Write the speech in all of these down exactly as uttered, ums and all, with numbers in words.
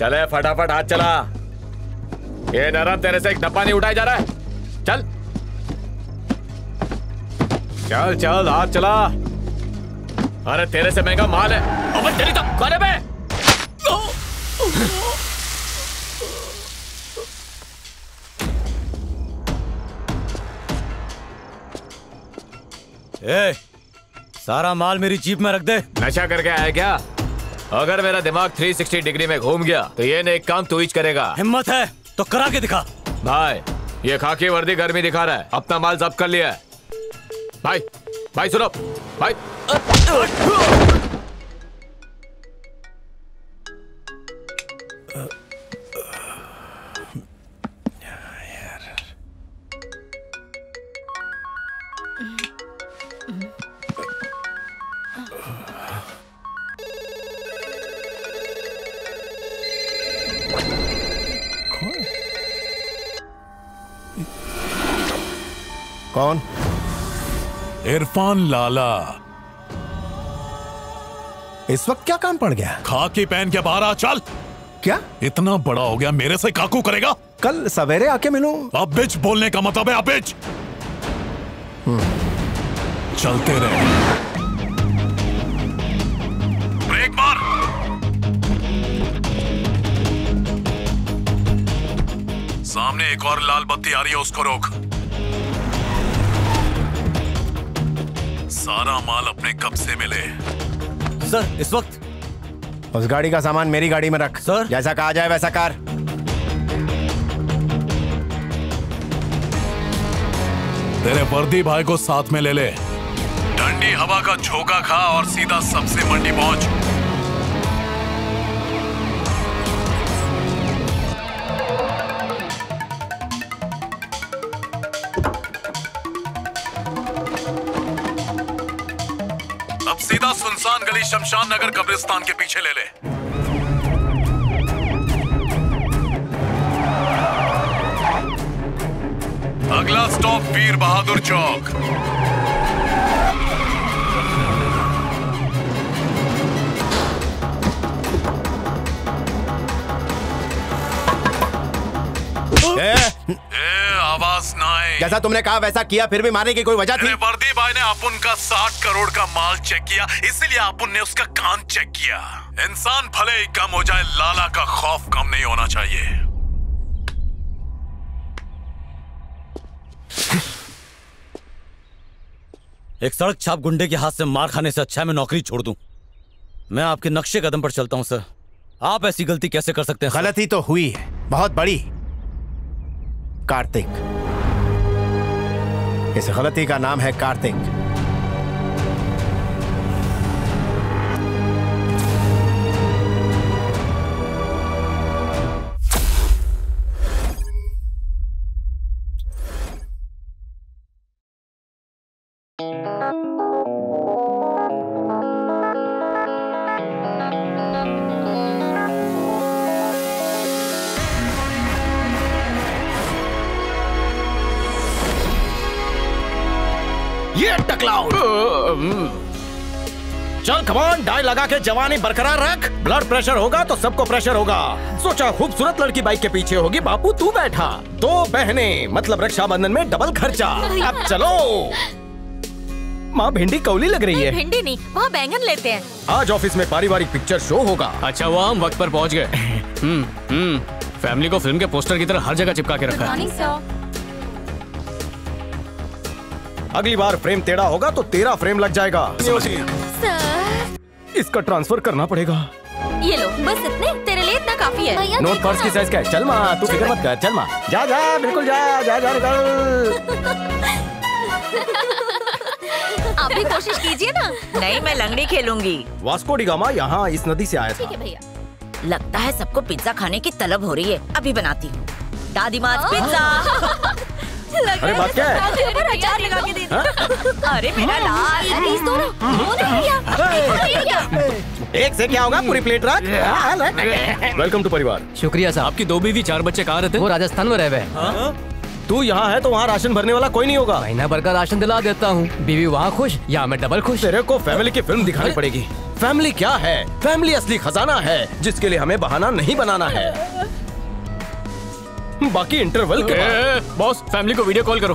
चले फटाफट हाथ चला। ये नरम तेरे से एक डब्बा नहीं उठाया जा रहा है। चल चल चल हाथ चला। अरे तेरे से महंगा माल है। अबे तेरी तो करे बे। ए, सारा माल मेरी जीप में रख दे। नशा करके आया क्या? अगर मेरा दिमाग तीन सौ साठ डिग्री में घूम गया तो ये नेक काम तू ही करेगा। हिम्मत है तो करा के दिखा। भाई ये खाकी वर्दी गर्मी दिखा रहा है, अपना माल जब्त कर लिया है। भाई भाई सुनो भाई। कौन? इरफान लाला। इस वक्त क्या काम पड़ गया? खाकी पहन के बाहर आ। चल। क्या इतना बड़ा हो गया मेरे से काकू करेगा? कल सवेरे आके मिलूं। अबिच बोलने का मतलब है अबिच। चलते रहे। ब्रेक मार। सामने एक और लाल बत्ती आ रही है, उसको रोक। सारा माल अपने कब्जे में ले। सर इस वक्त उस गाड़ी का सामान मेरी गाड़ी में रख। सर जैसा कहा जाए वैसा कर। तेरे वर्दी भाई को साथ में ले ले। ठंडी हवा का झोंका खा और सीधा सबसे मंडी पहुंच। सीधा सुनसान गली शमशान नगर कब्रिस्तान के पीछे ले ले। अगला स्टॉप वीर बहादुर चौक। ए, ए, आवाज ना आए। जैसा तुमने कहा वैसा किया, फिर भी मारने की कोई वजह थी? वर्दी भाई ने अपुन का साठ करोड़ का माल चेक किया, इसलिए अपुन ने उसका कान चेक किया। इंसान भले ही कम हो जाए, लाला का खौफ कम नहीं होना चाहिए। एक सड़क छाप गुंडे के हाथ से मार खाने से अच्छा है मैं नौकरी छोड़ दूं। मैं आपके नक्शे कदम पर चलता हूं सर। आप ऐसी गलती कैसे कर सकते हैं? गलती तो हुई है बहुत बड़ी कार्तिक। इस गलती का नाम है कार्तिक। चल कमान, डाई लगा के जवानी बरकरार रख। ब्लड प्रेशर होगा तो सबको प्रेशर होगा। सोचा खूबसूरत लड़की बाइक के पीछे होगी, बापू तू बैठा। दो बहने मतलब रक्षाबंधन में डबल खर्चा। अब चलो। माँ भिंडी कौली लग रही है। भिंडी नहीं, वहाँ बैंगन लेते हैं। आज ऑफिस में पारिवारिक पिक्चर शो होगा। अच्छा हुआ हम वक्त पर पहुँच गए। फैमिली को फिल्म के पोस्टर की तरह हर जगह चिपका के रखा है। अगली बार फ्रेम टेढ़ा होगा तो तेरा फ्रेम लग जाएगा। सर इसका ट्रांसफर करना पड़ेगा। ये लो बस इतने, तेरे लिए इतना काफी है। नोट पर्स की साइज का है। चल माँ तू फिक्र मत कर। चल माँ जा जा बिल्कुल जा जा जा निकल। आप भी कोशिश कीजिए ना। नहीं मैं लंगड़ी खेलूंगी। वास्को डी गामा यहाँ इस नदी से आया था। ठीक है भैया। लगता है सबको पिज्जा खाने की तलब हो रही है। अभी बनाती हूँ दादी माँ पिज्जा। अरे बात क्या है? ऊपर अचार लगा के दे दे। अरे मेरा लाल। अरे इस दो ना, वो नहीं किया। एक से क्या होगा, पूरी प्लेट रख। वेलकम टू परिवार। शुक्रिया साहब। आपकी दो बीवी चार बच्चे कहाँ रहते हैं? वो राजस्थान में रह रहे हैं। तू यहाँ है तो वहाँ राशन भरने वाला कोई नहीं होगा। महीना भर का राशन दिला देता हूँ। बीवी वहाँ खुश, यहाँ मैं डबल खुश। तेरे को फैमिली की फिल्म दिखानी पड़ेगी। फैमिली क्या है? फैमिली असली खजाना है जिसके लिए हमें बहाना नहीं बनाना है। बाकी इंटरवल के बॉस फैमिली को वीडियो कॉल करो।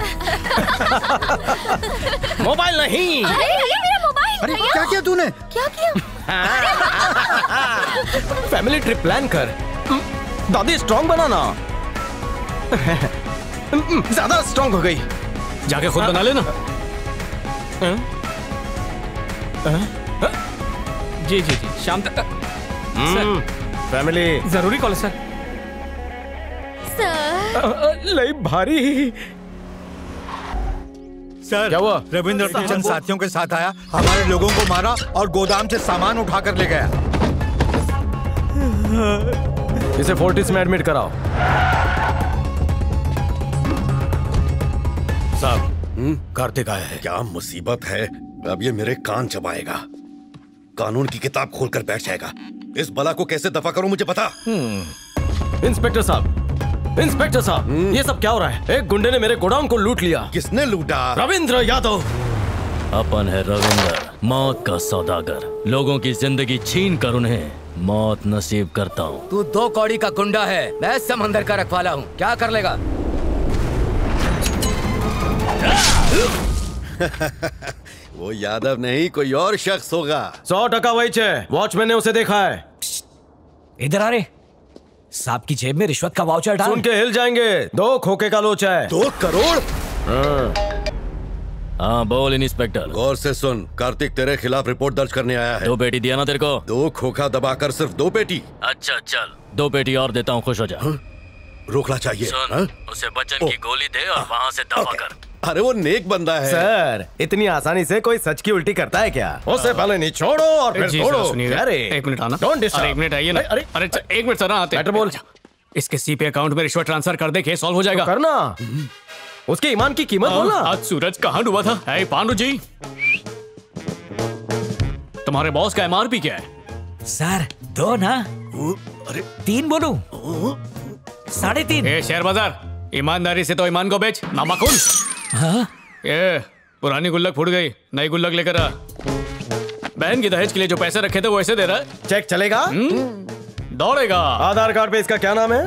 मोबाइल नहीं। अरे ये मेरा मोबाइल। अरे क्या किया तूने? क्या किया? फैमिली ट्रिप प्लान कर। दादी स्ट्रांग बनाना। ज्यादा स्ट्रांग हो गई। जाके खुद बना लेना। जी जी जी शाम तक। सर फैमिली जरूरी कॉल सर। लई भारी सर। क्या हुआ? रविंद्र चंद साथियों के साथ आया, हमारे लोगों को मारा और गोदाम से सामान उठाकर ले गया। इसे फोर्टिस में एडमिट कराओ। साहब कार्तिक आया है। क्या मुसीबत है। अब ये मेरे कान चबाएगा, कानून की किताब खोलकर बैठ जाएगा। इस बला को कैसे दफा करूं मुझे पता। इंस्पेक्टर साहब, इंस्पेक्टर साहब ये सब क्या हो रहा है? एक गुंडे ने मेरे गोडाउन को लूट लिया। किसने लूटा? रविंद्र यादव। अपन है रविंद्र, मौत का सौदागर। लोगों की जिंदगी छीन कर उन्हें मौत नसीब करता हूँ। तू दो कौड़ी का गुंडा है, मैं समंदर का रखवाला हूँ। क्या कर लेगा? वो यादव नहीं कोई और शख्स होगा। सौ टका वही छे। वॉचमैन ने उसे देखा है। इधर आ रहे। साहब की जेब में रिश्वत का वाउचर डाल। सुन के हिल जाएंगे। दो खोखे का लोचा है। दो करोड़? हाँ बोल इंस्पेक्टर। गौर से सुन, कार्तिक तेरे खिलाफ रिपोर्ट दर्ज करने आया है। दो पेटी दिया ना तेरे को? दो खोखा दबाकर सिर्फ दो पेटी? अच्छा चल दो पेटी और देता हूँ, खुश हो जा। हा? रोकना चाहिए। सुन, हा? उसे बचन की गोली दे और वहाँ से दबा कर। अरे वो नेक बंदा है। सर इतनी आसानी से कोई सच की उल्टी करता है क्या? उसे पहले नहीं छोड़ो और फिर छोड़ो। अरे एक मिनट आना। Don't disturb. एक मिनट आइए ना। अरे अरे एक मिनट सर आते। बैटर बोल। इसके सीपी अकाउंट में रिश्वत ट्रांसफर कर दे, केस सॉल्व हो जाएगा। करना। उसके ईमान की कीमत बोलना। आज सूरज कहाँ डूबा था? है पांडू जी, तुम्हारे बॉस का एमआरपी क्या है? सर दो ना, अरे तीन बोलू, साढ़े तीन। शेयर बाजार, ईमानदारी से तो ईमान को बेच नामाकूल। हाँ? ये पुरानी गुल्लक फूट गई, नई गुल्लक लेकर आ। बहन की दहेज के लिए जो पैसे रखे थे वो ऐसे दे रहा है। चेक चलेगा? दौड़ेगा। आधार कार्ड पे इसका क्या नाम है?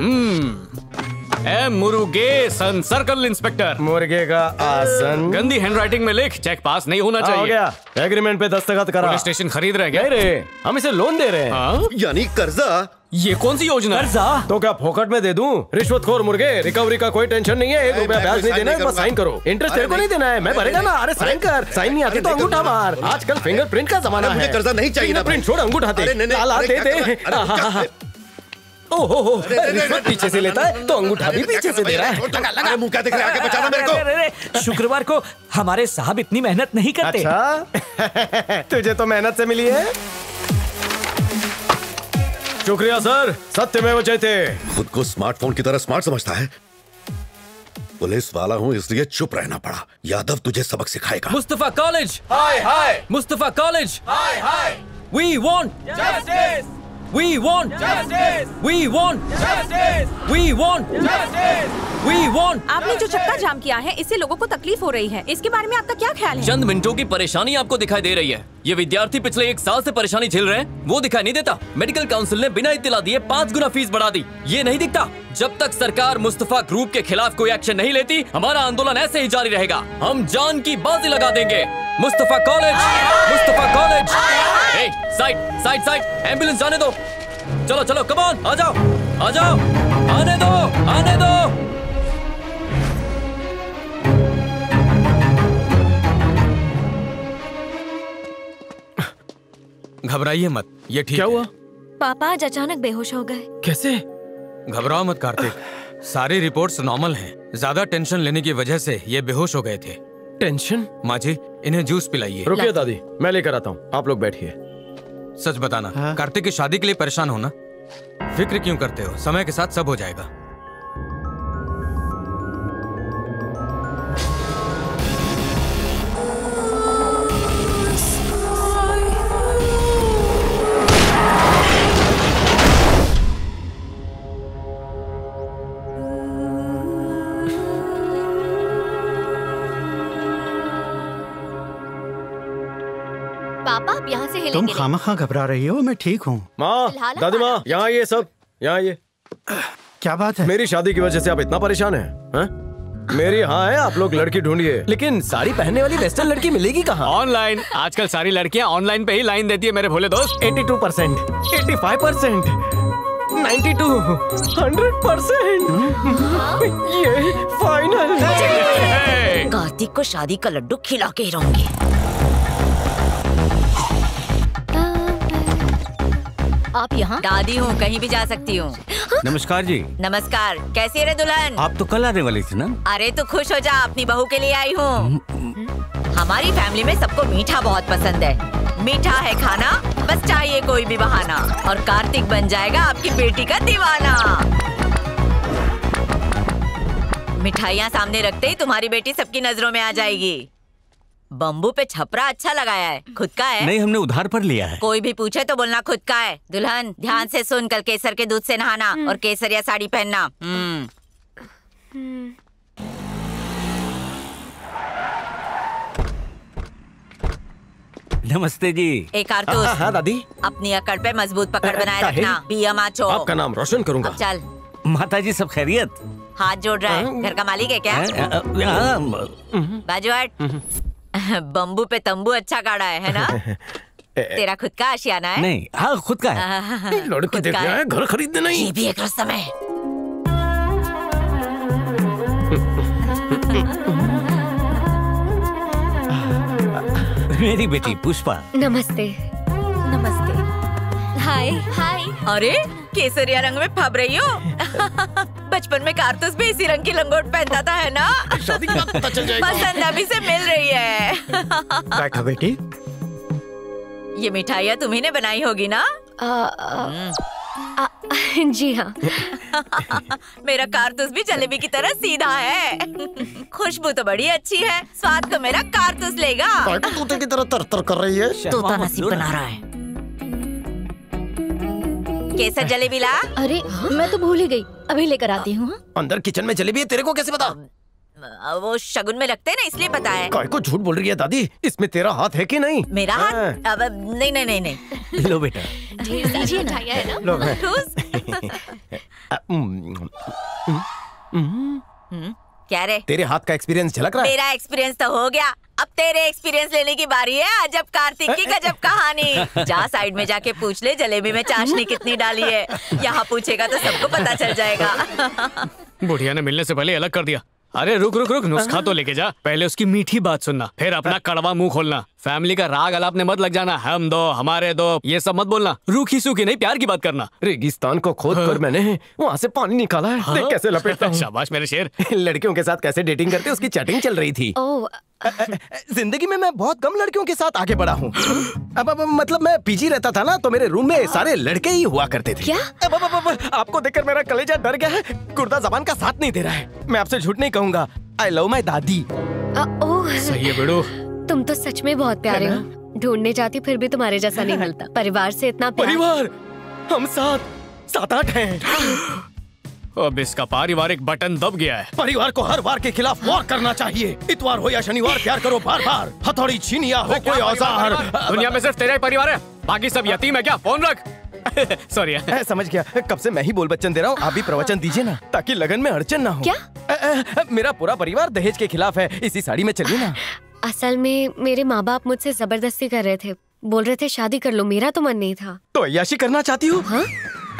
ए, मुर्गे सन सर्कल इंस्पेक्टर। मुर्गे का आसन। गंदी हैंडराइटिंग में लिख। चेक पास नहीं होना चाहिए। हो गया। एग्रीमेंट पे दस्तखत करा। पुलिस स्टेशन खरीद रहे क्या? रे हम इसे लोन दे रहे हैं, यानी कर्जा। ये कौन सी योजना? कर्जा तो क्या फोकट में दे दूं? रिश्वतखोर मुर्गे, रिकवरी का कोई टेंशन नहीं है। एक रुपया ब्याज नहीं देना है, बस साइन करो। इंटरेस्ट तेरे को नहीं देना है, मैं भरेगा ना। अरे साइन कर। साइन नहीं आती तो अंगूठा मार। आजकल फिंगरप्रिंट का जमाना है। मुझे कर्जा नहीं चाहिए। प्रिंट छोड़, अंगूठा दे दे। ओहो, रिश्वत पीछे से लेता है तो अंगूठा भी पीछे से दे रहा है। लगा लगा मुंह क्या दिख रहा है? आगे बचाना मेरे को। शुक्रवार को हमारे साहब इतनी मेहनत नहीं करते। अच्छा, तुझे तो मेहनत से मिली है। शुक्रिया सर। सत्यमेव जयते। खुद को स्मार्टफोन की तरह स्मार्ट समझता है। पुलिस वाला हूँ इसलिए चुप रहना पड़ा। यादव तुझे सबक सिखाएगा। मुस्तफा कॉलेज हाय हाय। मुस्तफा कॉलेज हाय हाय। We want justice. We want justice. We want justice. We want justice. We want. आपने जो चक्का जाम किया है इससे लोगों को तकलीफ हो रही है, इसके बारे में आपका क्या ख्याल है? चंद मिनटों की परेशानी आपको दिखाई दे रही है। ये विद्यार्थी पिछले एक साल से परेशानी झेल रहे हैं, वो दिखाई नहीं देता। मेडिकल काउंसिल ने बिना इत्तला दिए पाँच गुना फीस बढ़ा दी, ये नहीं दिखता। जब तक सरकार मुस्तफा ग्रुप के खिलाफ कोई एक्शन नहीं लेती हमारा आंदोलन ऐसे ही जारी रहेगा। हम जान की बाजी लगा देंगे। Mustafa college Mustafa college. ए, साइड साइड साइड। एम्बुलेंस जाने दो। चलो चलो कम ऑन, आ जाओ आ जाओ। आने दो आने दो। घबराइए मत, ये ठीक। क्या हुआ? पापा आज अचानक बेहोश हो गए। कैसे? घबराओ मत कार्तिक, सारी रिपोर्ट्स नॉर्मल हैं। ज्यादा टेंशन लेने की वजह से ये बेहोश हो गए थे। टेंशन? माँ जी इन्हें जूस पिलाइए। रुकिए दादी, मैं लेकर आता हूँ, आप लोग बैठिए। सच बताना हाँ? कार्तिक की शादी के लिए परेशान होना, फिक्र क्यों करते हो? समय के साथ सब हो जाएगा। पापा आप यहाँ से हिलेंगे तुम खामा खा घबरा रही हो, मैं ठीक हूँ। माँ, दादी माँ, यहाँ ये सब, यहाँ ये क्या बात है? मेरी शादी की वजह से आप इतना परेशान हैं, है? मेरी हाँ है, आप लोग लड़की ढूंढिए। लेकिन साड़ी पहनने वाली वेस्टर्न लड़की मिलेगी कहाँ? ऑनलाइन, आजकल सारी लड़कियाँ ऑनलाइन पे ही लाइन देती है मेरे भोले दोस्त। Eighty two percent, eighty five percent, ninety two, hundred percent, ये फाइनल। कार्तिक को शादी का लड्डू खिला के ही रहूंगी। आप यहाँ? दादी हूँ, कहीं भी जा सकती हूँ। नमस्कार जी। नमस्कार, कैसी है रे दुल्हन? आप तो कल आने वाली थी ना? अरे तो खुश हो जा, अपनी बहू के लिए आई हूँ। हमारी फैमिली में सबको मीठा बहुत पसंद है। मीठा है खाना, बस चाहिए कोई भी बहाना, और कार्तिक बन जाएगा आपकी बेटी का दीवाना। मिठाइयाँ सामने रखते ही तुम्हारी बेटी सबकी नजरों में आ जाएगी। बम्बू पे छपरा अच्छा लगाया है, खुद का है? नहीं, हमने उधार पर लिया है। कोई भी पूछे तो बोलना खुद का है। दुल्हन ध्यान से सुन, कल केसर के दूध से नहाना और केसरिया साड़ी पहनना। हम्म नमस्ते जी। एक कारतूस। हाँ दादी। अपनी अकड़ पे मजबूत पकड़ बनाए रखना। पिया माचो। आपका नाम रोशन करूंगा। चल। माताजी सब खैरियत? हाथ जोड़ रहा है, घर का मालिक है क्या? बाजू हट। बम्बू पे तंबू अच्छा काढ़ा है, है ना? तेरा खुद का आशियाना है? नहीं, हाँ खुद का है। लड़की देख रहा है, घर खरीदने नहीं। ये भी एक रास्ता में। मेरी बेटी पुष्पा। नमस्ते। नमस्ते। हाय हाय। अरे केसरिया रंग में फब रही हो। बचपन में कारतूस भी इसी रंग की लंगोट पहनता था, है ना? शादी के बाद पता चल जाएगा। पसंद अभी से मिल रही है। बैठो बेटी। ये मिठाइयाँ तुम्ही ने बनाई होगी ना? आ, आ, आ, जी हाँ। मेरा कारतूस भी जलेबी की तरह सीधा है। खुशबू तो बड़ी अच्छी है, स्वाद तो मेरा कारतूस लेगा। तोते की तरह तरतर कर रही है। तोता नसीब बना रहा है। कैसा जलेबी ला? अरे मैं तो भूल ही गई, अभी लेकर आती हूँ। अंदर किचन में जलेबी है, तेरे को कैसे पता? वो शगुन में रखते हैं ना, इसलिए पता है। काय को झूठ बोल रही है दादी, इसमें तेरा हाथ है कि नहीं? मेरा हाथ? अब नहीं नहीं नहीं नहीं। लो बेटा, लीजिए ना। है ना? लो क्या रे? तेरे हाथ का एक्सपीरियंस झलक रहा है। मेरा एक्सपीरियंस तो हो गया, अब तेरे एक्सपीरियंस लेने की बारी है। अजब कार्तिक की गजब कहानी। जा साइड में जाके पूछ ले जलेबी में चाशनी कितनी डाली है। यहाँ पूछेगा तो सबको पता चल जाएगा। बुढ़िया ने मिलने से पहले अलग कर दिया। अरे रुक रुक रुक, नुस्खा तो लेके जा। पहले उसकी मीठी बात सुनना, फिर अपना कड़वा मुंह खोलना। फैमिली का राग अलाप ने मत लग जाना। हम दो, हमारे दो, ये सब मत बोलना। रूखी सूखी नहीं, प्यार की बात करना। रेगिस्तान को खोद कर मैंने वहाँ से पानी निकाला है। हाँ? देख कैसे लपेटता हूँ। शाबाश मेरे शेर। लड़कियों के साथ कैसे डेटिंग करते, उसकी चैटिंग चल रही थी। जिंदगी में मैं बहुत कम लड़कियों के साथ आगे बढ़ा हूँ। अब अब मतलब मैं पीजी रहता था ना, तो मेरे रूम में सारे लड़के ही हुआ करते थे। क्या? अब अब अब आपको देखकर मेरा कलेजा डर गया है। गुर्दा जबान का साथ नहीं दे रहा है। मैं आपसे झूठ नहीं कहूँगा। आई लव माई दादी। सही है बेड़ो, तुम तो सच में बहुत प्यारे हो। ढूंढने जाती फिर भी तुम्हारे जैसा नहीं मिलता। परिवार से इतना प्यार। परिवार? हम साथ सात आठ हैं। अब इसका पारिवारिक बटन दब गया है। परिवार को हर वार के खिलाफ वॉर करना चाहिए। इतवार हो या शनिवार, प्यार करो बार बार। हथौड़ी छीनिया हो कोई औजार। दुनिया में सिर्फ तेरा ही परिवार है, बाकी सब यतीम है क्या? फोन रख। सॉरी, समझ गया। कब से मैं ही बोल बच्चन दे रहा हूँ, आप भी प्रवचन दीजिए ना, ताकि लगन में अड़चन ना हो। क्या? मेरा पूरा परिवार दहेज के खिलाफ है। इसी साड़ी में चलिए ना। असल में मेरे माँ बाप मुझसे जबरदस्ती कर रहे थे, बोल रहे थे शादी कर लो। मेरा तो मन नहीं था। तो अय्याशी करना चाहती हूँ?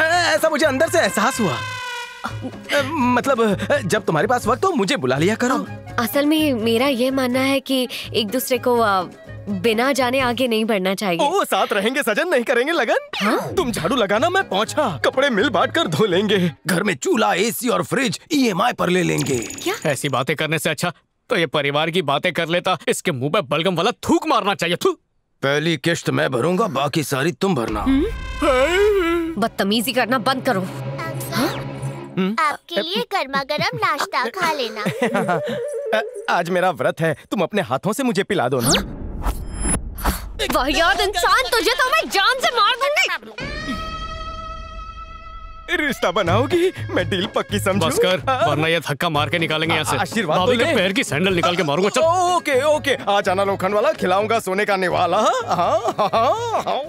ऐसा मुझे अंदर से एहसास हुआ। मतलब जब तुम्हारे पास वक्त हो मुझे बुला लिया करो। असल में मेरा ये मानना है कि एक दूसरे को बिना जाने आगे नहीं बढ़ना चाहिए। ओ, साथ रहेंगे सजन, नहीं करेंगे लगन। हाँ? तुम झाड़ू लगाना, मैं पोंछा। कपड़े मिल बांट कर धो लेंगे। घर में चूल्हा, एसी और फ्रिज ई एम आई पर ले लेंगे। क्या? ऐसी बातें करने से अच्छा तो ये परिवार की बातें कर लेता। इसके मुँह पे बलगम वाला थूक मारना चाहिए। पहली किश्त मैं भरूंगा, बाकी सारी तुम भरना। बदतमीजी करना बंद करो। हुँ? आपके लिए गर्मा गर्म नाश्ता खा लेना। आज मेरा व्रत है, तुम अपने हाथों से मुझे पिला दो ना। वाहियात इंसान, तुझे तो मैं जान से मार दूंगी। रिश्ता बनाओगी? मैं डील पक्की समझूं। बस कर, वरना ये धक्का मार के निकालेंगे यहाँ से। आशीर्वाद भाभी के पैर की सैंडल निकाल के मारूंगा। चल। ओके ओके, आ जाना लोखंड वाला, खिलाऊंगा सोने का निवाला। हाँ हाँ हाँ।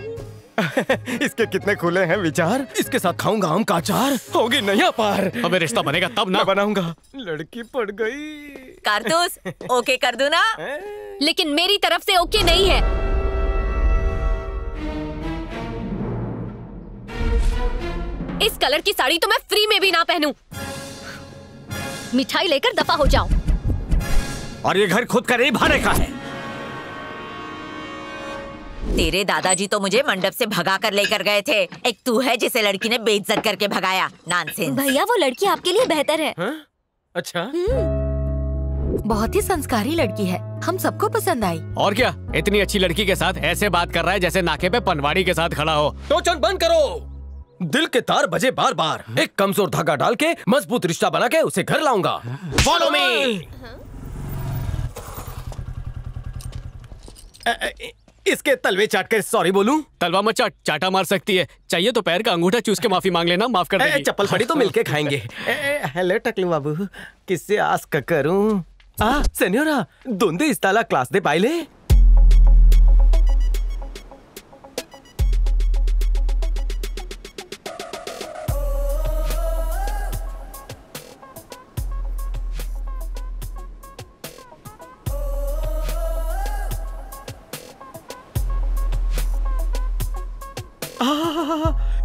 इसके कितने खुले हैं विचार, इसके साथ खाऊंगा आम का अचार, होगी नहीं अपार। अबे रिश्ता बनेगा तब ना, बनाऊंगा। लड़की पड़ गई। कारतूस, ओके कर दूं ना? लेकिन मेरी तरफ से ओके नहीं है। इस कलर की साड़ी तो मैं फ्री में भी ना पहनूं। मिठाई लेकर दफा हो जाओ। और ये घर खुद का नहीं भाड़े का है। तेरे दादाजी तो मुझे मंडप से भगा कर लेकर गए थे। एक तू है जिसे लड़की ने बेइज्जत करके भगाया। नॉनसेंस। भैया वो लड़की आपके लिए बेहतर है। हा? अच्छा, बहुत ही संस्कारी लड़की है, हम सबको पसंद आई। और क्या, इतनी अच्छी लड़की के साथ ऐसे बात कर रहा है जैसे नाके पे पनवाड़ी के साथ खड़ा हो। टोचन बंद करो। दिल के तार बजे बार बार, एक कमजोर धागा डाल के मजबूत रिश्ता बना के उसे घर लाऊंगा। Follow me. इसके तलवे चाट कर सॉरी बोलूं? तलवा मत चाट, चाटा मार सकती है। चाहिए तो पैर का अंगूठा चूस के माफी मांग लेना, माफ कर देगी। चप्पल पड़ी तो मिलके खाएंगे। हेलो टकलू बाबू, किससे आस्क करूं? आ सेन्योरा, दोंदे इस ताला क्लास दे पाइले।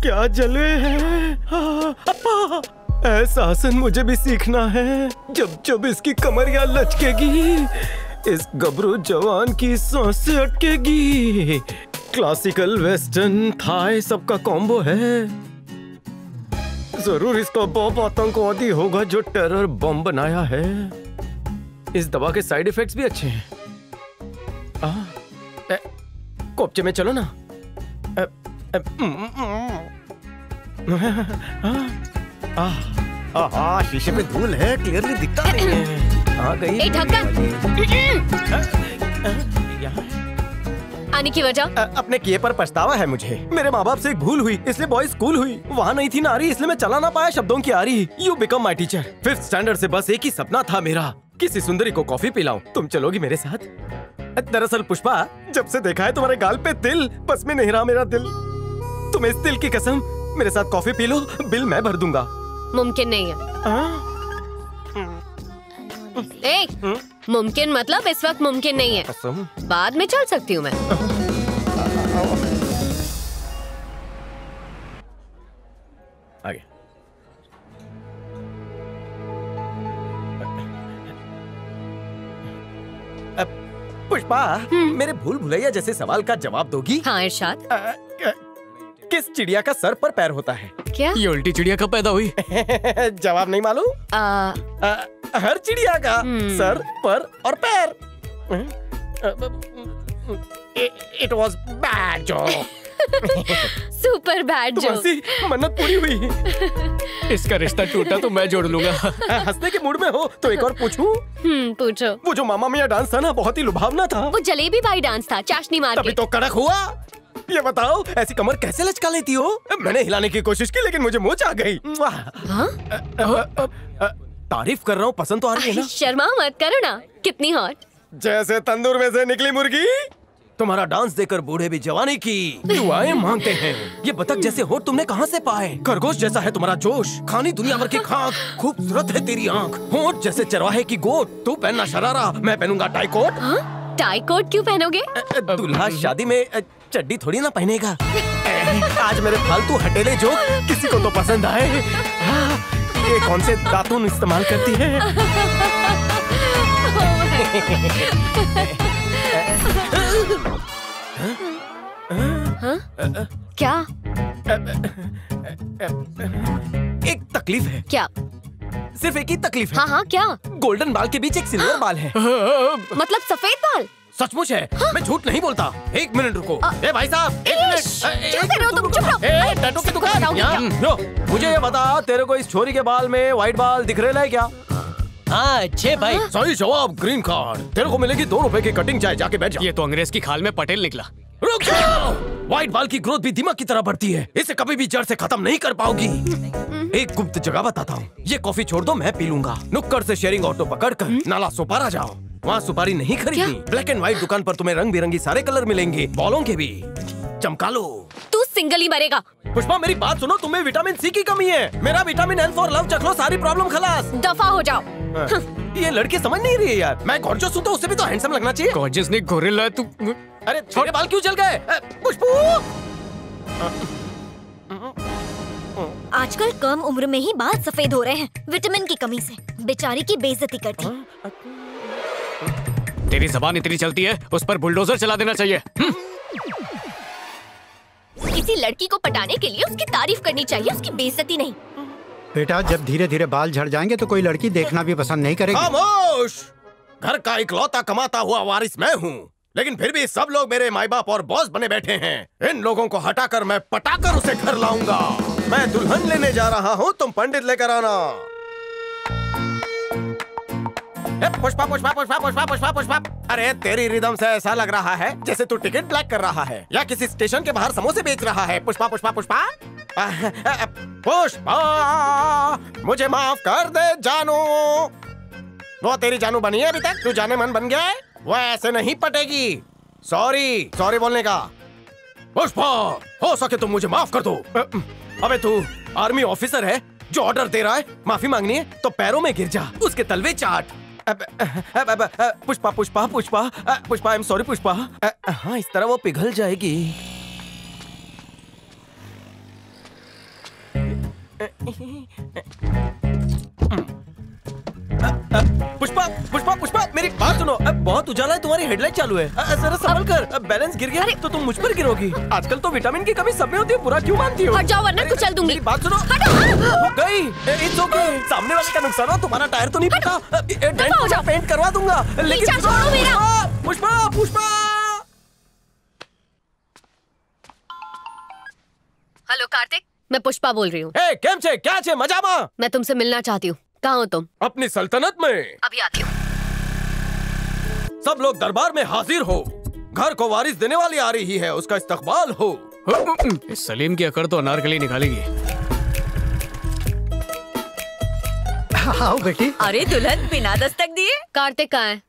क्या जले हैं अप्पा। ऐसा आसन मुझे भी सीखना है। जब जब इसकी कमरियां लचकेगी, इस गबरू जवान की सांसें अटकेगी। क्लासिकल वेस्टर्न थाई सबका कॉम्बो है। जरूर इसका बॉब आतंकवादी होगा जो टेरर बम बनाया है। इस दवा के साइड इफेक्ट्स भी अच्छे हैं। आ, ए, कोपचे में चलो ना। ए, शीशे में धूल है, क्लियरली दिखता नहीं है। आ गई। ए ढक्कन। आने की वजह? अपने किए पर पछतावा है मुझे। मेरे माँ बाप से एक भूल हुई, इसलिए बॉयज स्कूल हुई। वहाँ नहीं थी नारी, इसलिए मैं चला ना पाया शब्दों की आरी। You become my teacher. Fifth standard से बस एक ही सपना था मेरा, किसी सुंदरी को कॉफी पिलाऊं। तुम चलोगी मेरे साथ? दरअसल पुष्पा, जब से देखा है तुम्हारे गाल पे तिल, बस में नहीं रहा मेरा दिल। तुम्हें इस तिल की कसम, मेरे साथ कॉफी पी लो, बिल मैं भर दूंगा। मुमकिन नहीं है। ए, मुमकिन मतलब इस वक्त मुमकिन नहीं है, बाद में चल सकती हूँ मैं। आगे। पुष्पा, मेरे भूल भुलैया जैसे सवाल का जवाब दोगी? हाँ इरशाद। किस चिड़िया का सर पर पैर होता है? क्या ये उल्टी चिड़िया कब पैदा हुई? जवाब नहीं मालूम? हर चिड़िया का सर पर और पैर। It was bad joke. Super bad joke. मन्नत पूरी हुई। इसका रिश्ता टूटा तो मैं जोड़ लूंगा। हंसने के मूड में हो तो एक और पूछूं? हम्म पूछो। वो जो मामा मियां डांस था ना, बहुत ही लुभावना था। वो जलेबी भाई डांस था, चाशनी मार के। तभी तो कड़क हुआ। ये बताओ ऐसी कमर कैसे लचका लेती हो? मैंने हिलाने की कोशिश की लेकिन मुझे मोच आ गई। हाँ? तारीफ कर रहा हूँ, पसंद तो आ रही है ना? शर्मा मत करो ना, कितनी हॉट। जैसे तंदूर में से निकली मुर्गी। तुम्हारा डांस देखकर बूढ़े भी जवानी की दुआएं मांगते हैं। ये बतख जैसे होंठ तुमने कहाँ से पाए? खरगोश जैसा है तुम्हारा जोश, खानी दुनिया भर की खाक, खूबसूरत है तेरी आँख। होंठ जैसे चरवाहे की गोट, तू पहनना शरारा, मैं पहनूंगा टाई कोट। टाई कोट क्यों पहनोगे? दूल्हा शादी में चड्डी थोड़ी ना पहनेगा। आज मेरे फालतू हटेले जो किसी को तो पसंद आए। ये कौन से दातुन इस्तेमाल करती है? हाँ? क्या? एक तकलीफ है। क्या? सिर्फ एक ही तकलीफ है। हाँ हाँ क्या? गोल्डन बाल के बीच एक सिल्वर बाल है। मतलब सफेद बाल? सचमुच है। हाँ? मैं झूठ नहीं बोलता। एक मिनट रुको। आ, ए भाई साहब एक मिनट। चुप रहो तुम, चुप रहो। ए टैटू की दुकान लो। मुझे ये बता, तेरे को इस छोरी के बाल में व्हाइट बाल दिख रहे हैं क्या? हाँ अच्छे भाई। सही जवाब, ग्रीन कार्ड। तेरे को मिलेगी दो रुपए की कटिंग, चाहे जाके बैठ जा। ये तो अंग्रेज की खाल में पटेल निकला। रुक जाओ। व्हाइट बाल की ग्रोथ भी दिमाग की तरह बढ़ती है, इसे कभी भी जड़ से खत्म नहीं कर पाओगी। एक गुप्त जगह बताता हूँ, ये कॉफी छोड़ दो मैं पी लूंगा। नुक्कड़ से शेयरिंग ऑटो पकड़ कर नाला सोपारा जाओ, वहाँ सुपारी नहीं खरीदनी। ब्लैक एंड व्हाइट दुकान पर तुम्हें रंग बिरंगी सारे कलर मिलेंगे, बॉलों के भी, चमका लो। तू सिंगल ही मरेगा। पुष्पा मेरी बात सुनो, तुम्हें विटामिन सी की कमी है, मेरा विटामिन एन फॉर लव चख लो, सारी प्रॉब्लम खलास। दफा हो जाओ। ये लड़के समझ नहीं रही है यार, मैं गॉर्जियस हूँ तो उससे भी तो हैंडसम लगना चाहिए। गॉर्जियस नहीं गोरिल्ला तू। अरे छोटे बाल क्यों जल गए पुष्पू? आजकल कम उम्र में ही बाल सफेद हो रहे हैं, विटामिन की कमी से। बेचारी की बेइज्जती करती। तेरी जबान इतनी चलती है, उस पर बुलडोजर चला देना चाहिए। किसी लड़की को पटाने के लिए उसकी तारीफ करनी चाहिए, उसकी बेइज्जती नहीं। बेटा जब धीरे धीरे बाल झड़ जाएंगे तो कोई लड़की देखना भी पसंद नहीं करेगी। खामोश। घर का इकलौता कमाता हुआ वारिस मैं हूँ, लेकिन फिर भी सब लोग मेरे माई बाप और बॉस बने बैठे हैं। इन लोगों को हटाकर मैं पटाकर उसे घर लाऊंगा। मैं दुल्हन लेने जा रहा हूँ, तुम पंडित लेकर आना। पुष्पा पुष्पा पुष्पा पुष्पा पुष्पा पुष्पा, अरे तेरी रिदम से ऐसा लग रहा है जैसे तू टिकट ब्लैक कर रहा है या किसी स्टेशन के बाहर समोसे बेच रहा है। पुष्पा पुष्पा पुष्पा पुष्पा मुझे माफ कर दे जानू, वो तेरी जानू बनी है अभी तक, तू जाने मन बन गया है, वो ऐसे नहीं पटेगी। सॉरी सॉरी बोलने का। पुष्पा हो सके तुम मुझे माफ कर दो। अबे तू आर्मी ऑफिसर है जो ऑर्डर दे रहा है, माफी मांगनी है तो पैरों में गिर जा, उसके तलवे चाट। Pushpa Pushpa Pushpa Pushpa I am sorry Pushpa. हाँ इस तरह वो पिघल जाएगी। पुष्पा पुष्पा पुष्पा मेरी बात सुनो, बहुत उजाला है, तुम्हारी हेडलाइट चालू है, जरा संभल कर, बैलेंस गिर गया तो तुम मुझ पर गिरोगी। आजकल तो विटामिन की कमी सब में होती है, पूरा क्यों मानती हो? हट जाओ वरना कुचल दूंगी। मेरी बात सुनो। वो गई, इट्स ओके, सामने वाले का नुकसान हो, तुम्हारा टायर तो नहीं फटा, पेंट करवा दूंगा। लेकिन पुष्पा पुष्पा। हेलो कार्तिक, मैं पुष्पा बोल रही हूँ। केम छे क्या छे मजा मा? मैं तुमसे मिलना चाहती हूँ। कहाँ हो तुम? अपनी सल्तनत में। अभी आती हूँ। सब लोग दरबार में हाजिर हो, घर को वारिस देने वाली आ रही है, उसका इस्तकबाल हो। इस सलीम की अकड़ तो अनारकली निकालेगी। आओ बेटी। अरे दुल्हन बिना दस्तक दिए। कार्तिक कहाँ है?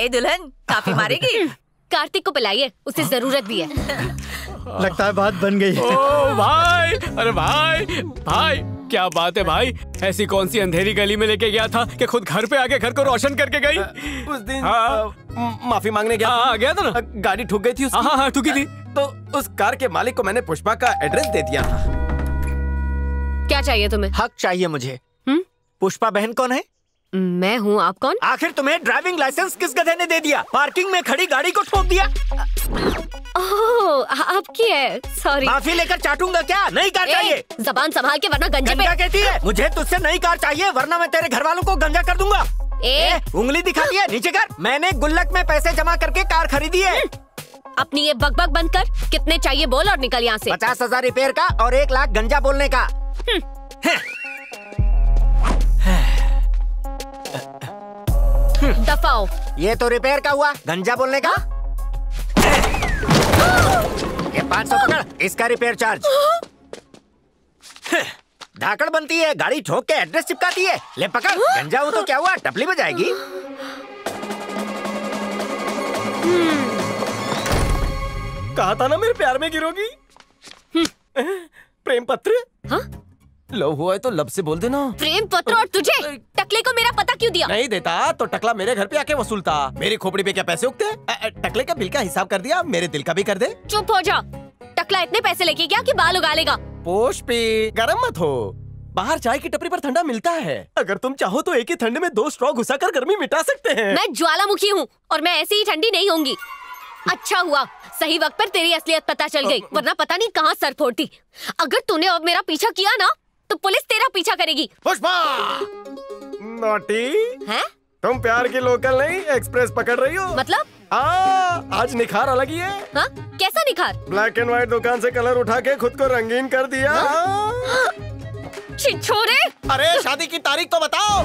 ए दुल्हन काफी मारेगी। कार्तिक को पिलाइए, उसे जरूरत भी है। लगता है बात बन गई है। ओ भाई, अरे भाई भाई क्या बात है भाई, ऐसी कौन सी अंधेरी गली में लेके गया था कि खुद घर पे आके घर को रोशन करके गई। उस दिन हाँ, माफी मांगने गया आ, गया था ना, गाड़ी ठुक गई थी उसकी। हाँ हाँ ठुकी थी, तो उस कार के मालिक को मैंने पुष्पा का एड्रेस दे दिया था। क्या चाहिए तुम्हें? हक चाहिए मुझे। हुँ? पुष्पा बहन कौन है? मैं हूँ। आप कौन? आखिर तुम्हें ड्राइविंग लाइसेंस किस गधे ने दे दिया? पार्किंग में खड़ी गाड़ी को ठोक दिया। ओह आपकी है, सॉरी। माफी लेकर चाटूंगा क्या? नई कार चाहिए। जबान संभाल के वरना गंजे पे। कहती है मुझे तुझसे नई कार चाहिए वरना मैं तेरे घर वालों को गंजा कर दूंगा। ए उंगली दिखा दिया नीचे कर। मैंने गुल्लक में पैसे जमा करके कार खरीदी है। अपनी ये बकबक बंद कर, कितने चाहिए बोल और निकल यहाँ से। पचास हजार रिपेयर का और एक लाख गंजा बोलने का। दफाओ। ये तो रिपेयर का हुआ, गंजा बोलने का। ये पाँच सौ पकड़, इसका रिपेयर चार्ज। धाकड़ बनती है, गाड़ी ठोक के एड्रेस चिपकाती है। ले पकड़, गंजा हो तो क्या हुआ, टपली बजाएगी। कहा था ना मेरे प्यार में गिरोगी। प्रेम पत्र हाँ? लव हुआ है तो लब से बोल देना। प्रेम पत्र और तुझे टकले को मेरा पता क्यों दिया? नहीं देता तो टकला मेरे घर पे आके वसूलता। मेरी खोपड़ी पे क्या पैसे उगते हैं? टकले का बिल का हिसाब कर दिया, मेरे दिल का भी कर दे। चुप हो जा, टकला इतने पैसे लेके गया कि बाल उगा लेगा। पुष्पी गरम मत हो, बाहर चाय की टपरी पर ठंडा मिलता है, अगर तुम चाहो तो एक ही ठंडे में दो स्ट्रॉ घुसा कर गर्मी मिटा सकते हैं। मैं ज्वालामुखी हूँ और मैं ऐसी ही ठंडी नहीं होंगी। अच्छा हुआ सही वक्त पर तेरी असलियत पता चल गयी, वरना पता नहीं कहाँ सर फोड़ती। अगर तूने अब मेरा पीछा किया ना तो पुलिस तेरा पीछा करेगी। पुष्पा नॉटी हैं? तुम प्यार की लोकल नहीं एक्सप्रेस पकड़ रही हो। मतलब? आ, आज निखार अलग ही है। हा? कैसा निखार? ब्लैक एंड व्हाइट दुकान से कलर उठा के खुद को रंगीन कर दिया। छिछोरे। अरे शादी की तारीख तो बताओ।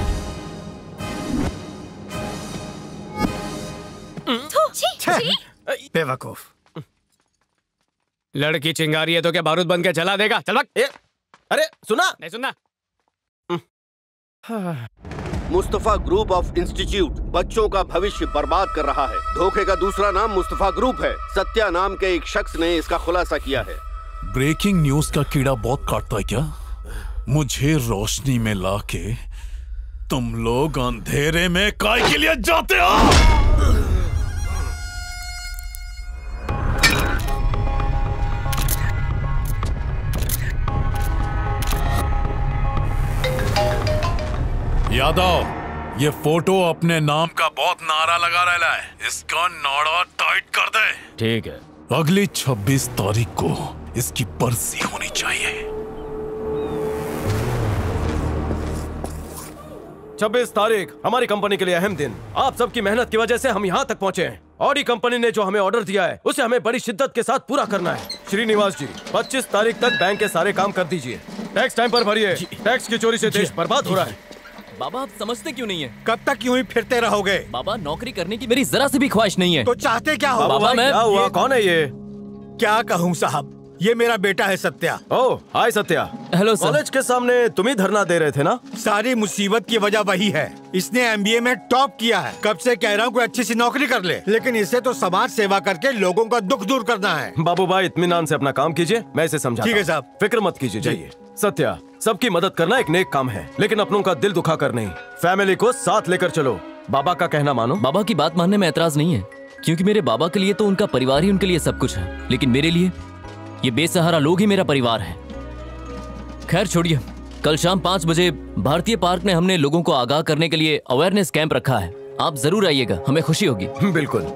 बेवकूफ। लड़की चिंगारी है तो क्या बारूद बन के चला देगा? चल भाग। अरे सुना नहीं सुनना। हाँ। मुस्तफा ग्रुप ऑफ इंस्टीट्यूट बच्चों का भविष्य बर्बाद कर रहा है। धोखे का दूसरा नाम मुस्तफा ग्रुप है। सत्या नाम के एक शख्स ने इसका खुलासा किया है। ब्रेकिंग न्यूज का कीड़ा बहुत काटता है क्या? मुझे रोशनी में लाके तुम लोग अंधेरे में काय के लिए जाते हो? यादव, ये फोटो अपने नाम का बहुत नारा लगा रहा है, इसका नारा टाइट कर दे। ठीक है। अगली छब्बीस तारीख को इसकी बरसी होनी चाहिए। छब्बीस तारीख हमारी कंपनी के लिए अहम दिन। आप सबकी मेहनत की वजह से हम यहाँ तक पहुँचे हैं। ऑडी कंपनी ने जो हमें ऑर्डर दिया है उसे हमें बड़ी शिद्दत के साथ पूरा करना है। श्रीनिवास जी, पच्चीस तारीख तक बैंक के सारे काम कर दीजिए। टैक्स टाइम पर भरिए। टैक्स की चोरी से देश बर्बाद हो रहा है। बाबा, आप समझते क्यों नहीं है? कब तक यूं ही फिरते रहोगे? बाबा, नौकरी करने की मेरी जरा से भी ख्वाहिश नहीं है। तो चाहते क्या हो? बाबा, मैं क्या हुआ? कौन है ये? क्या कहूँ साहब, ये मेरा बेटा है Satya. Oh, hi Satya. Hello sir. College के सामने तुम ही धरना दे रहे थे ना? सारी मुसीबत की वजह वही है। इसने एमबीए में टॉप किया है। कब से कह रहा हूँ कोई अच्छी सी नौकरी कर ले, लेकिन इसे तो समाज सेवा करके लोगों का दुख दूर करना है। बाबू भाई, इत्मीनान से अपना काम कीजिए, मैं इसे समझा। ठीक है साहब, फिक्र मत कीजिए। जाइए। सत्या, सबकी मदद करना एक नेक काम है, लेकिन अपनों का दिल दुखा कर नहीं। फैमिली को साथ लेकर चलो। बाबा का कहना मानो। बाबा की बात मानने में ऐतराज नहीं है, क्योंकि मेरे बाबा के लिए तो उनका परिवार ही उनके लिए सब कुछ है, लेकिन मेरे लिए ये बेसहारा लोग ही मेरा परिवार है। खैर छोड़िए, कल शाम पाँच बजे भारतीय पार्क में हमने लोगों को आगाह करने के लिए अवेयरनेस कैंप रखा है। आप जरूर आइएगा, हमें खुशी होगी। बिल्कुल।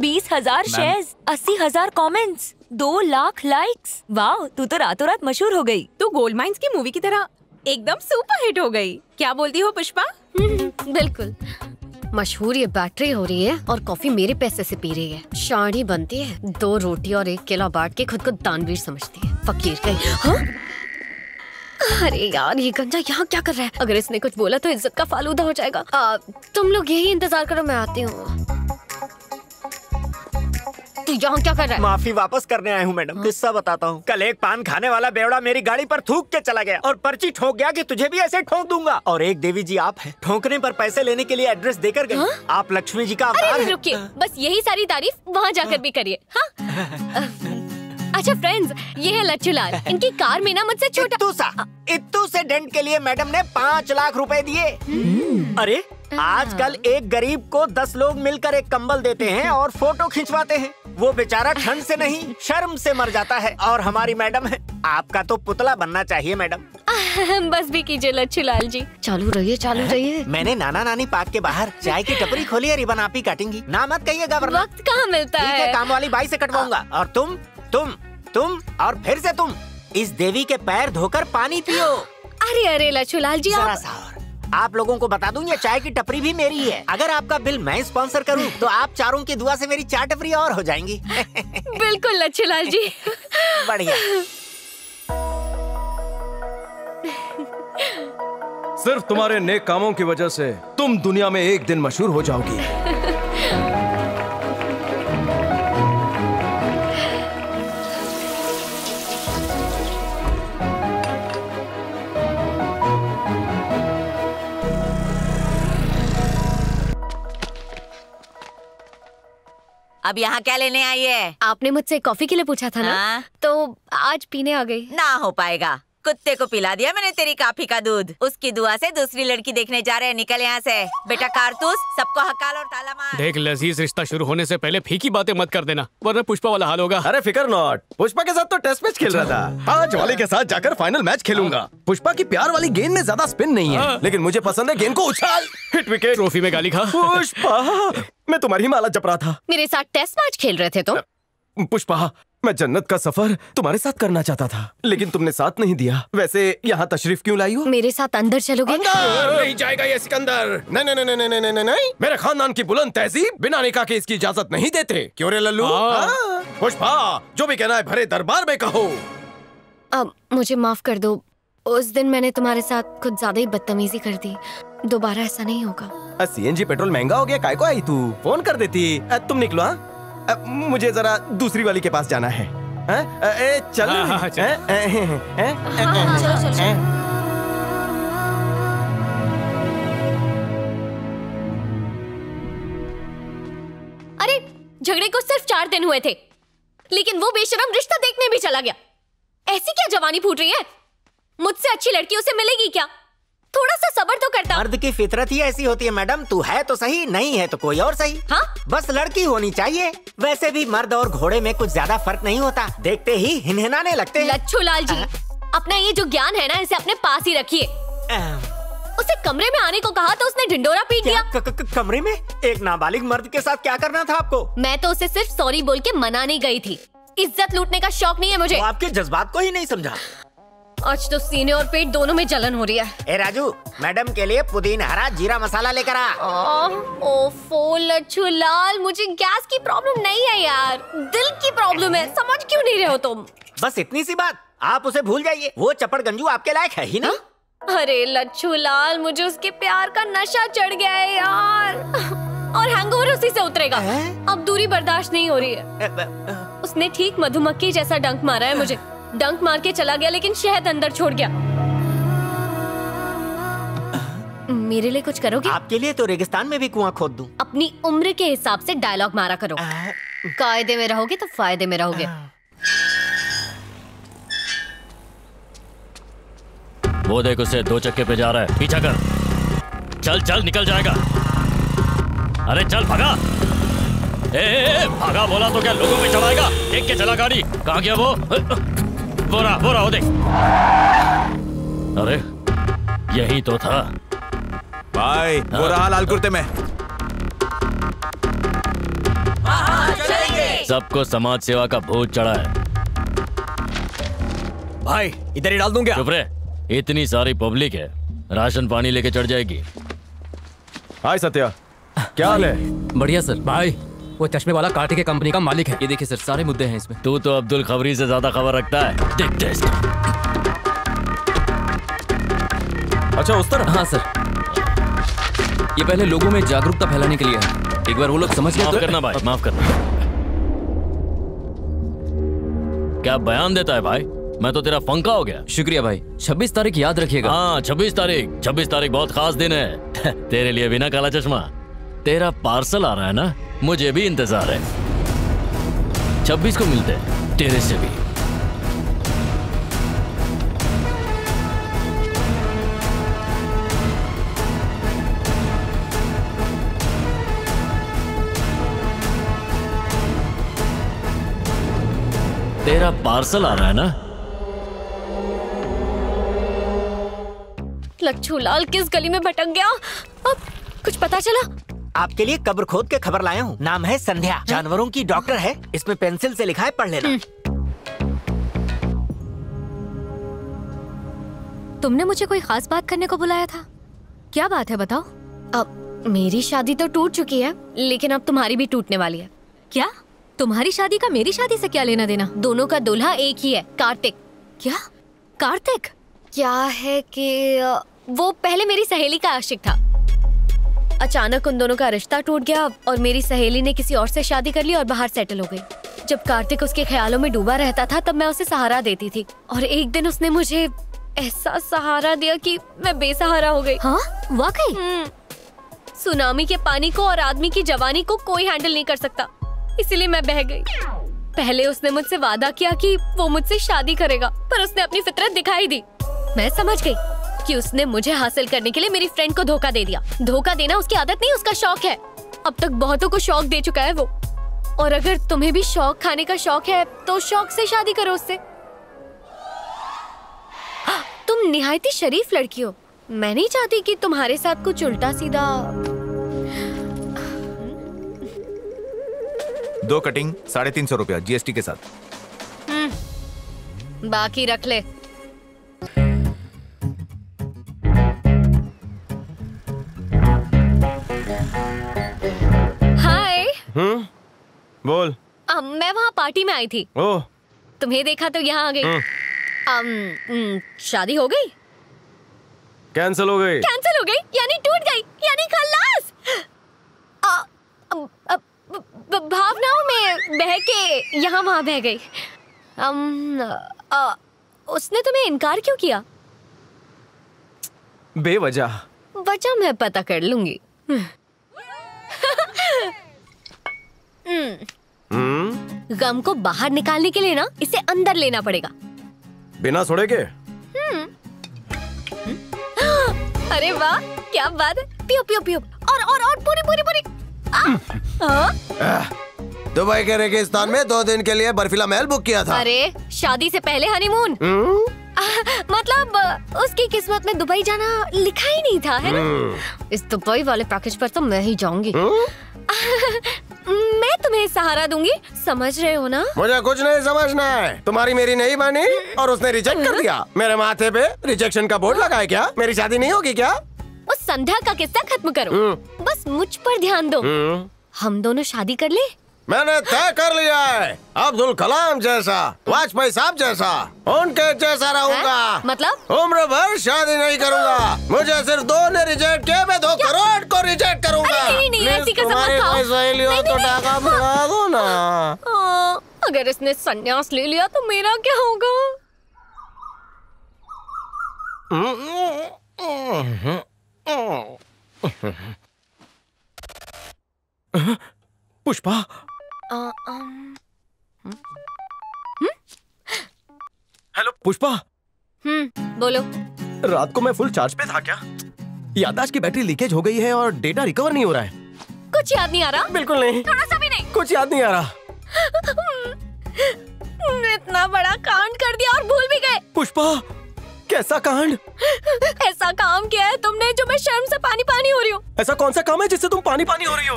बीस हजार शेयर्स, अस्सी हजार कॉमेंट्स, दो लाख लाइक्स। वाह, तू तो रातों रात मशहूर हो गई। तू गोल्ड माइंस की मूवी की तरह एकदम सुपर हिट हो गई। क्या बोलती हो पुष्पा? बिल्कुल। मशहूर ये बैटरी हो रही है और कॉफी मेरे पैसे से पी रही है। शाड़ी बनती है, दो रोटी और एक केला बांट के खुद को दानवीर समझती है। फकीर कहीं। हाँ? अरे यार, ये गंजा यहाँ क्या कर रहा है? अगर इसने कुछ बोला तो इज्जत का फालूदा हो जाएगा। आ, तुम लोग यही इंतजार करो, मैं आती हूँ। तू यहाँ क्या कर रहा है? माफी वापस करने आया हूँ मैडम। किस्सा बताता हूँ। कल एक पान खाने वाला बेवड़ा मेरी गाड़ी पर थूक के चला गया और पर्ची ठोक गया कि तुझे भी ऐसे ठोक दूंगा। और एक देवी जी आप हैं, ठोकने पर पैसे लेने के लिए एड्रेस देकर गए। आप लक्ष्मी जी का आभार हैं। रुकिए, बस यही सारी तारीफ वहाँ जाकर भी करिए। अच्छा फ्रेंड्स, ये है लच्छूलाल। इनकी कार में ना मुझसे छोटा इत्तू से डेंट के लिए मैडम ने पाँच लाख रुपए दिए। अरे, आजकल एक गरीब को दस लोग मिलकर एक कंबल देते हैं और फोटो खिंचवाते हैं। वो बेचारा ठंड से नहीं, शर्म से मर जाता है। और हमारी मैडम है, आपका तो पुतला बनना चाहिए मैडम। बस भी कीजिए लच्छूलाल जी। चालू रहिए, चालू रहिए। मैंने नाना नानी पार्क के बाहर चाय की टपरी खोली है। रिबन आप ही काटेंगी ना, मत कहिएगा वरना। वक्त कहाँ मिलता है? काम वाली बाई से कटवाऊंगा। और तुम तुम तुम और फिर से तुम इस देवी के पैर धोकर पानी पियो। अरे अरे लच्छूलाल जी, जरा सा और। आप लोगों को बता दूं, ये चाय की टपरी भी मेरी है। अगर आपका बिल मैं स्पॉन्सर करूं तो आप चारों की दुआ से मेरी चाय टपरी और हो जाएंगी। बिल्कुल लच्छूलाल जी। बढ़िया। सिर्फ तुम्हारे नेक कामों की वजह से तुम दुनिया में एक दिन मशहूर हो जाओगी। अब यहाँ क्या लेने आई है? आपने मुझसे कॉफी के लिए पूछा था ना? आ? तो आज पीने आ गई। ना हो पाएगा, कुत्ते को पिला दिया मैंने तेरी कॉफी का दूध। उसकी दुआ से दूसरी लड़की देखने जा रहे हैं। निकल यहाँ से बेटा कारतूस। सबको हकाल और ताला मार। देख लजीज, रिश्ता शुरू होने से पहले फीकी बातें मत कर देना, वरना पुष्पा वाला हाल होगा। अरे फिकर नॉट, पुष्पा के साथ तो टेस्ट मैच खेल रहा था। आज वाले के साथ जाकर फाइनल मैच खेलूंगा। पुष्पा की प्यार वाली गेंद में ज्यादा स्पिन नहीं है, लेकिन मुझे पसंद है गेंद को उछाल। Hit wicket. ट्रॉफी में गाली खा। पुष्पा, मैं तुम्हारी ही माला जप रहा था। मेरे साथ टेस्ट मैच खेल रहे थे तुम? पुष्पा, मैं जन्नत का सफर तुम्हारे साथ करना चाहता था, लेकिन तुमने साथ नहीं दिया। वैसे यहाँ तशरीफ क्यों लाई हो? मेरे साथ अंदर चलोगे? अंदर नहीं जाएगा ये सिकंदर। नहीं नहीं नहीं नहीं नहीं नहीं नहीं, मेरे खानदान की बुलंद तहजीब बिना निकाह के इसकी इजाजत नहीं देते। क्यों रे लल्लू? पुष्पा, जो भी कहना है भरे दरबार में कहो। अब मुझे माफ कर दो, उस दिन मैंने तुम्हारे साथ कुछ ज्यादा ही बदतमीजी कर दी। दोबारा ऐसा नहीं होगा। सीएनजी पेट्रोल महंगा हो गया, काय को आई तू? फोन कर देती। तुम निकलो, हाँ मुझे जरा दूसरी वाली के पास जाना है। आ, ए, चल हाँ, चल अरे झगड़े को सिर्फ चार दिन हुए थे लेकिन वो बेशरम रिश्ता देखने भी चला गया। ऐसी क्या जवानी फूट रही है? मुझसे अच्छी लड़की उसे मिलेगी क्या? थोड़ा सा सबर तो करता। मर्द की फितरत ही ऐसी होती है मैडम। तू है तो सही, नहीं है तो कोई और सही। हाँ? बस लड़की होनी चाहिए। वैसे भी मर्द और घोड़े में कुछ ज्यादा फर्क नहीं होता, देखते ही हिनहिनाने लगते हैं। लच्छू लाल जी, अपना ये जो ज्ञान है ना, इसे अपने पास ही रखिए। उसे कमरे में आने को कहा तो उसने ढिंडोरा पीट दिया। क, क, क, कमरे में एक नाबालिग मर्द के साथ क्या करना था आपको? मैं तो उसे सिर्फ सॉरी बोल के मनाने गई थी। इज्जत लूटने का शौक नहीं है मुझे। आपके जज्बात को ही नहीं समझा। आज तो सीने और पेट दोनों में जलन हो रही है। ए राजू, मैडम के लिए पुदीना हरा जीरा मसाला लेकर आ। ओफो लच्छू लाल, मुझे गैस की प्रॉब्लम नहीं है यार, दिल की प्रॉब्लम है। समझ क्यों नहीं रहे हो तुम? बस इतनी सी बात, आप उसे भूल जाइए। वो चपड़ गंजू आपके लायक है ही नहीं। अरे लच्छू लाल, मुझे उसके प्यार का नशा चढ़ गया है यार, और हैंगओवर उसी से उतरेगा। अब दूरी बर्दाश्त नहीं हो रही है। उसने ठीक मधुमक्खी जैसा डंक मारा है मुझे। डंक मार के चला गया लेकिन शहद अंदर छोड़ गया। मेरे लिए कुछ करोगे? आपके लिए तो रेगिस्तान में भी कुआं खोद दूं। अपनी उम्र के हिसाब से डायलॉग मारा करो। कायदे में रहोगे तो फायदे में रहोगे। वो देख, उसे दो चक्के पे जा रहा है, पीछा कर। चल चल, निकल जाएगा। अरे चल, भगा। ए, ए, भागा बोला तो क्या लोगों में चलाएगा? देख के चला गाड़ी। कहाँ गया वो? वो रहा, वो रहा, वो देख। अरे यही तो था भाई। हाँ, वो रहा लाल कुर्ते में। सबको समाज सेवा का भूत चढ़ा है भाई। इधर ही डाल दूंगा। चुप रहे, इतनी सारी पब्लिक है, राशन पानी लेके चढ़ जाएगी। हाय सत्या, क्या हाल है? बढ़िया सर। भाई वो चश्मे वाला कार्तिक कंपनी का मालिक है। ये देखिए सर, सारे मुद्दे हैं इसमें। तू तो अब्दुल खबरी से ज्यादा खबर रखता है। देखते हैं इसको। अच्छा उस तरफ? हाँ सर, ये पहले लोगों में जागरूकता फैलाने के लिए है। एक बार वो लोग समझ गए तो... करना भाई, माफ करना। क्या बयान देता है भाई, मैं तो तेरा फंका हो गया। शुक्रिया भाई। छब्बीस तारीख याद रखिएगा। हाँ छब्बीस तारीख। छब्बीस तारीख बहुत खास दिन है तेरे लिए। बिना काला चश्मा तेरा पार्सल आ रहा है ना, मुझे भी इंतजार है। छब्बीस को मिलते हैं, तेरे से भी। तेरा पार्सल आ रहा है ना। लच्छू लाल किस गली में भटक गया? अब कुछ पता चला? आपके लिए कब्र खोद के खबर लाया हूँ। नाम है संध्या, जानवरों की डॉक्टर है। इसमें पेंसिल से लिखा है, पढ़ लेना। तुमने मुझे कोई खास बात करने को बुलाया था, क्या बात है बताओ? अब मेरी शादी तो टूट चुकी है लेकिन अब तुम्हारी भी टूटने वाली है। क्या? तुम्हारी शादी का मेरी शादी से क्या लेना देना? दोनों का दूल्हा एक ही है, कार्तिक। क्या कार्तिक? क्या है कि वो पहले मेरी सहेली का आशिक था। अचानक उन दोनों का रिश्ता टूट गया और मेरी सहेली ने किसी और से शादी कर ली और बाहर सेटल हो गई। जब कार्तिक उसके ख्यालों में डूबा रहता था तब मैं उसे सहारा देती थी और एक दिन उसने मुझे ऐसा सहारा दिया कि मैं बेसहारा हो गई। हाँ वाकई? सुनामी के पानी को और आदमी की जवानी को कोई हैंडल नहीं कर सकता, इसीलिए मैं बह गई। पहले उसने मुझसे वादा किया कि वो मुझसे शादी करेगा पर उसने अपनी फितरत दिखाई दी। मैं समझ गई कि उसने मुझे हासिल करने के लिए मेरी फ्रेंड को धोखा दे दिया। धोखा देना उसकी आदत नहीं, उसका शौक है। अब तक बहुतों को शौक दे चुका है वो। और अगर तुम्हें भी शौक, खाने का शौक है तो शौक से शादी करो उससे। तुम निहायती शरीफ लड़की हो, मैं नहीं चाहती कि तुम्हारे साथ कुछ उल्टा सीधा। दो कटिंग साढ़े तीन सौ रुपया जीएसटी के साथ, बाकी रख ले। हम्म, बोल। आ, मैं वहाँ पार्टी में आई थी। ओ। तुम्हें देखा तो यहाँ आ गई। शादी हो गई? कैंसिल हो गई। कैंसिल हो गई यानी टूट गई यानी खलास। भावनाओं में बह के यहाँ वहाँ बह गई। उसने तुम्हें इनकार क्यों किया? बेवजह। वजह मैं पता कर लूंगी। गम को बाहर निकालने के लिए ना इसे अंदर लेना पड़ेगा। बिना सोड़े के? अरे वाह क्या बात है। पियो पियो पियो और और और पूरी पूरी पूरी। दुबई के रेगिस्तान में दो दिन के लिए बर्फीला महल बुक किया था। अरे शादी से पहले हनीमून। मतलब उसकी किस्मत में दुबई जाना लिखा ही नहीं था है ना? इस दुबई वाले पैकेज पर तो मैं ही जाऊंगी। मैं तुम्हें सहारा दूंगी, समझ रहे हो ना? मुझे कुछ नहीं समझना है। तुम्हारी मेरी नहीं बनी और उसने रिजेक्ट कर दिया। मेरे माथे पे रिजेक्शन का बोर्ड लगा है क्या? मेरी शादी नहीं होगी क्या? उस संध्या का किस्सा खत्म करो, बस मुझ पर ध्यान दो। हम दोनों शादी कर ले। मैंने तय कर लिया है। अब्दुल कलाम जैसा, वाजपेयी साहब जैसा, उनके जैसा रहूंगा। मतलब उम्र भर शादी नहीं करूंगा। मुझे सिर्फ दो ने रिजेक्ट किया, मैं दो करोड़ को रिजेक्ट करूंगा। नहीं नहीं ऐसी कसम तो डाका भगा दो ना। अगर इसने संन्यास ले लिया तो मेरा क्या होगा? Pushpa hello uh, um, Pushpa. हम्म बोलो। रात को मैं फुल चार्ज पे था क्या? याददाश्त की बैटरी लीकेज हो गई है और डेटा रिकवर नहीं हो रहा है। कुछ याद नहीं आ रहा? बिल्कुल नहीं, थोड़ा सा भी नहीं। कुछ याद नहीं आ रहा। इतना बड़ा कांड कर दिया और भूल भी गए। पुष्पा कैसा कांड? ऐसा काम किया है तुमने जो मैं शर्म से पानी पानी हो रही हूँ। ऐसा कौन सा काम है जिससे तुम पानी पानी हो रही हो?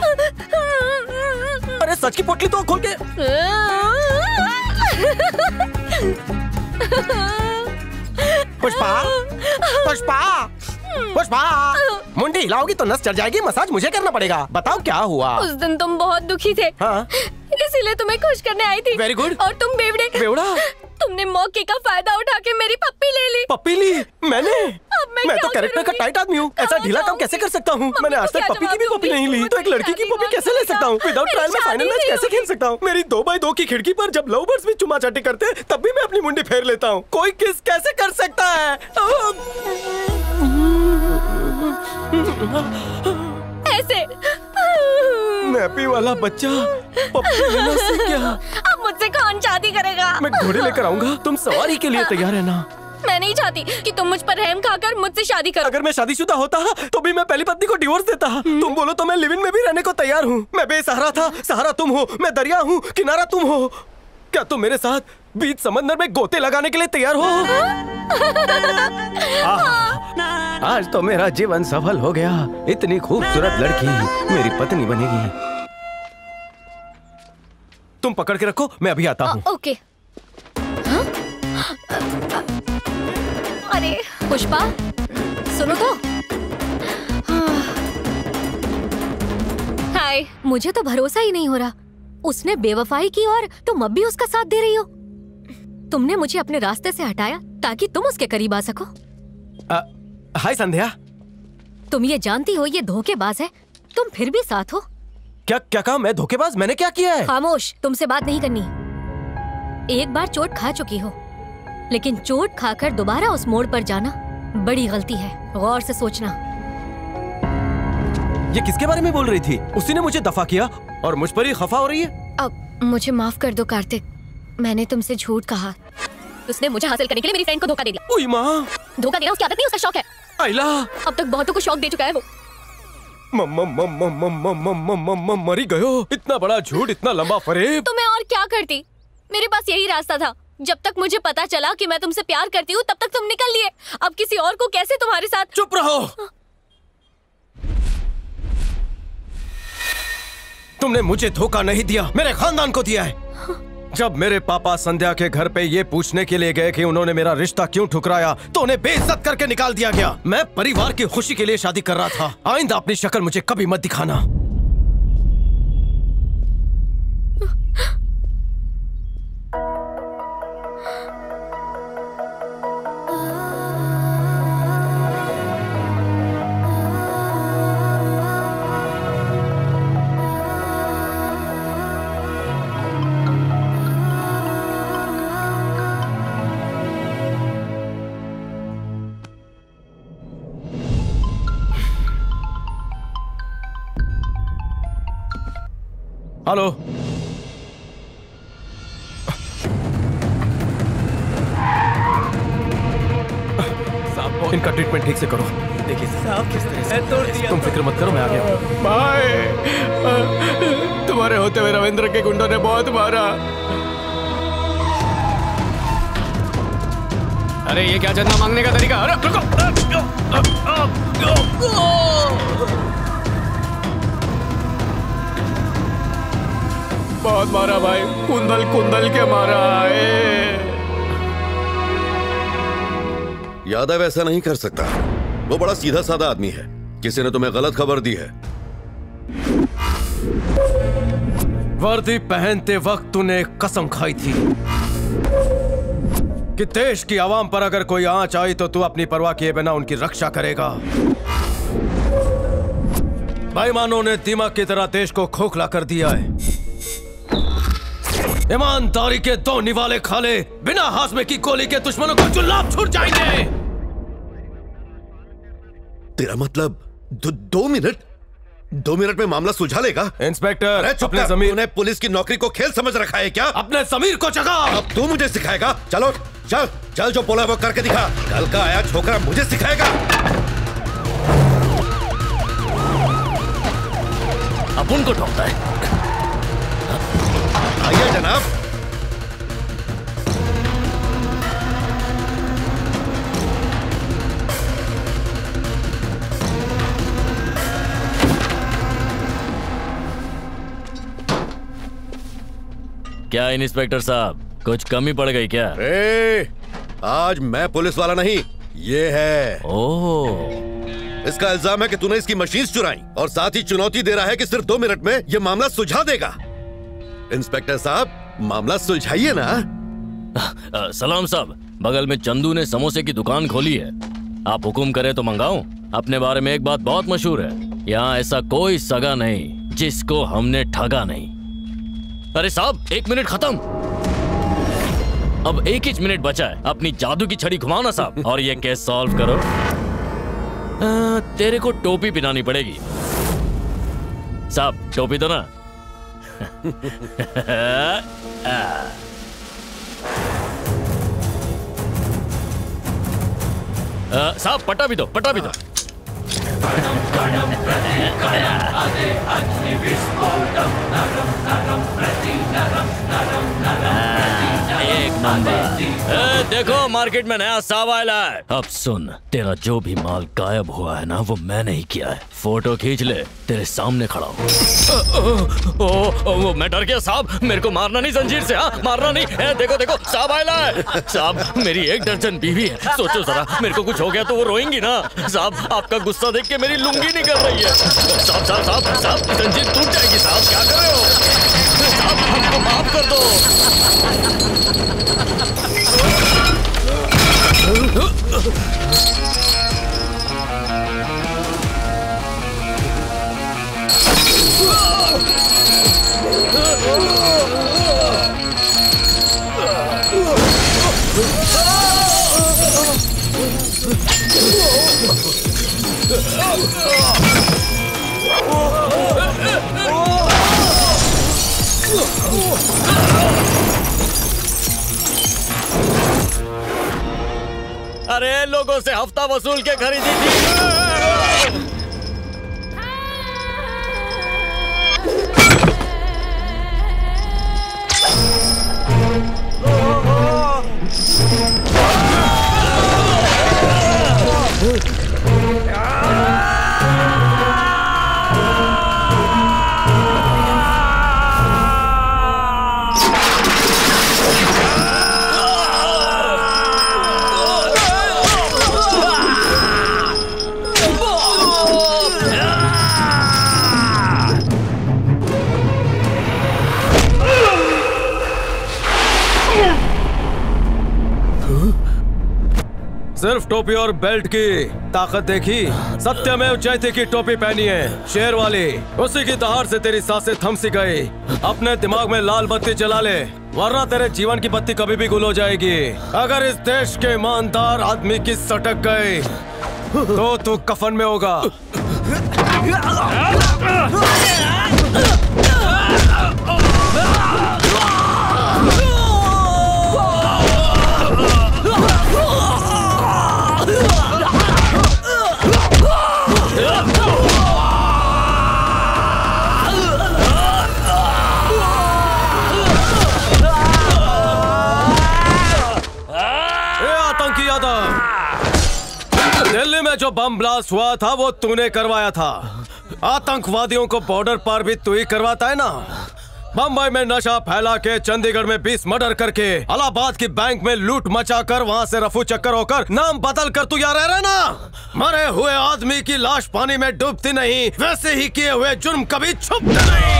अरे सच की पोटली तो खोल के। पुष्पा पुष्पा पुष्पा मुंडी हिलाओगी तो नस चढ़ जाएगी। मसाज मुझे करना पड़ेगा। बताओ क्या हुआ? उस दिन तुम बहुत दुखी थे। हाँ? इसीलिए तुम्हें खुश करने आई थी। Very good. और तुम बेवड़े। बेवड़ा? तुमने मौके का फायदा उठा के मेरी पप्पी ले ली। पप्पी ली मैंने? अब मैं मैं तो कैरेक्टर का टाइट आदमी हूँ, ऐसा ढीला काम कैसे कर सकता हूँ? मैंने आज तक पप्पी की भी पप्पी नहीं ली, तो एक लड़की की पप्पी कैसे ले सकता हूँ? विदाउट ट्रायल में फाइनल मैच कैसे खेल सकता हूँ? मेरी दो बाई दो की खिड़की पर जब लव बर्ड्स भी चुमा चाटी करते हैं तब भी मैं अपनी मुंडी फेर लेता हूँ। कोई किस कैसे कर सकता है? ऐसे नैपी वाला बच्चा पप्पी लेना से क्या? अब मुझसे कौन शादी करेगा? मैं घोड़े लेकर आऊंगा, तुम सवारी के लिए तैयार है ना? मैं नहीं चाहती कि तुम मुझ पर रहम खाकर मुझसे शादी करो। अगर मैं शादीशुदा होता तो भी मैं पहली पत्नी को डिवोर्स देता। तुम बोलो तो मैं लिव इन में भी रहने को तैयार हूँ। मैं बेसहारा था, सहारा तुम हो। मैं दरिया हूँ, किनारा तुम हो। क्या तुम मेरे साथ बीच समंदर में गोते लगाने के लिए तैयार हो? आज तो मेरा जीवन सफल हो गया। इतनी खूबसूरत लड़की मेरी पत्नी बनेगी। तुम पकड़ के रखो, मैं अभी आता हूँ। ओके। हाँ? अरे पुष्पा सुनो तो। हाय मुझे तो भरोसा ही नहीं हो रहा। उसने बेवफाई की और तुम अब भी उसका साथ दे रही हो। तुमने मुझे अपने रास्ते से हटाया ताकि तुम उसके करीब आ सको। हाय संध्या। तुम ये जानती हो ये धोखेबाज है, तुम फिर भी साथ हो। क्या क्या कहा मैं धोखेबाज? मैंने क्या किया है? खामोश, तुमसे बात नहीं करनी। एक बार चोट खा चुकी हो, लेकिन चोट खाकर दोबारा उस मोड़ पर जाना बड़ी गलती है। गौर से सोचना। ये किसके बारे में बोल रही थी? उसी ने मुझे दफा किया और मुझ पर ही खफा हो रही है। अब मुझे माफ कर दो कार्तिक, मैंने तुमसे झूठ कहा। उसने मुझे हासिल करने के लिए मेरी फ्रेंड को धोखा दे दिया। ओए माँ, धोखा देना उसकी आदत नहीं, उसका शौक है। आइला अब तक बहुतों को शौक दे चुका है वो। मम्मा मम्मा मम्मा मम्मा मम्मा मरी गयो। इतना बड़ा झूठ, इतना लंबा फरेब। तो मैं और क्या करती? मेरे पास यही रास्ता था। जब तक मुझे पता चला कि मैं तुमसे प्यार करती हूँ तब तक तुम निकल लिए। अब किसी और को कैसे तुम्हारे साथ? चुप रहो। तुमने मुझे धोखा नहीं दिया, मेरे खानदान को दिया है। जब मेरे पापा संध्या के घर पे ये पूछने के लिए गए कि उन्होंने मेरा रिश्ता क्यों ठुकराया तो उन्हें बेइज्जत करके निकाल दिया गया। मैं परिवार की खुशी के लिए शादी कर रहा था। आइंदा अपनी शक्ल मुझे कभी मत दिखाना। हेलो, साहब इनका ट्रीटमेंट ठीक से करो। देखिए साहब किस तरह से तोड़ दिया। तुम फिक्र मत करो, मैं आ गया। भाई तुम्हारे होते हुए रविंद्र के गुंडों ने बहुत मारा। अरे ये क्या चंदा मांगने का तरीका। अरे रुको, बहुत मारा भाई, कुंदल कुंदल के मारा। यादव ऐसा नहीं कर सकता, वो बड़ा सीधा साधा आदमी है। किसी ने तुम्हें गलत खबर दी है। वर्दी पहनते वक्त तूने कसम खाई थी कि देश की आवाम पर अगर कोई आंच आई तो तू अपनी परवाह किए बिना उनकी रक्षा करेगा। बेईमानों ने दिमाग की तरह देश को खोखला कर दिया है। ईमानदारी के दो निवाले खाले बिना हाजमे की गोली के दुश्मनों को जुल्लाब छूट जाएंगे। तेरा मतलब दो, दो मिनट दो मिनट में मामला सुलझा लेगा इंस्पेक्टर? अपने ज़मीर ने पुलिस की नौकरी को खेल समझ रखा है क्या? अपने ज़मीर को जगा। अब तू मुझे सिखाएगा? चलो चल चल, जो बोला वो करके दिखा। कल का आया छोकरा मुझे सिखाएगा। अब उनको ठोकता है। आइए जनाब। क्या इंस्पेक्टर साहब, कुछ कमी पड़ गई क्या? ए, आज मैं पुलिस वाला नहीं, ये है। ओह, इसका इल्जाम है कि तूने इसकी मशीन चुराई और साथ ही चुनौती दे रहा है कि सिर्फ दो मिनट में ये मामला सुलझा देगा। इंस्पेक्टर साहब, मामला सुलझाइए ना। आ, सलाम साहब, बगल में चंदू ने समोसे की दुकान खोली है। आप हुकुम करें तो मंगाऊं। अपने बारे में एक बात बहुत मशहूर है, यहाँ ऐसा कोई सगा नहीं जिसको हमने ठगा नहीं। अरे साहब, एक मिनट खत्म। अब एक ही मिनट बचा है, अपनी जादू की छड़ी घुमाओ ना साहब और ये केस सॉल्व करो। आ, तेरे को टोपी पहनानी पड़ेगी साहब। टोपी दो ना। साहब पट्टा भी दो, पट्टा भी दो। कणम कणम प्रति कणम आदे अग्नि विस्फोटम नरम नरम प्रति नरम नरम नरम। एक नंबर। देखो मार्केट में नया सावाला है। अब सुन, तेरा जो भी माल गायब हुआ है ना, वो मैंने ही किया है। फोटो खींच ले, तेरे सामने खड़ा हूँ। मैं डर गया साहब, मेरे को मारना नहीं जंजीर से। हाँ मारना नहीं। ए, देखो देखो सावाला है साहब। मेरी एक दर्जन बीवी है, सोचो जरा मेरे को कुछ हो गया तो वो रोएंगी ना साहब। आपका गुस्सा देख के मेरी लुंगी निकल रही है साहब। साहब साहब साहब जंजीर टूट जाएगी साहब। क्या कर रहे हो साहब, हमको माफ कर दो। अरे लोगों से हफ्ता वसूल के खरीदी थी। सिर्फ टोपी और बेल्ट की ताकत देखी, सत्यमेव जयते की टोपी पहनी है शेर वाली। उसी की दहाड़ से तेरी सांसें थमसी गई। अपने दिमाग में लाल बत्ती जला ले, वरना तेरे जीवन की बत्ती कभी भी गुल हो जाएगी। अगर इस देश के ईमानदार आदमी की सटक गई तो तू कफन में होगा। जो बम ब्लास्ट हुआ था वो तूने करवाया था। आतंकवादियों को बॉर्डर पार भी तू ही करवाता है ना। मुंबई में नशा फैला के, चंडीगढ़ में बीस मर्डर करके, अलाहाबाद की बैंक में लूट मचा कर, वहाँ से रफू चक्कर होकर नाम बदल कर तू यहाँ रह रहा ना। मरे हुए आदमी की लाश पानी में डूबती नहीं, वैसे ही किए हुए जुर्म कभी छुपते नहीं।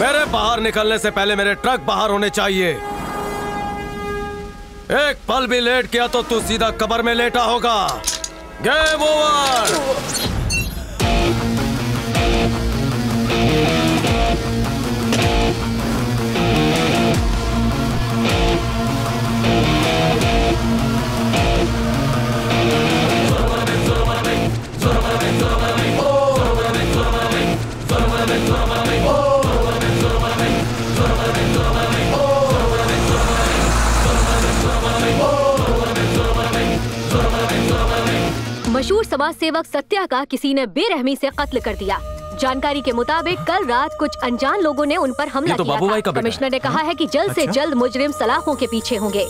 मेरे बाहर निकलने से पहले मेरे ट्रक बाहर होने चाहिए। एक पल भी लेट किया तो तू सीधा कब्र में लेटा होगा। Game over. मशहूर समाज सेवक सत्या का किसी ने बेरहमी से कत्ल कर दिया। जानकारी के मुताबिक कल रात कुछ अनजान लोगों ने उन पर हमला तो किया था। कमिश्नर ने कहा है कि जल्द अच्छा? से जल्द मुजरिम सलाखों के पीछे होंगे।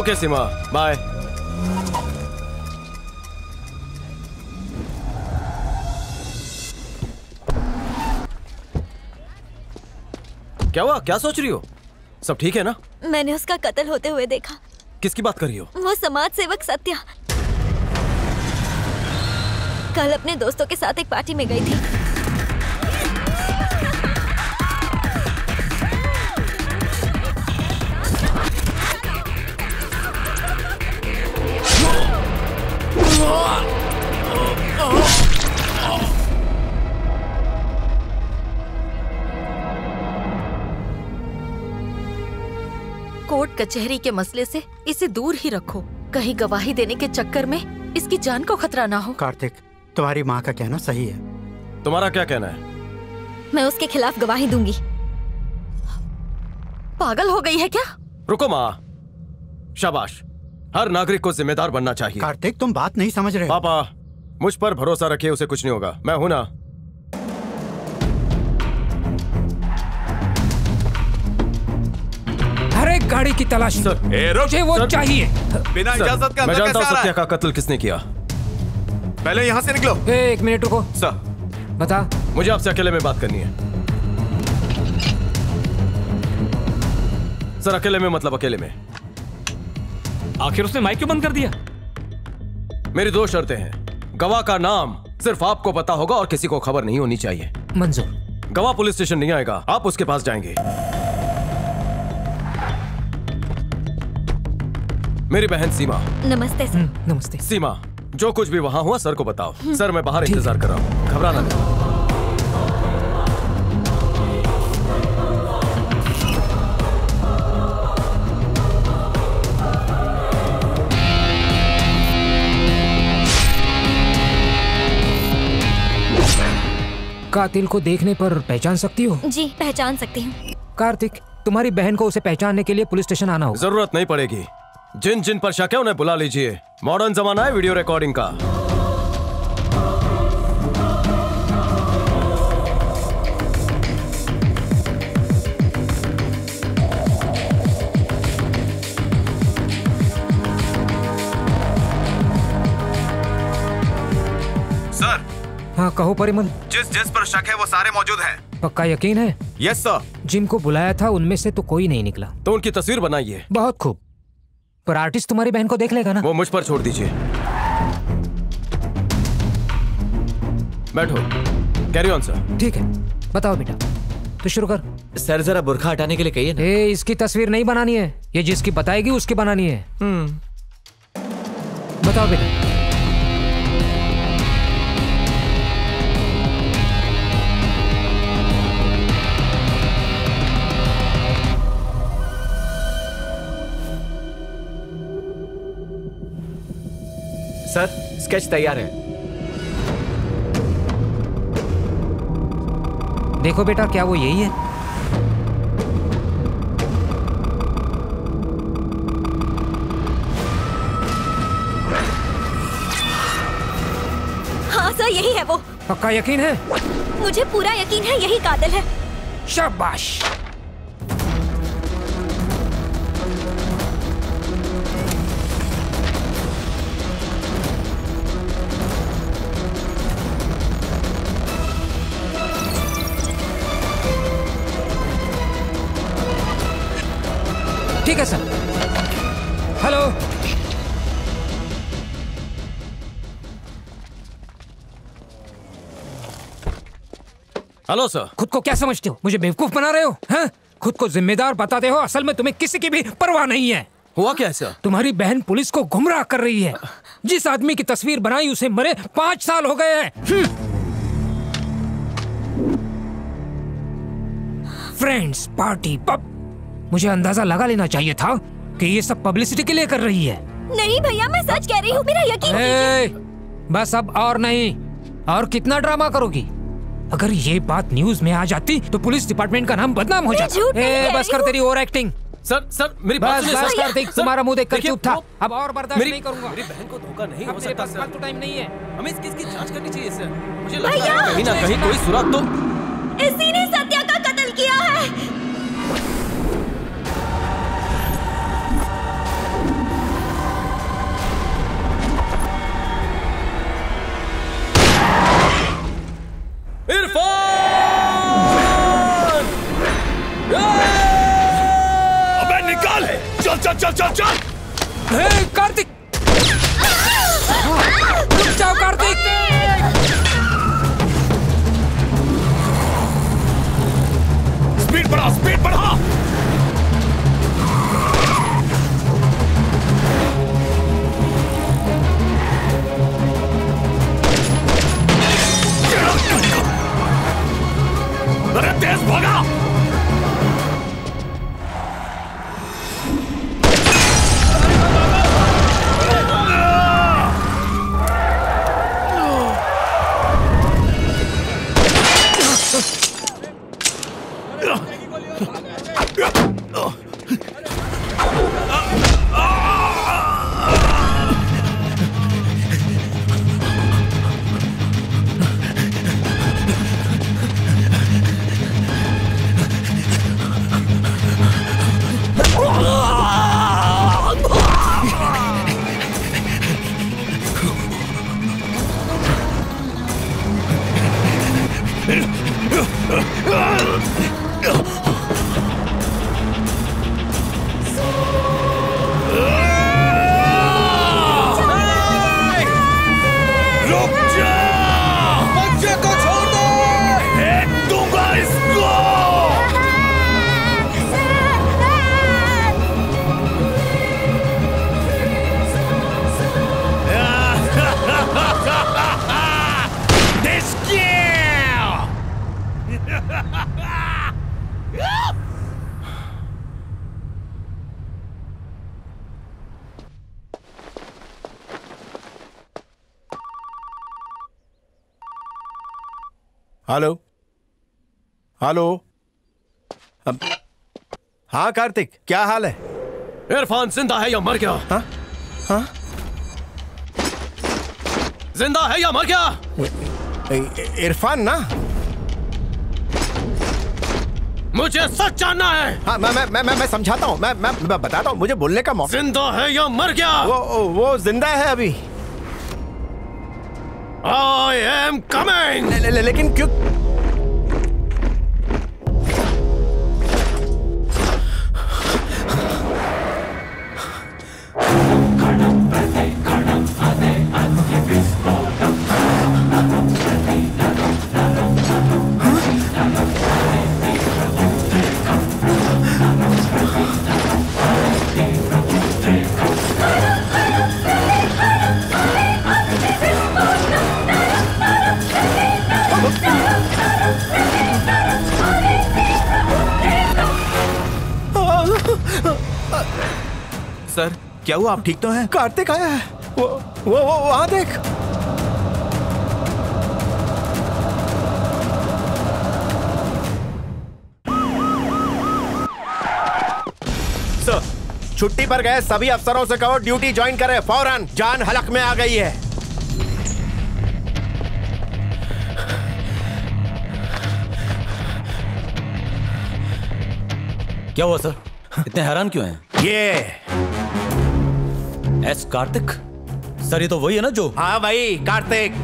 Okay Seema, bye. क्या हुआ? क्या सोच रही हो? सब ठीक है ना? मैंने उसका कत्ल होते हुए देखा। किसकी बात कर रही हो? वो समाज सेवक सत्या। कल अपने दोस्तों के साथ एक पार्टी में गई थी। कोर्ट कचहरी के मसले से इसे दूर ही रखो, कहीं गवाही देने के चक्कर में इसकी जान को खतरा ना हो। कार्तिक, तुम्हारी माँ का कहना सही है। तुम्हारा क्या कहना है? मैं उसके खिलाफ गवाही दूंगी। पागल हो गई है क्या? रुको माँ, शाबाश। हर नागरिक को जिम्मेदार बनना चाहिए। कार्तिक, तुम बात नहीं समझ रहे। पापा, मुझ पर भरोसा रखिए, उसे कुछ नहीं होगा, मैं हूं ना। हर एक गाड़ी की तलाश सर, मुझे वो सर, चाहिए। बिना इजाजत का मैं जानता हूं सत्या का कत्ल किसने किया। पहले यहाँ से निकलो। एक मिनट रुको सर, बता। मुझे आपसे अकेले में बात करनी है सर। अकेले में मतलब अकेले में। आखिर उसने माइक क्यों बंद कर दिया? मेरी दो शर्तें हैं। गवाह का नाम सिर्फ आपको पता होगा और किसी को खबर नहीं होनी चाहिए। मंजूर। गवाह पुलिस स्टेशन नहीं आएगा, आप उसके पास जाएंगे। मेरी बहन सीमा। नमस्ते सर। नमस्ते सीमा, जो कुछ भी वहां हुआ सर को बताओ। सर, मैं बाहर इंतजार कर रहा हूँ, घबराना नहीं। कातिल को देखने पर पहचान सकती हो? जी, पहचान सकती हूँ। कार्तिक, तुम्हारी बहन को उसे पहचानने के लिए पुलिस स्टेशन आना होगा। जरूरत नहीं पड़ेगी। जिन जिन पर शक है उन्हें बुला लीजिए। मॉडर्न जमाना है वीडियो रिकॉर्डिंग का। हाँ कहो परिमल। जिस जिस पर शक है वो सारे मौजूद हैं। पक्का यकीन है? Yes sir. जिनको बुलाया था उनमें से तो कोई नहीं निकला। तो उनकी तस्वीर बनाइए। बहुत खूब। पर आर्टिस्ट तुम्हारी बहन को देख लेगा ना? वो मुझ पर छोड़ दीजिए। बैठो। Carry on sir. ठीक है, बताओ बेटा, तो शुरू कर। सर जरा बुरखा हटाने के लिए कहिए ना। ए, इसकी तस्वीर नहीं बनानी है, ये जिसकी बताएगी उसकी बनानी है। बताओ बेटा। सर, स्केच तैयार है। देखो बेटा, क्या वो यही है? हाँ सर, यही है वो। पक्का यकीन है? मुझे पूरा यकीन है, यही कातिल है। शाबाश। ठीक है सर। Hello, hello sir. खुद को क्या समझते हो? मुझे बेवकूफ बना रहे हो? हाँ? खुद को जिम्मेदार बताते हो, असल में तुम्हें किसी की भी परवाह नहीं है। हुआ क्या है सर? तुम्हारी बहन पुलिस को गुमराह कर रही है। जिस आदमी की तस्वीर बनाई उसे मरे पांच साल हो गए हैं। फ्रेंड्स, पार्टी, पब, मुझे अंदाजा लगा लेना चाहिए था कि ये सब पब्लिसिटी के लिए कर रही है। नहीं भैया, मैं सच कह रही हूँ, मेरा यकीन कीजिए। बस अब और नहीं। और कितना ड्रामा करोगी? अगर ये बात न्यूज में आ जाती तो पुलिस डिपार्टमेंट का नाम बदनाम हो जाता। ए, बस कर तेरी ओवर एक्टिंग। सर, सर, मेरी बात सुनिए। बस कार्तिक, तुम्हारा मुंह देखकर चुप था, अब और बर्दाश्त नहीं करूंगा। मेरी बहन को धोखा नहीं हो सकता सर। फालतू टाइम नहीं है, हमें इस केस की जांच करनी चाहिए सर। मुझे लगता है कहीं ना कहीं कोई सुराग तो इसी ने सत्या का कत्ल किया है। इरफान! अबे निकाल है। चल चल चल चल चल। हे कार्तिक, रुक जाओ कार्तिक। स्पीड बढ़ा, स्पीड बढ़ा। अरे तेज भागा। Hello, hello. हाँ कार्तिक, क्या हाल है? इरफान जिंदा है या मर गया? हाँ हाँ, जिंदा है या मर गया? इरफान ना, मुझे सच जानना है। हाँ, मैं मैं मैं मैं समझाता हूँ, मैं मैं मैं बताता हूँ, मुझे बोलने का मौका। जिंदा है या मर गया? वो वो जिंदा है अभी। I am coming. ले, ले, लेकिन क्यों? सर, क्या हुआ? आप ठीक तो हैं? कार्तिक आया है। वो वो वहाँ देख। सर, छुट्टी पर गए सभी अफसरों से कहो ड्यूटी ज्वाइन करें फौरन, जान हलक में आ गई है। क्या हुआ सर, इतने हैरान क्यों हैं? ये एस कार्तिक सर, ये तो वही है ना जो। हाँ भाई कार्तिक,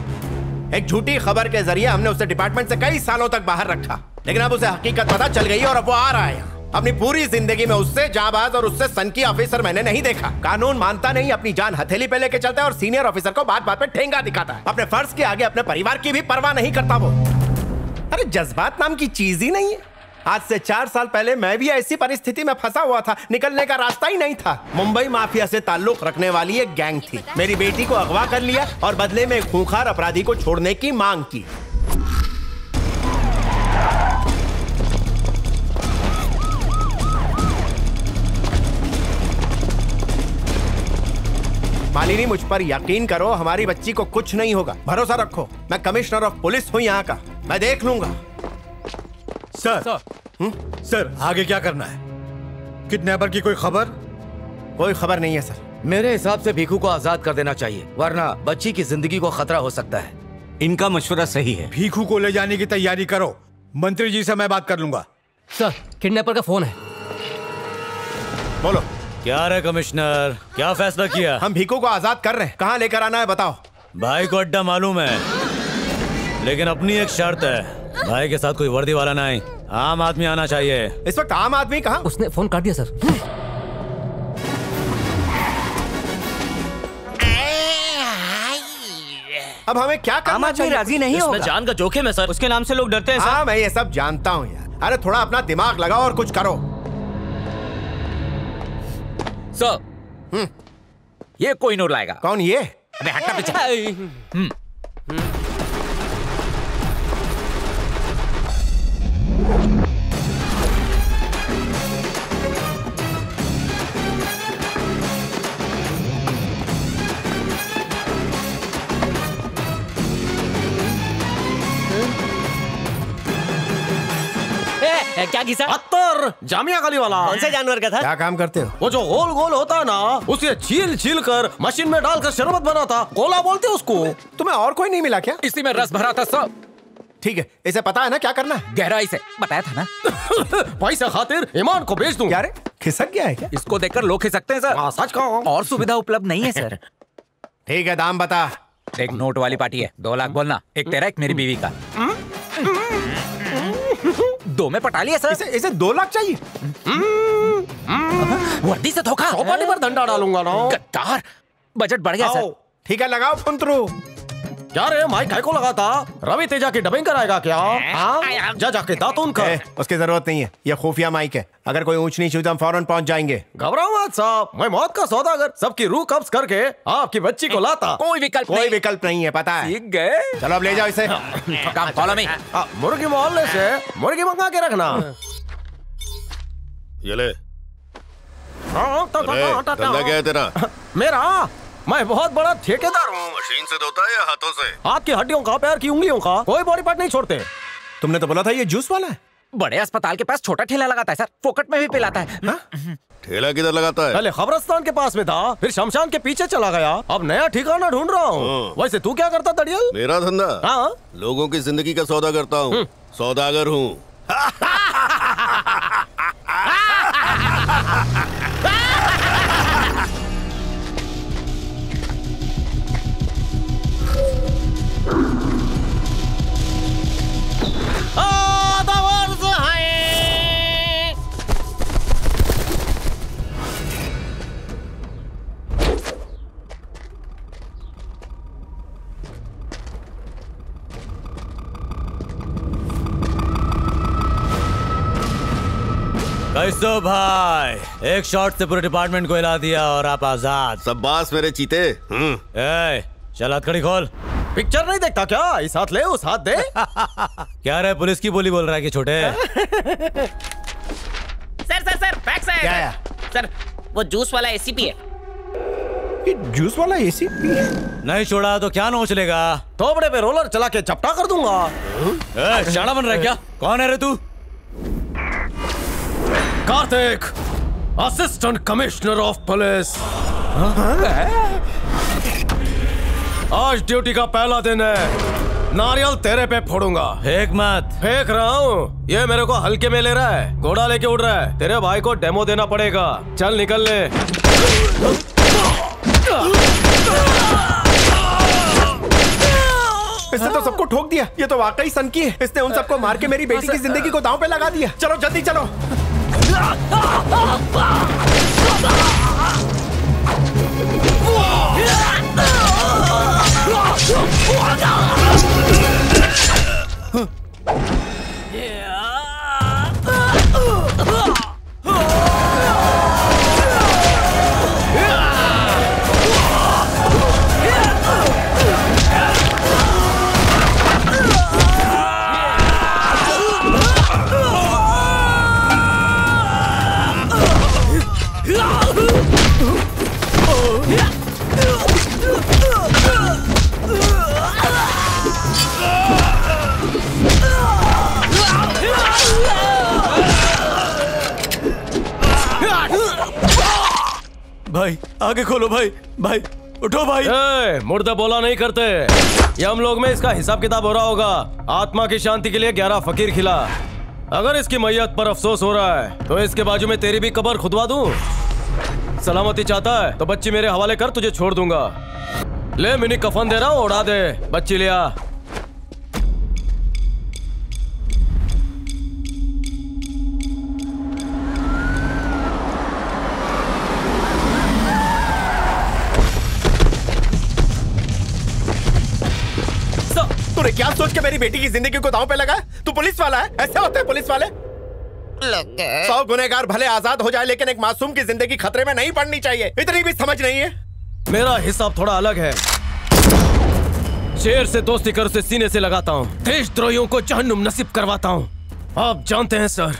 एक झूठी खबर के जरिए हमने उसे डिपार्टमेंट से कई सालों तक बाहर रखा, लेकिन अब उसे हकीकत पता चल गई और अब वो आ रहा है। अपनी पूरी जिंदगी में उससे जाबाज और उससे सनकी ऑफिसर मैंने नहीं देखा। कानून मानता नहीं, अपनी जान हथेली पे लेके चलता है और सीनियर ऑफिसर को बात बात पे ठेंगा दिखाता है। अपने फर्ज के आगे अपने परिवार की भी परवाह नहीं करता वो। अरे जज्बात नाम की चीज ही नहीं है। आज से चार साल पहले मैं भी ऐसी परिस्थिति में फंसा हुआ था, निकलने का रास्ता ही नहीं था। मुंबई माफिया से ताल्लुक रखने वाली एक गैंग थी, मेरी बेटी को अगवा कर लिया और बदले में एक खूंखार अपराधी को छोड़ने की मांग की। मालिनी मुझ पर यकीन करो, हमारी बच्ची को कुछ नहीं होगा, भरोसा रखो। मैं कमिश्नर ऑफ पुलिस हूँ यहाँ का, मैं देख लूंगा। सर सर, सर आगे क्या करना है? किडनैपर की कोई खबर? कोई खबर नहीं है सर। मेरे हिसाब से भीखू को आजाद कर देना चाहिए, वरना बच्ची की जिंदगी को खतरा हो सकता है। इनका मशवरा सही है। भीखू को ले जाने की तैयारी करो, मंत्री जी से मैं बात कर लूंगा। सर किडनैपर का फोन है। बोलो क्या रे कमिश्नर, क्या फैसला किया? हम भीखू को आजाद कर रहे हैं, कहाँ लेकर आना है बताओ। भाई को अड्डा मालूम है, लेकिन अपनी एक शर्त है, भाई के साथ कोई वर्दी वाला नहीं, आम आदमी आना चाहिए। इस वक्त आम आदमी कहाँ? उसने फोन काट दिया सर। अब हमें क्या करना चाहिए? राजी नहीं होगा, इसमें जान का जोखिम है सर, उसके नाम से लोग डरते हैं सर। हाँ मैं ये सब जानता हूँ यार, अरे थोड़ा अपना दिमाग लगाओ और कुछ करो। सर ये कोई नोट लाएगा? कौन ये? अबे हटना पीछे। क्या घिसा? अत्तर जामिया गली वाला। कौन से जानवर का था? क्या काम करते हो? वो जो गोल गोल होता है ना, उसे छील छील कर मशीन में डालकर शरबत बनाता, गोला बोलते उसको। तुम्हें और कोई नहीं मिला क्या? इसी में रस भरा था सब। ठीक है, इसे पता है ना क्या करना? गहराई से बताया था ना। पैसा खातिर ईमान को बेच दूं। क्या रे खिसक गया है क्या? इसको देखकर लोग खिसकते हैं सर। सच कहो, और सुविधा उपलब्ध नहीं है सर। ठीक है दाम बता। एक नोट वाली पार्टी है, दो लाख बोलना, एक तेरा एक मेरी बीवी का। दो में पटा लिया सर। इसे, इसे दो लाख चाहिए। वर्दी से धोखा, चौपाटी पर डंडा डालूंगा ना। गद्दार, बजट बढ़ गया सर। ठीक है लगाओ फंतरू। क्या रे माइक काय को लगाता? रवि तेजा की डबिंग कराएगा क्या? हाँ जा जाके दातून कर। ए, उसकी जरूरत नहीं है, ये खुफिया माइक है, अगर कोई ऊंच नीच हुई तो हम फौरन पहुंच जाएंगे। घबराओ मत साहब, मैं मौत का सौदागर सबकी रूह कब्ज करके आपकी बच्ची को लाता। कोई विकल्प कोई विकल्प नहीं है, पता है। ठीक है चलो अब ले जाओ इसे। मुर्गी मोहल्ले से मुर्गी मंगा के रखना। ये ले। क्या है तेरा? मेरा, मैं बहुत बड़ा ठेकेदार हूँ। मशीन से धोता है या हाथों से? आपकी हड्डियों का, पैर की उंगलियों का, कोई बॉडी पार्ट नहीं छोड़ते। तुमने तो बोला था ये जूस वाला है। बड़े अस्पताल के पास छोटा ठेला लगाता है सर, फोकट में भी पिलाता है। ठेला किधर लगाता है? पहले खबरस्तान के पास में था, फिर शमशान के पीछे चला गया, अब नया ठिकाना ढूंढ रहा हूँ। वैसे तू क्या करता दड़ियल? मेरा धंधा? हाँ लोगों की जिंदगी का सौदा करता हूँ, सौदागर हूँ। कैसे भाई, एक शॉट से पूरे डिपार्टमेंट को हिला दिया और आप आजाद। सब्बास मेरे चीते। ए, चल हथकड़ी खोल। पिक्चर नहीं देखता क्या? इस हाथ ले उस हाथ दे। क्या रे पुलिस की बोली बोल रहा है कि छोटे? सर सर सर, फैक्स है। क्या है? सर वो जूस वाला एसीपी है। ये जूस वाला एसीपी नहीं छोड़ा तो क्या नोच लेगा? थोपड़े पे रोलर चला के चपटा कर दूंगा। ए, शाना बन रहा है क्या? कौन है रे तू? Kartik, assistant commissioner of police. आज ड्यूटी का पहला दिन है, नारियल तेरे पे फोड़ूंगा। फेंक मत। फेंक रहा हूँ, ये मेरे को हल्के में ले रहा है, घोड़ा लेके उड़ रहा है। तेरे भाई को डेमो देना पड़ेगा, चल निकल ले। इसने तो सबको ठोक दिया, ये तो वाकई सन की है। इसने उन सबको मार के मेरी बेटी की जिंदगी को दांव पे लगा दिया। चलो जल्दी चलो। भाई आगे खोलो भाई, भाई उठो भाई। ए, मुर्दा बोला नहीं करते। ये हम लोग में इसका हिसाब किताब हो रहा होगा। आत्मा की शांति के लिए ग्यारह फकीर खिला। अगर इसकी मैयत पर अफसोस हो रहा है तो इसके बाजू में तेरी भी कब्र खुदवा दूं। सलामती चाहता है तो बच्ची मेरे हवाले कर, तुझे छोड़ दूंगा। ले मिनी कफन दे रहा हूँ, उड़ा दे बच्ची। लिया क्या सोच के मेरी बेटी की जिंदगी को दांव पे लगा? तू पुलिस वाला है? ऐसे होते हैं पुलिस वाले। सौ गुनहगार भले आजाद हो जाए लेकिन एक मासूम की जिंदगी खतरे में नहीं पड़नी चाहिए, इतनी भी समझ नहीं है। मेरा हिसाब थोड़ा अलग है। शेर से दोस्ती कर उसे सीने से लगाता हूँ, देशद्रोहियों को जहन्नुम नसीब करवाता हूँ। आप जानते हैं सर,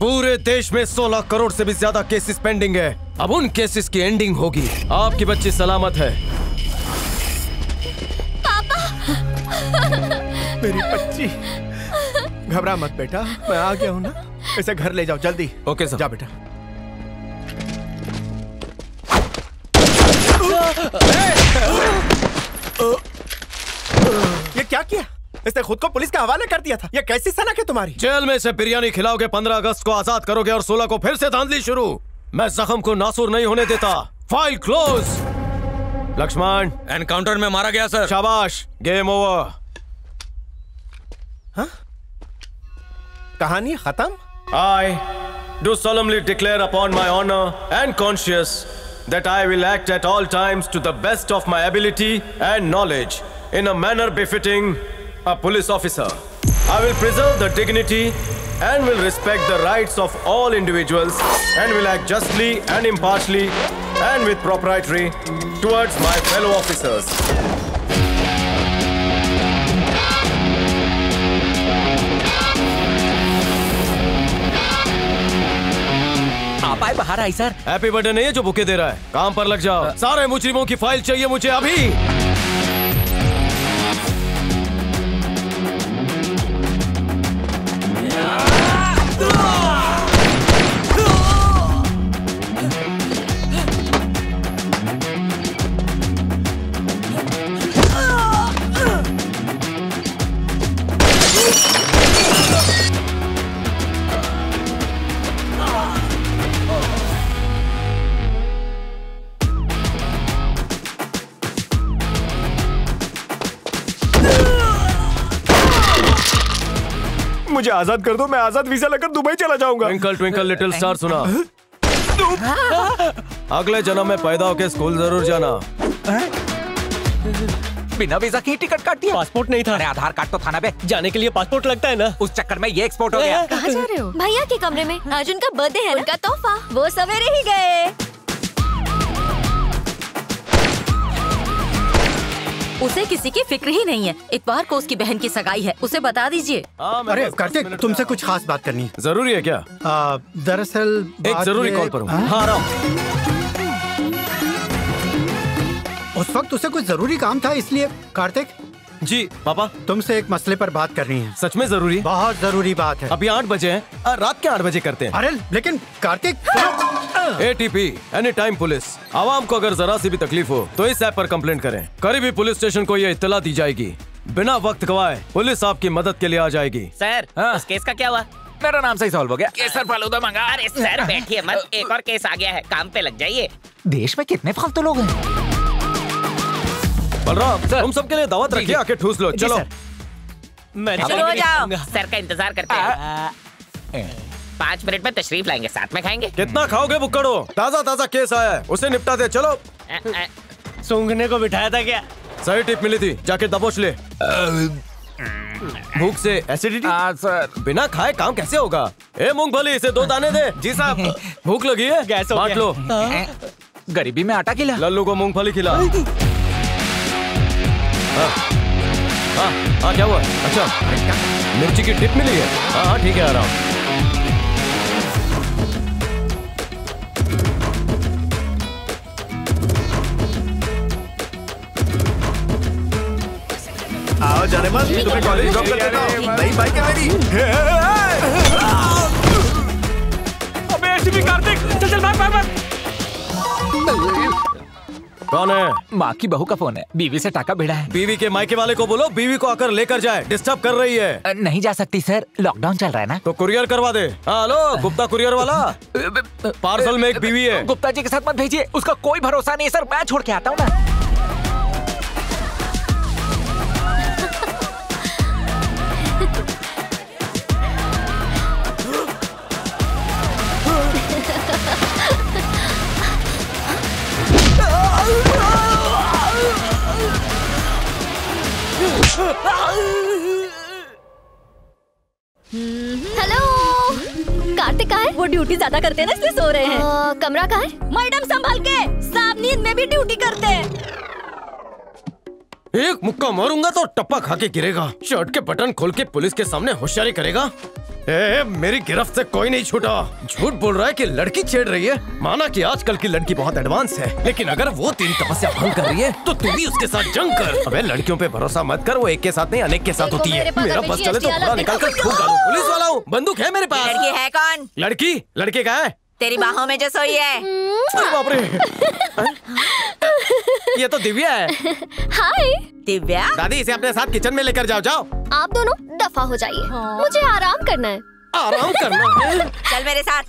पूरे देश में सोलह करोड़ से भी ज्यादा केसेस पेंडिंग है। अब उन केसेस की एंडिंग होगी। आपकी बच्ची सलामत है। मेरी बच्ची, घबरा मत बेटा, मैं आ गया हूँ ना। इसे घर ले जाओ जल्दी। Okay sir. जा बेटा। ये क्या किया? इसने खुद को पुलिस के हवाले कर दिया था। ये कैसी सनक है तुम्हारी? जेल में से बिरयानी खिलाओगे, पंद्रह अगस्त को आजाद करोगे और सोलह को फिर से धांधली शुरू। मैं जख्म को नासूर नहीं होने देता। File close. लक्ष्मण एनकाउंटर में मारा गया सर। शाबाश, गेम ओवर। हाँ? कहानी खत्म। I do solemnly declare upon my honour and conscience that I will act at all times to the best of my ability and knowledge in a manner befitting a police officer. I will preserve the dignity and will respect the rights of all individuals and will act justly and impartially and with propriety towards my fellow officers. आप आए, बाहर आई sir. Happy birthday नहीं है जो bouquet दे रहा है, काम पर लग जाओ। सारे मुजरिमों की फाइल चाहिए मुझे अभी। मुझे आजाद कर दो, मैं आजाद वीजा लेकर दुबई चला जाऊंगा। ट्विंकल ट्विंकल लिटिल स्टार सुना। अगले जन्म में पैदा होके स्कूल जरूर जाना। बिना वीजा की टिकट काट दिया। पासपोर्ट नहीं था। अरे आधार कार्ड तो था ना बे। जाने के लिए पासपोर्ट लगता है ना, उस चक्कर में ये एक्सपोर्ट हो गया। कहाँ जा रहे हो? भैया के कमरे में, आज उनका बर्थडे है। उनका तोहफा, वो सवेरे ही गए। उसे किसी की फिक्र ही नहीं है। इतवार को उसकी बहन की सगाई है, उसे बता दीजिए। अरे कार्तिक, तुमसे कुछ खास बात करनी है। जरूरी है क्या? दरअसल एक जरूरी कॉल पर हूँ। हाँ, उस वक्त उसे कुछ जरूरी काम था इसलिए। कार्तिक जी पापा, तुमसे एक मसले पर बात करनी है। सच में जरूरी? बहुत जरूरी बात है। अभी आठ बजे हैं, रात के आठ बजे करते हैं। अरे लेकिन Kartik, ATP any time police, आवाम को अगर जरा सी भी तकलीफ हो तो इस ऐप पर कंप्लेंट करें। करीबी पुलिस स्टेशन को ये इत्तला दी जाएगी। बिना वक्त गवाए पुलिस आपकी मदद के लिए आ जाएगी। सर उस केस का क्या हुआ? मेरा नाम सही सॉल्व हो गया। केसर फालूदा मंगा। अरे सर बैठिए मत, एक और केस आ गया है, काम पे लग जाइए। देश में कितने फालतू लोग हैं। बलराम सर, हम सबके लिए दावत रखिए, आके ठूस लो। चलो मैं चलो जाओ, सर का इंतजार करते हैं। पाँच मिनट में तशरीफ लाएंगे, साथ में खाएंगे। कितना खाओगे बुक्कड़ो? ताज़ा ताज़ा केस आया है, उसे निपटा दे। चलो। सूंघने को बिठाया था क्या? सही टिप मिली थी, जाके दबोच ले। भूख से एसिडिटी? सर बिना खाए काम कैसे होगा? ए मूंगफली, इसे दो दाने दे। जी साहब। भूख लगी है? गैस हो गया। बांट लो। गरीबी में आटा खिला, लल्लू को मूंगफली खिला। हाँ हाँ हाँ, क्या हुआ? अच्छा मिर्ची की टिप मिली है। हाँ हाँ ठीक है, आ रहा हूँ। आओ जाने मत, तुम्हें कॉलेज ड्रॉप कर देता हूँ। नहीं बाइक है मेरी। अबे एसीपी कार्तिक, चल चल भाग भाग। कौन है? माँ की बहू का फोन है, बीवी से टाका भिड़ा है। बीवी के मायके वाले को बोलो बीवी को आकर लेकर जाए, डिस्टर्ब कर रही है। नहीं जा सकती सर, लॉकडाउन चल रहा है ना। तो कुरियर करवा दे। हेलो गुप्ता कुरियर वाला, पार्सल में एक बीवी है। गुप्ता जी के साथ मत भेजिए, उसका कोई भरोसा नहीं सर, मैं छोड़ के आता हूँ ना। हेलो कार्तिक है? वो ड्यूटी ज्यादा करते हैं ना इसलिए सो रहे हैं। आ, कमरा कहाँ है? मैडम संभाल के, साहब नींद में भी ड्यूटी करते हैं। एक मुक्का मारूंगा तो टप्पा खा के गिरेगा। शर्ट के बटन खोल के पुलिस के सामने होशियारी करेगा। ए, मेरी गिरफ्त से कोई नहीं छूटा। झूठ बोल रहा है कि लड़की छेड़ रही है। माना कि आजकल की लड़की बहुत एडवांस है, लेकिन अगर वो तेरी तपस्या भंग कर रही है तो तू भी उसके साथ जंग कर। अबे लड़कियों पे भरोसा मत कर, वो एक के साथ नहीं अनेक के साथ होती है। मेरा बस चले तो पूरा निकाल कर खूब डालूं। पुलिस वाला हूँ, बंदूक है मेरे पास। लड़की है कौन? लड़की लड़के का है? तेरी बाहों में जो सोई है। बाप रे, ये तो दिव्या है। हाय दिव्या। दादी इसे अपने साथ किचन में लेकर जाओ। जाओ आप दोनों दफा हो जाइए। हाँ। मुझे आराम करना है। आराम करना है? चल मेरे साथ।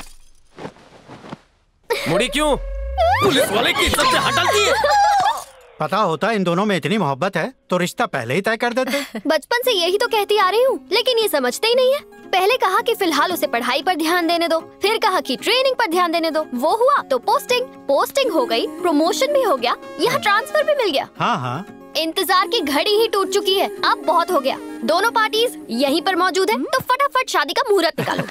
मुड़ी क्यों? पुलिस वाले की इज्जत से हटा दी है। पता होता इन दोनों में इतनी मोहब्बत है तो रिश्ता पहले ही तय कर देते। बचपन से यही तो कहती आ रही हूँ, लेकिन ये समझते ही नहीं है। पहले कहा कि फिलहाल उसे पढ़ाई पर ध्यान देने दो, फिर कहा कि ट्रेनिंग पर ध्यान देने दो। वो हुआ तो पोस्टिंग, पोस्टिंग हो गई, प्रमोशन भी हो गया, यहाँ ट्रांसफर भी मिल गया। हाँ हाँ, इंतजार की घड़ी ही टूट चुकी है। अब बहुत हो गया, दोनों पार्टीज यहीं पर मौजूद है, तो फटाफट शादी का मुहूर्त निकालो।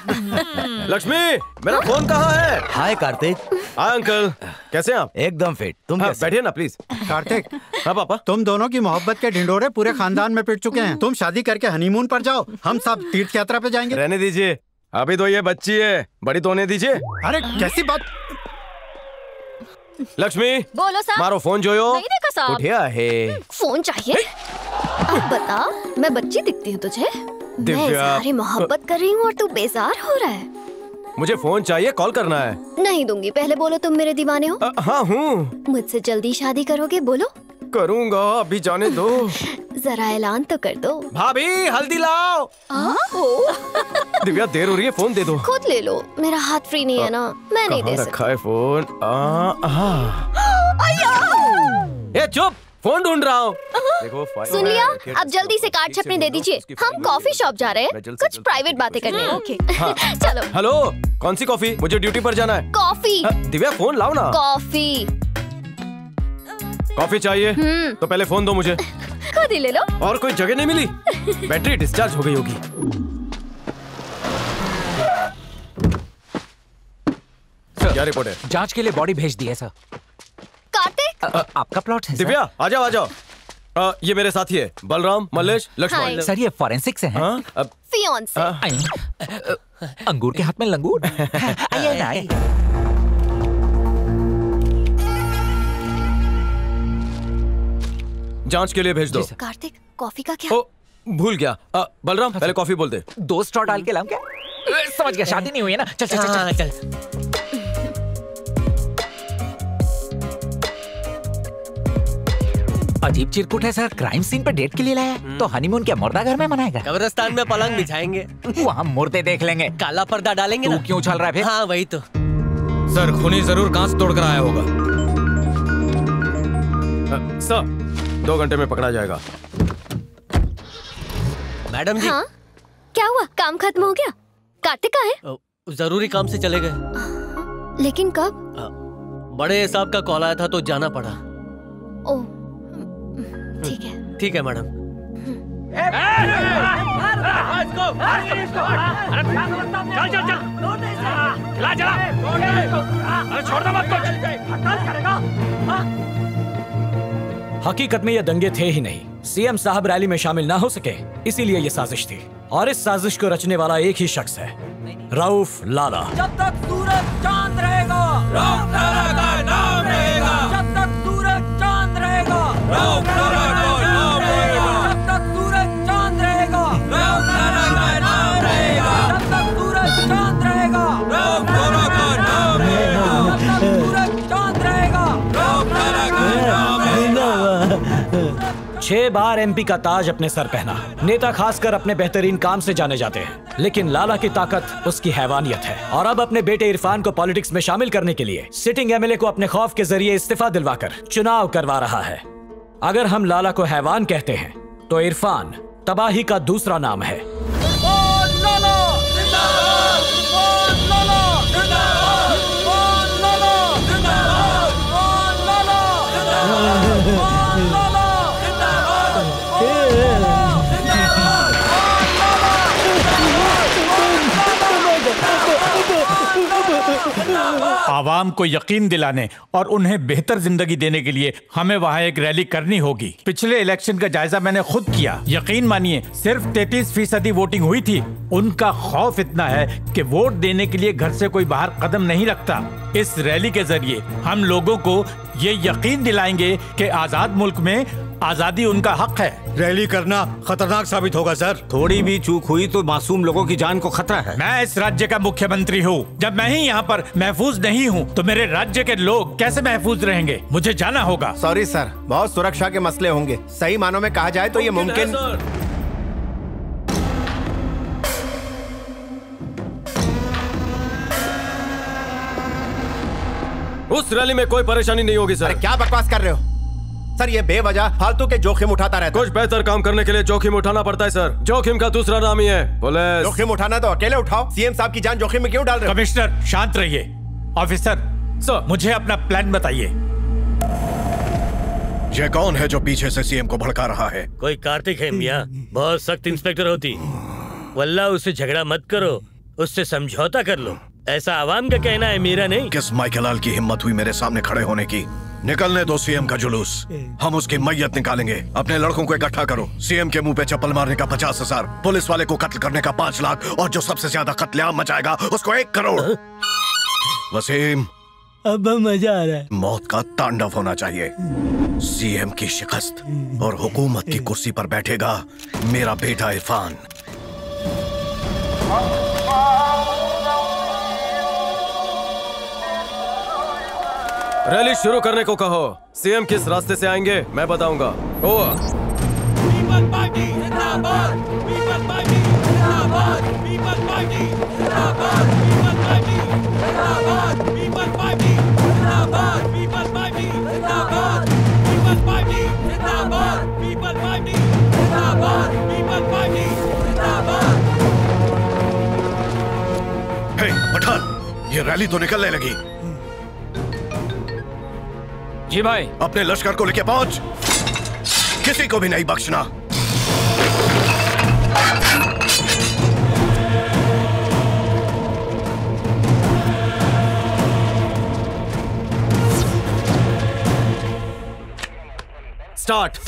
लक्ष्मी मेरा फोन कहाँ है? हाय कार्तिक। हाय अंकल, कैसे हैं आप? एकदम फिट, तुम? हाँ, बैठिए ना प्लीज। कार्तिक। हाँ पापा। तुम दोनों की मोहब्बत के ढिंडोरे पूरे खानदान में पिट चुके हैं। तुम शादी करके हनीमून पर जाओ, हम सब तीर्थ यात्रा पे जाएंगे। रहने दीजिए, अभी तो ये बच्ची है, बड़ी तो होने दीजिए। अरे कैसी बात। लक्ष्मी बोलो साहब। मारो फोन जोयो। नहीं देखा साहब। उठिया है। फोन चाहिए? अब बता, मैं बच्ची दिखती हूँ तुझे? मैं सारी मोहब्बत कर रही हूँ और तू बेजार हो रहा है। मुझे फोन चाहिए, कॉल करना है। नहीं दूंगी, पहले बोलो तुम मेरे दीवाने हो? हाँ हूँ। मुझसे जल्दी शादी करोगे? बोलो। करूँगा, अभी जाने दो। जरा ऐलान तो कर दो। भाभी हल्दी लाओ। दिव्या देर हो रही है, फोन दे दो। खुद ले लो, मेरा हाथ फ्री नहीं है ना, मैं नहीं दे सकती। रखा है फोन। ए चुप, फोन ढूंढ रहा हूँ। सुन लिया? अब जल्दी से कार्ड छपने दे दीजिए, हम कॉफी शॉप जा रहे हैं, कुछ प्राइवेट बातें करनी है। ओके चलो। हेलो, कौन सी कॉफी? मुझे ड्यूटी पर जाना है। कॉफी। दिव्या फोन लाओ ना। कॉफी कॉफी चाहिए तो पहले फोन दो मुझे। खुद ही ले लो। और कोई जगह नहीं मिली? बैटरी डिस्चार्ज हो गई होगी। सर क्या रिपोर्ट है? जांच के लिए बॉडी भेज दी है सर। कार्तिक आपका प्लॉट है। दिव्या आ जाओ आ जाओ। ये मेरे साथी है बलराम, मलेश, लक्ष्मण। सर ये फॉरेंसिक से हैं। अब फियांसे। अंगूर के हाथ में लंगूर। आइए ना। जांच के लिए भेज दो। कार्तिक कॉफी का क्या? ओ, भूल गया। आ, बलराम पहले कॉफी बोल दे। दो स्ट्रॉ डाल के लाऊं क्या? समझ गया, शादी नहीं हुई है ना। चल चल चल, हाँ, चल, चल। अजीब चिरकुट है सर, क्राइम सीन पर डेट के लिए लाया तो हनीमून क्या मुर्दा घर में मनाएगा? कब्रिस्तान में पलंग बिछाएंगे, वहाँ मुर्दे देख लेंगे, काला पर्दा डालेंगे। तू क्यों उछल रहा है फिर? हाँ वही तो सर, खूनी जरूर कांच तोड़कर आया होगा। सर दो घंटे में पकड़ा जाएगा। मैडम जी। हाँ? क्या हुआ, काम खत्म हो गया? कार्तिक कहाँ है? जरूरी काम से चले गए। लेकिन कब? आ, बड़े साहब का कॉल आया था तो जाना पड़ा। ओ ठीक है ठीक है मैडम। चल चल चल, चला चला, अरे छोड़ दो मत कुछ। हकीकत में ये दंगे थे ही नहीं, सीएम साहब रैली में शामिल ना हो सके इसीलिए ये साजिश थी, और इस साजिश को रचने वाला एक ही शख्स है, रऊफ लाला। जब तक सूरज चांद रहेगा रऊफ लाला का नाम रहेगा। जब तक सूरज चांद रहेगा रऊफ लाला का नाम रहेगा। जब तक सूरज चांद रहेगा रऊफ लाला का नाम रहेगा। जब तक सूरज चांद रहेगा रऊफ लाला का नाम रहेगा। जब तक सूरज चांद रहेगा रऊफ लाला का नाम रहेगा। छह बार एमपी का ताज अपने सर पहना नेता खासकर अपने बेहतरीन काम से जाने जाते हैं, लेकिन लाला की ताकत उसकी हैवानियत है। और अब अपने बेटे इरफान को पॉलिटिक्स में शामिल करने के लिए सिटिंग एमएलए को अपने खौफ के जरिए इस्तीफा दिलवाकर चुनाव करवा रहा है। अगर हम लाला को हैवान कहते हैं तो इरफान तबाही का दूसरा नाम है। आवाम को यकीन दिलाने और उन्हें बेहतर जिंदगी देने के लिए हमें वहाँ एक रैली करनी होगी। पिछले इलेक्शन का जायजा मैंने खुद किया, यकीन मानिए सिर्फ तैंतीस फीसदी वोटिंग हुई थी। उनका खौफ इतना है कि वोट देने के लिए घर से कोई बाहर कदम नहीं रखता। इस रैली के जरिए हम लोगों को ये यकीन दिलाएंगे कि आजाद मुल्क में आजादी उनका हक है। रैली करना खतरनाक साबित होगा सर, थोड़ी भी चूक हुई तो मासूम लोगों की जान को खतरा है। मैं इस राज्य का मुख्यमंत्री हूँ, जब मैं ही यहाँ पर महफूज नहीं हूँ तो मेरे राज्य के लोग कैसे महफूज रहेंगे? मुझे जाना होगा। सॉरी सर, बहुत सुरक्षा के मसले होंगे। सही मानों में कहा जाए तो ये मुमकिन। उस रैली में कोई परेशानी नहीं होगी सर। क्या बकवास कर रहे हो सर, ये बेवजह फालतू के जोखिम उठाता रहता है। कुछ बेहतर काम करने के लिए जोखिम उठाना पड़ता है सर, जोखिम का दूसरा नाम ही है पुलिस। जोखिम उठाना तो अकेले उठाओ, सीएम साहब की जान जोखिम में क्यों डाल रहे हो? कमिश्नर शांत रहिए। ऑफिसर सर मुझे अपना प्लान बताइए। ये कौन है जो पीछे से सीएम को भड़का रहा है? कोई कार्तिक है मियाँ, बहुत सख्त इंस्पेक्टर होती, वल्लाह उससे झगड़ा मत करो, उससे समझौता कर लो, ऐसा आवाम का कहना है मेरा नहीं। किस माइकलाल की हिम्मत हुई मेरे सामने खड़े होने की? निकलने दो सीएम का जुलूस, हम उसकी मैयत निकालेंगे। अपने लड़कों को इकट्ठा करो, सीएम के मुंह पे चप्पल मारने का पचास हजार, पुलिस वाले को कत्ल करने का पाँच लाख, और जो सबसे ज्यादा कत्लेआम मचाएगा उसको एक करोड़। वसीम अब मजा आ रहा है। मौत का तांडव होना चाहिए। सीएम की शिकस्त और हुकूमत की कुर्सी पर बैठेगा मेरा बेटा इरफान। रैली शुरू करने को कहो। सीएम किस रास्ते से आएंगे मैं बताऊंगा। ओवर। पीपल पार्टी जिंदाबाद, पीपल पार्टी जिंदाबाद, पीपल पार्टी जिंदाबाद, पीपल पार्टी जिंदाबाद, पीपल पार्टी जिंदाबाद, पीपल पार्टी जिंदाबाद, पीपल पार्टी जिंदाबाद, पीपल पार्टी जिंदाबाद, पीपल पार्टी जिंदाबाद। हे पठान, ये रैली तो निकलने लगी। जी भाई। अपने लश्कर को लेके पहुंच, किसी को भी नहीं बख्शना। स्टार्ट।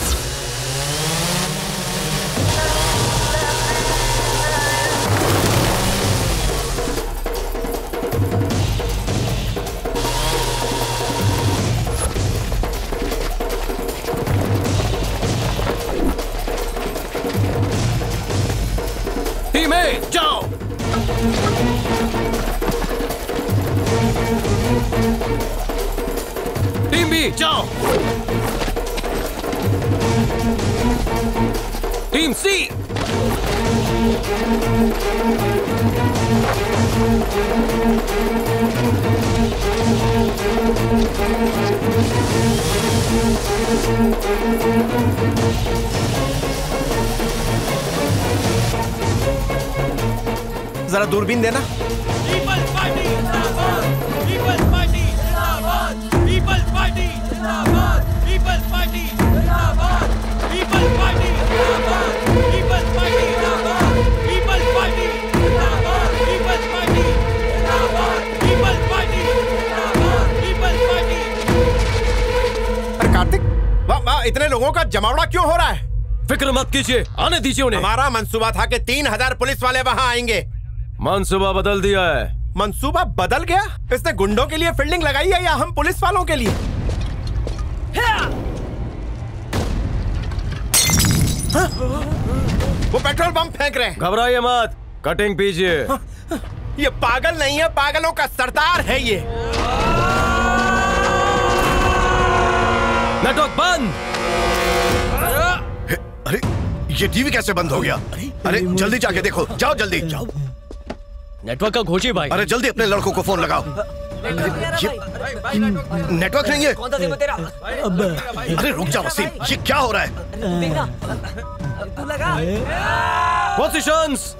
से जाओ। टीम बी जाओ। Team C. जरा दूरबीन देना। पीपल्स पार्टी जिंदाबाद, पीपल्स पार्टी जिंदाबाद, पीपल्स पार्टी जिंदाबाद, पीपल्स पार्टी जिंदाबाद, पीपल्स पार्टी जिंदाबाद, पीपल्स पार्टी जिंदाबाद, पीपल्स पार्टी जिंदाबाद, पीपल्स पार्टी जिंदाबाद, पीपल्स पार्टी जिंदाबाद, पीपल्स पार्टी। अरे कार्तिक, वाह, इतने लोगों का जमावड़ा क्यों हो रहा है? फिक्र मत कीजिए, आने दीजिए उन्हें। हमारा मंसूबा था कि तीन हजार पुलिस वाले वहाँ आएंगे। मंसूबा बदल दिया है। मंसूबा बदल गया? इसने गुंडों के लिए फील्डिंग लगाई है या हम पुलिस वालों के लिए? हाँ? वो पेट्रोल पंप फेंक रहे हैं। घबराइए मत, कटिंग पीजिए। हाँ? ये पागल नहीं है, पागलों का सरदार है ये। नेटवर्क बंद। अरे ये टीवी कैसे बंद हो गया? अरे जल्दी जाके देखो, जाओ जल्दी। नेटवर्क का घोषी भाई। अरे जल्दी अपने लड़कों को फोन लगाओ। नेटवर्क नहीं है। अरे रुक जाओ वसीम, ये क्या हो रहा है? पोजीशंस।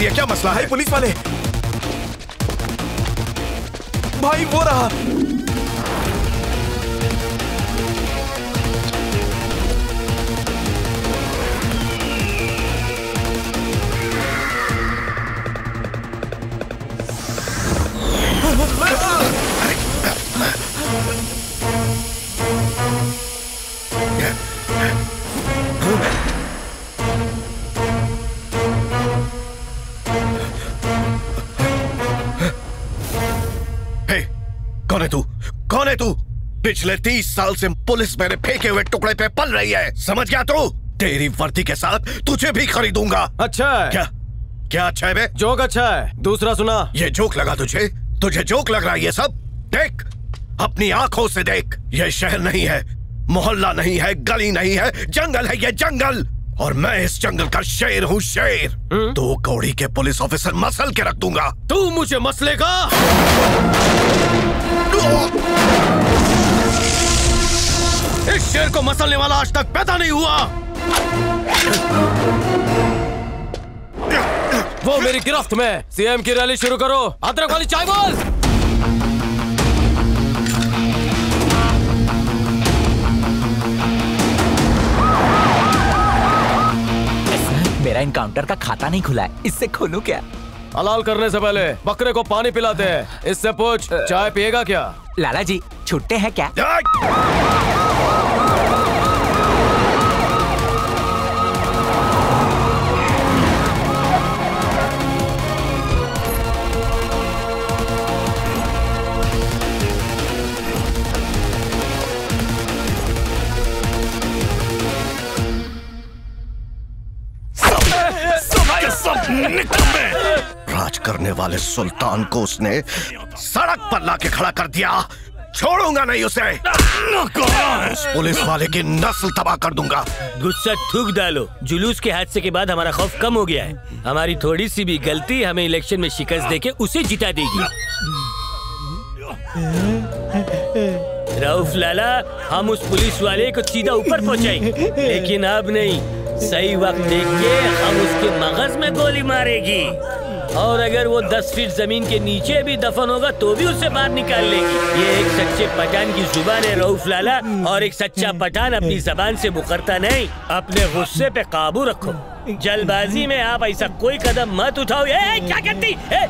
ये क्या मसला है? पुलिस वाले भाई, वो रहा। पिछले तीस साल से पुलिस मेरे फेंके हुए टुकड़े पे पल रही है, समझ गया तू? तेरी वर्दी के साथ तुझे भी खरीदूंगा। अच्छा है। क्या क्या अच्छा है बे? जोक अच्छा है। दूसरा सुना, ये जोक लगा तुझे? तुझे जोक लग रहा है ये सब? देख, अपनी आंखों से देख, ये शहर नहीं है, मोहल्ला नहीं है, गली नहीं है, जंगल है ये जंगल, और मैं इस जंगल का शेर हूँ, शेर। हुँ? दो कौड़ी के पुलिस ऑफिसर मसल के रख दूंगा। तू मुझे मसलेगा? इस शेर को मसलने वाला आज तक पैदा नहीं हुआ। वो मेरी गिरफ्त में। सीएम की रैली शुरू करो। अदरक वाली चाय बोल। मेरा इनकाउंटर का खाता नहीं खुला है, इससे खोलूं क्या? हलाल करने से पहले बकरे को पानी पिलाते हैं, इससे पूछ चाय पिएगा क्या? लाला जी छुट्टे हैं क्या? राज करने वाले सुल्तान को उसने सड़क पर लाके खड़ा कर दिया। छोड़ूंगा नहीं उसे। उस पुलिस वाले की नस्ल तबाह कर दूंगा। गुस्सा थूक डालो। जुलूस के हादसे के बाद हमारा खौफ कम हो गया है। हमारी थोड़ी सी भी गलती हमें इलेक्शन में शिकस्त देके उसे जिता देगी। रऊफ लाला, हम उस पुलिस वाले को सीधा ऊपर पहुंचाएंगे, लेकिन अब नहीं। सही वक्त देख के हम उसके मगज में गोली मारेगी, और अगर वो दस फीट जमीन के नीचे भी दफन होगा तो भी उसे बाहर निकाल लेगी। ये एक सच्चे पठान की जुबान है रऊफ लाला, और एक सच्चा पठान अपनी जबान से मुकरता नहीं। अपने गुस्से पे काबू रखो। जल्दबाजी में आप ऐसा कोई कदम मत उठाओ। ए, ए, क्या करती? ए,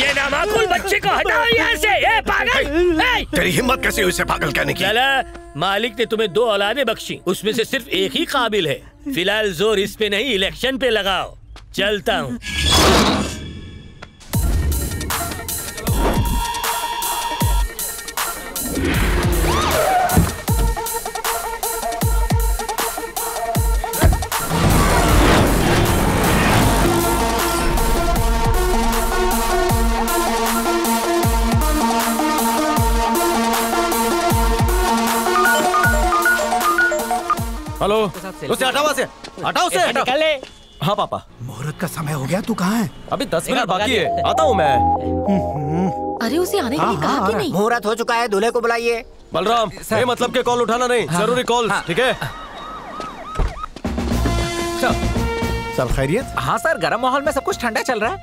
ये नामाकूल बच्चे को हटाओ यहाँ से। ए, पागल! ए! तेरी हिम्मत कैसे हुई इसे पागल कहने की? लाला, मालिक ने तुम्हें दो औलादें बख्शी, उसमें से सिर्फ एक ही काबिल है। फिलहाल जोर इस पे नहीं, इलेक्शन पे लगाओ। चलता हूँ। हेलो, उसे हटाओ से, हटाओ से, निकाल ले। हाँ पापा, मुहूर्त का समय हो गया, तू कहाँ है? अभी दस मिनट बाकी है, आता हूँ मैं। अरे उसे आने के लिए कहा कि नहीं? मुहूर्त हो चुका है, दूल्हे को बुलाइए। बलराम, ये मतलब के कॉल उठाना नहीं, जरूरी कॉल, ठीक है? सब खैरियत? हाँ सर, गर्म माहौल में सब कुछ ठंडा चल रहा है।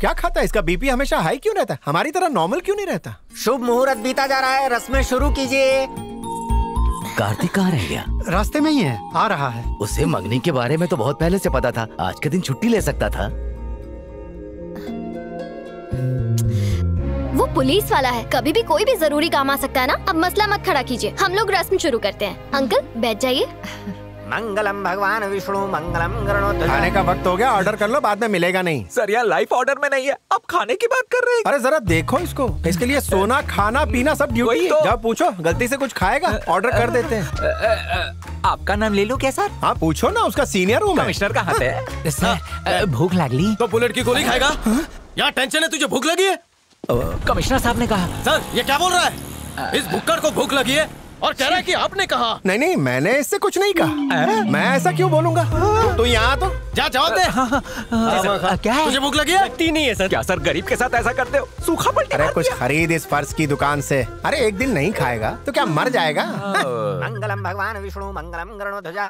क्या खाता है इसका? बीपी हमेशा हाई क्यों रहता है? हमारी तरह नॉर्मल क्यों नहीं रहता? शुभ मुहूर्त बीता जा रहा है, रस्में शुरू कीजिए। कार्तिक कहाँ रह गया? रास्ते में ही है, आ रहा है। उसे मंगनी के बारे में तो बहुत पहले से पता था, आज के दिन छुट्टी ले सकता था। वो पुलिस वाला है, कभी भी कोई भी जरूरी काम आ सकता है ना। अब मसला मत खड़ा कीजिए, हम लोग रस्म शुरू करते हैं। अंकल बैठ जाइए। मंगलम भगवान विष्णु मंगलम गणोत्तम। खाने का वक्त हो गया, ऑर्डर कर लो, बाद में मिलेगा नहीं। सर यार, लाइफ ऑर्डर में नहीं है, अब खाने की बात कर रहे हैं। अरे जरा देखो इसको, इसके लिए सोना खाना पीना सब ड्यूटी है। जब पूछो गलती से कुछ खाएगा, ऑर्डर कर देते हैं। आपका नाम ले लो क्या सर? हाँ पूछो ना, उसका सीनियर हूँ। कमिश्नर का हाथ है सर। भूख लग ली तो बुलेट की गोली खाएगा। यार टेंशन है तुझे, भूख लगी है? कमिश्नर साहब ने कहा। सर ये क्या बोल रहा है? इस भुक्कड़ को भूख लगी है और कह रहा है कि आपने कहा। नहीं नहीं, मैंने इससे कुछ नहीं कहा। मैं ऐसा क्यों बोलूंगा? तो यहाँ तो जा जवाब दे। आ, आ, आ, क्या है? तुझे भूख लगी है? लगती नहीं है सर। क्या सर गरीब के साथ ऐसा करते हो? सूखा पलटी। अरे कुछ खरीद इस फर्श की दुकान से। अरे एक दिन नहीं खाएगा तो क्या मर जाएगा? मंगलम भगवान विष्णु मंगलम गरुणध्वजा।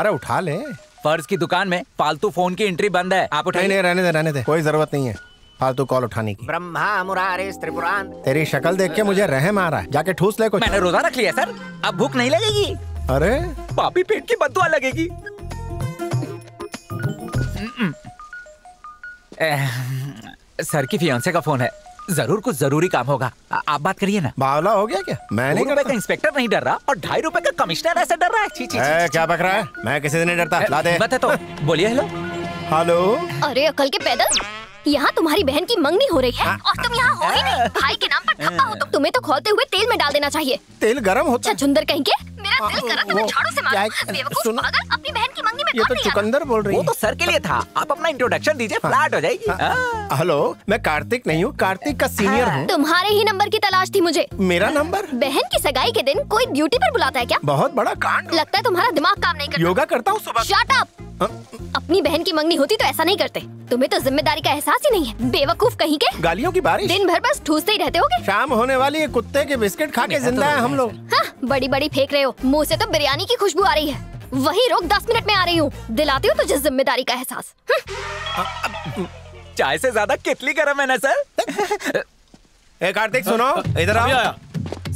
अरे उठा ले। फर्श की दुकान में फालतू फोन की एंट्री बंद है, आप उठाइए। नहीं रहने दे, रहने दे, कोई जरूरत नहीं है फालतू कॉल उठाने की। ब्रह्मा मुरारे त्रिपुरान। तेरी शक्ल देख के मुझे रहम आ रहा है, जाके ठूस ले कुछ। मैंने रोजा रख लिया सर, अब भूख नहीं लगेगी। अरे पापी पेट की बद्दुआ लगेगी। सर की फियांसे का फोन है, जरूर कुछ जरूरी काम होगा। आ, आप बात करिए ना। बावला हो गया क्या? मैं नहीं करता। का इंस्पेक्टर नहीं डर रहा, और ढाई रुपए का कमिश्नर ऐसा डर रहा है। ची, ची, ए, क्या बक रहा है? मैं किसी से नहीं डरता। तो बोलिए। Hello hello. अरे अकल के पैदल, यहाँ तुम्हारी बहन की मंगनी हो रही है और तुम यहाँ हो ही नहीं। भाई के नाम पर ठप्पा हो तुम। तुम्हें तो खोलते हुए तेल में डाल देना चाहिए। तेल गरम होता है। झुंदर कहीं के, मेरा दिल करा तुम्हें झाड़ू से मारूं। बेवकूफ पागल, अपनी बहन की मंगनी में ये तो चुकंदर बोल रही है। वो तो सर के लिए था, आप अपना इंट्रोडक्शन दीजिए, फ्लैट हो जाएगी। हेलो, मैं कार्तिक नहीं हूँ, कार्तिक का सीनियर हूँ। तुम्हारे ही नंबर की तलाश थी मुझे। मेरा नंबर? बहन की सगाई के दिन कोई ड्यूटी पर बुलाता है क्या? बहुत बड़ा कांड। लगता है तुम्हारा दिमाग काम नहीं करता। योगा करता हूँ सुबह। Shut up. अपनी बहन की मंगनी होती तो ऐसा नहीं करते। तुम्हें तो जिम्मेदारी का एहसास ही नहीं है, बेवकूफ कहीं के। गालियों की बारिश, दिन भर बस ठूसते ही रहते होगे। शाम होने वाली है, कुत्ते के बिस्किट खा के जिंदा है हम लोग। हाँ, बड़ी बड़ी फेंक रहे हो, मुंह से तो बिरयानी की खुशबू आ रही है। वही रोक दस मिनट में आ रही हूँ, दिलाती हूँ तुझे जिम्मेदारी का एहसास। चाय से ज्यादा कितली गर्म है ना सर। ए कार्तिक सुनो, इधर आओ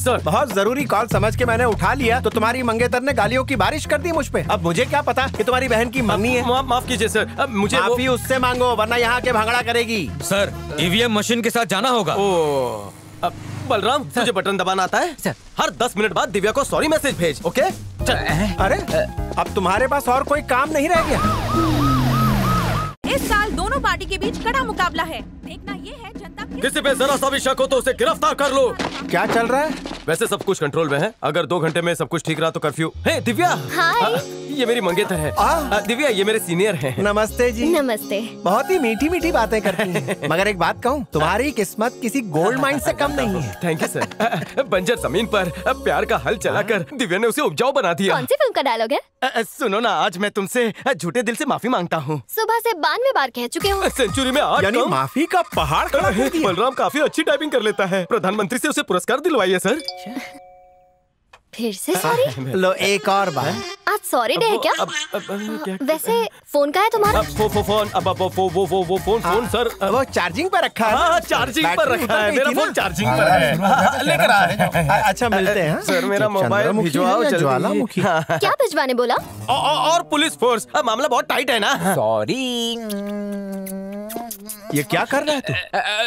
सर। बहुत जरूरी कॉल समझ के मैंने उठा लिया तो तुम्हारी मंगेतर ने गालियों की बारिश कर दी मुझ पे। अब मुझे क्या पता कि तुम्हारी बहन की मम्मी है। माफ माफ कीजिए सर। अब मुझे माफी वो... उससे मांगो वरना यहाँ के भांगड़ा करेगी। सर ईवीएम मशीन के साथ जाना होगा। ओ, अब बलराम तुझे बटन दबाना आता है सर। हर दस मिनट बाद दिव्या को सॉरी मैसेज भेज। ओके अरे अब तुम्हारे पास और कोई काम नहीं रह गया। इस साल दोनों पार्टी के बीच कड़ा मुकाबला है। देखना ये है जनता किसी पे जरा सा भी शक हो तो उसे गिरफ्तार कर लो। क्या चल रहा है? वैसे सब कुछ कंट्रोल में है। अगर दो घंटे में सब कुछ ठीक रहा तो कर्फ्यू है। दिव्या हाय। ये मेरी मंगेतर है। आ, दिव्या ये मेरे सीनियर हैं। नमस्ते जी। नमस्ते। बहुत ही मीठी मीठी बातें करती हैं। मगर एक बात कहूँ, तुम्हारी किस्मत किसी गोल्ड माइन से कम नहीं है। Thank you sir. बंजर जमीन पर प्यार का हल चलाकर दिव्या ने उसे उपजाऊ बना दिया। कौन सी फिल्म का डायलॉग है? सुनो ना, आज मैं तुमसे झूठे दिल से माफी मांगता हूँ। सुबह से बानवे बार कह चुके हूँ। सेंचुरी में आज माफी का पहाड़। बलराम काफी अच्छी टाइपिंग कर लेता है। प्रधानमंत्री से उसे पुरस्कार दिलवाइए सर। फिर से सॉरी? लो एक और बार। आज सॉरी डे है क्या? अब, अब, अब, क्या? वैसे फोन का है तुम्हारा? फो, फो, फोन अब अब फो, वो, वो, वो, फोन फोन सर वो चार्जिंग पर रखा है। हाँ, चार्जिंग पर रखा है। मेरा फोन चार्जिंग पर है, लेकर आ रहे हैं। अच्छा मिलते हैं सर। मेरा मोबाइल भिजवाओ ज्वालामुखी। क्या भिजवाने बोला? और पुलिस फोर्स। मामला बहुत टाइट है ना। सॉरी। ये क्या कर रहा है तू?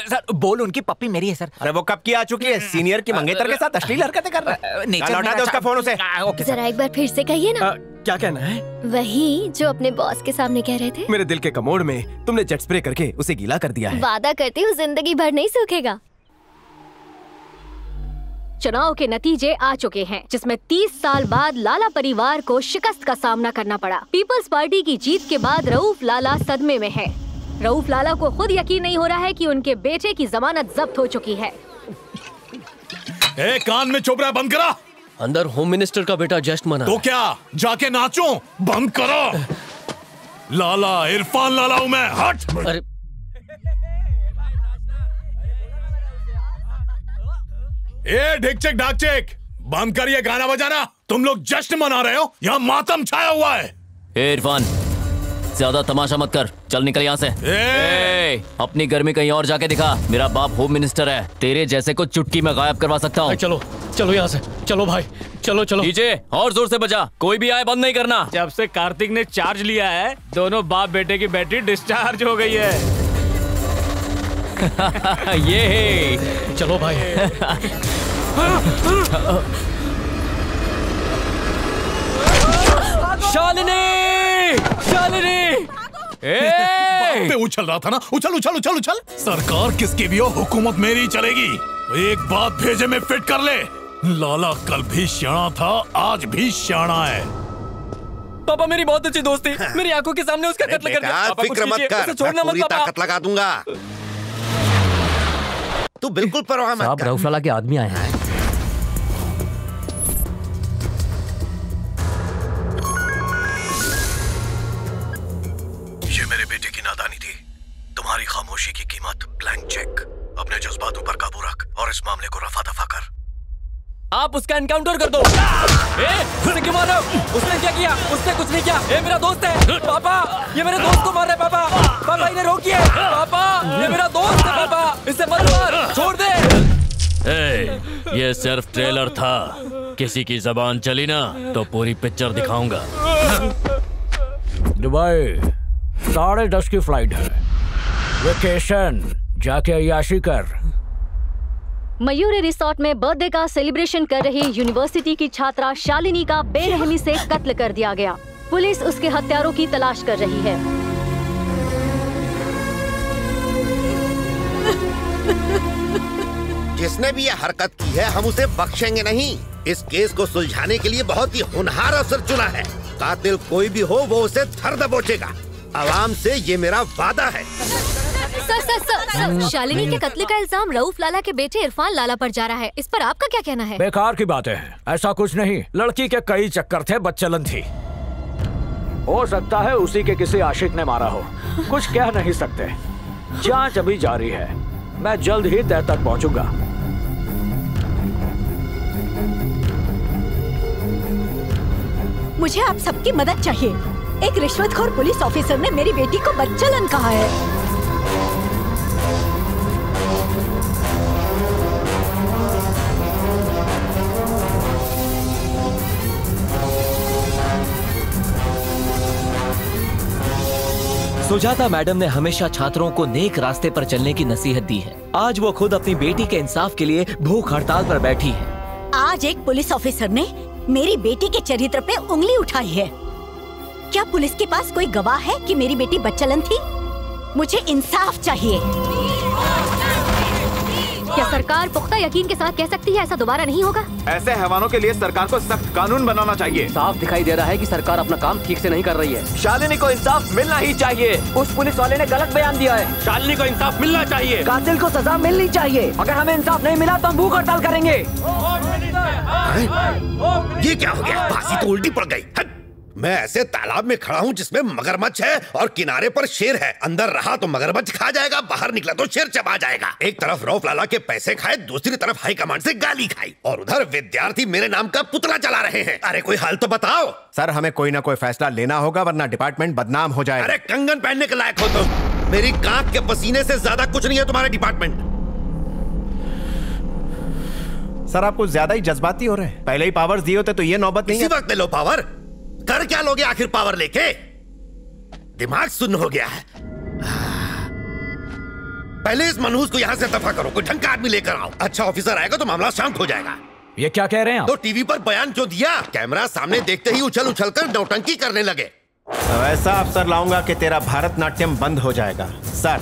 सर बोल उनकी पप्पी मेरी है सर। अरे वो कब की आ चुकी है? सीनियर की मंगेतर के साथ अश्लील हरकतें कर रहा है। लौटा दे उसका फोन उसे। जरा एक बार फिर से कहिए ना। क्या कहना है? वही जो अपने बॉस के सामने कह रहे थे। मेरे दिल के कमोड़ में तुमने जेट स्प्रे करके उसे गीला कर दिया है। वादा करती हूँ जिंदगी भर नहीं सूखेगा। चुनाव के नतीजे आ चुके हैं, जिसमें तीस साल बाद लाला परिवार को शिकस्त का सामना करना पड़ा। पीपल्स पार्टी की जीत के बाद रऊफ लाला सदमे में है। रऊफ लाला को खुद यकीन नहीं हो रहा है कि उनके बेटे की जमानत जब्त हो चुकी है। ए, कान में चोपड़ा बंद करा। अंदर होम मिनिस्टर का बेटा जश्न मना। तो क्या जाके नाचो? बंद करो। लाला इरफान लाला हूं मैं। हट। अरे ए ढिक चेक ढाक चेक, बंद करिए गाना बजाना। तुम लोग जश्न मना रहे हो, यहाँ मातम छाया हुआ है। ए इरफान ज्यादा तमाशा मत कर, चल निकल यहाँ से। ए! ए! अपनी गर्मी कहीं और जाके दिखा। मेरा बाप होम मिनिस्टर है, तेरे जैसे को चुटकी में गायब करवा सकता हूँ। चलो चलो यहाँ से, चलो भाई चलो चलो। डीजे और जोर से बजा, कोई भी आए बंद नहीं करना। जब से कार्तिक ने चार्ज लिया है, दोनों बाप बेटे की बैटरी डिस्चार्ज हो गई है। ये चलो भाई। शालिनी शालिनी! पे उछल रहा था ना, उछल उछल उछल उछल। सरकार किसकी भी हो, हुकूमत मेरी चलेगी। एक बात भेजे में फिट कर ले, लाला कल भी श्याना था आज भी श्याना है। पापा मेरी बहुत अच्छी दोस्त थी, मेरी आंखों के सामने उसका कत्ल कर दिया। फिक्र मत कर, छोड़ना मत पापा, ताकत लगा दूंगा। तू बिल्कुल परवाह मत कर। रऊफ लाला के आदमी आए हैं। तुम्हारी खामोशी की कीमत ब्लैंक चेक। अपने जज्बातों पर काबू रख और इस मामले को रफा दफा कर। आप उसका एनकाउंटर कर दो। ए, उसे क्यों मारो? उसने क्या किया? उसने कुछ नहीं किया। ए, मेरा दोस्त है पापा, ये मेरे दोस्त को मार रहे पापा। पापा इन्हें रोकिए पापा, ये मेरा दोस्त है पापा, इसे मत मार, छोड़ दे। ए, ये सिर्फ ट्रेलर था, किसी की जबान चली ना तो पूरी पिक्चर दिखाऊंगा। दुबई साढ़े दस की फ्लाइट है, वेकेशन, जाके अय्याशी कर। मयूरी रिसोर्ट में बर्थडे का सेलिब्रेशन कर रही यूनिवर्सिटी की छात्रा शालिनी का बेरहमी से कत्ल कर दिया गया। पुलिस उसके हत्यारों की तलाश कर रही है। जिसने भी यह हरकत की है हम उसे बख्शेंगे नहीं। इस केस को सुलझाने के लिए बहुत ही होनहार अफसर चुना है। कातिल कोई भी हो वो उसे थर दबोचेगा। आवाम से ये मेरा वादा है। Sir sir sir, sir. Shalini के कत्ल का इल्जाम रऊफ लाला के बेटे इरफान लाला पर जा रहा है, इस पर आपका क्या कहना है? बेकार की बातें हैं, ऐसा कुछ नहीं। लड़की के कई चक्कर थे, बदचलन थी। हो सकता है उसी के किसी आशिक ने मारा हो। कुछ कह नहीं सकते, जांच अभी जारी है। मैं जल्द ही तय तक पहुँचूंगा। मुझे आप सबकी मदद चाहिए। एक रिश्वतखोर पुलिस ऑफिसर ने मेरी बेटी को बदचलन कहा है। सुजाता मैडम ने हमेशा छात्रों को नेक रास्ते पर चलने की नसीहत दी है। आज वो खुद अपनी बेटी के इंसाफ के लिए भूख हड़ताल पर बैठी है। आज एक पुलिस ऑफिसर ने मेरी बेटी के चरित्र पे उंगली उठाई है। क्या पुलिस के पास कोई गवाह है कि मेरी बेटी बदचलन थी? मुझे इंसाफ चाहिए। क्या सरकार पुख्ता यकीन के साथ कह सकती है ऐसा दोबारा नहीं होगा? ऐसे हैवानों के लिए सरकार को सख्त कानून बनाना चाहिए। साफ दिखाई दे रहा है कि सरकार अपना काम ठीक से नहीं कर रही है। शालिनी को इंसाफ मिलना ही चाहिए। उस पुलिस वाले ने गलत बयान दिया है। शालिनी को इंसाफ मिलना चाहिए। कातिल को सजा मिलनी चाहिए। अगर हमें इंसाफ नहीं मिला तो हम भूख हड़ताल करेंगे। ये क्या हो गया? फांसी तो उल्टी पड़ गयी। मैं ऐसे तालाब में खड़ा हूँ जिसमें मगरमच्छ है और किनारे पर शेर है। अंदर रहा तो मगरमच्छ खा जाएगा, बाहर निकला तो शेर चबा जाएगा। एक तरफ रऊफ लाला के पैसे खाए, दूसरी तरफ हाई कमांड से गाली खाई और उधर विद्यार्थी मेरे नाम का पुतला चला रहे हैं। अरे कोई हल तो बताओ। सर हमें कोई ना कोई फैसला लेना होगा वरना डिपार्टमेंट बदनाम हो जाएगा। अरे कंगन पहनने के लायक हो तो। मेरी कांख के पसीने से ज्यादा कुछ नहीं है तुम्हारा डिपार्टमेंट। सर आप कुछ ज्यादा ही जज्बाती हो रहे हैं। पहले ही पावर दिए होते तो ये नौबत नहीं। इसी वक्त ले लो पावर। कर क्या लोगे आखिर पावर लेके? दिमाग सुन्न हो गया है। पहले इस मनहूस को यहाँ से दफा करो, कोई ढंग का आदमी लेकर आओ। अच्छा ऑफिसर आएगा तो मामला शांत हो जाएगा। ये क्या कह रहे हैं? तो टीवी पर बयान क्यों दिया? कैमरा सामने देखते ही उछल उछल कर नौटंकी करने लगे। ऐसा अफसर लाऊंगा कि तेरा भारतनाट्यम बंद हो जाएगा। Sir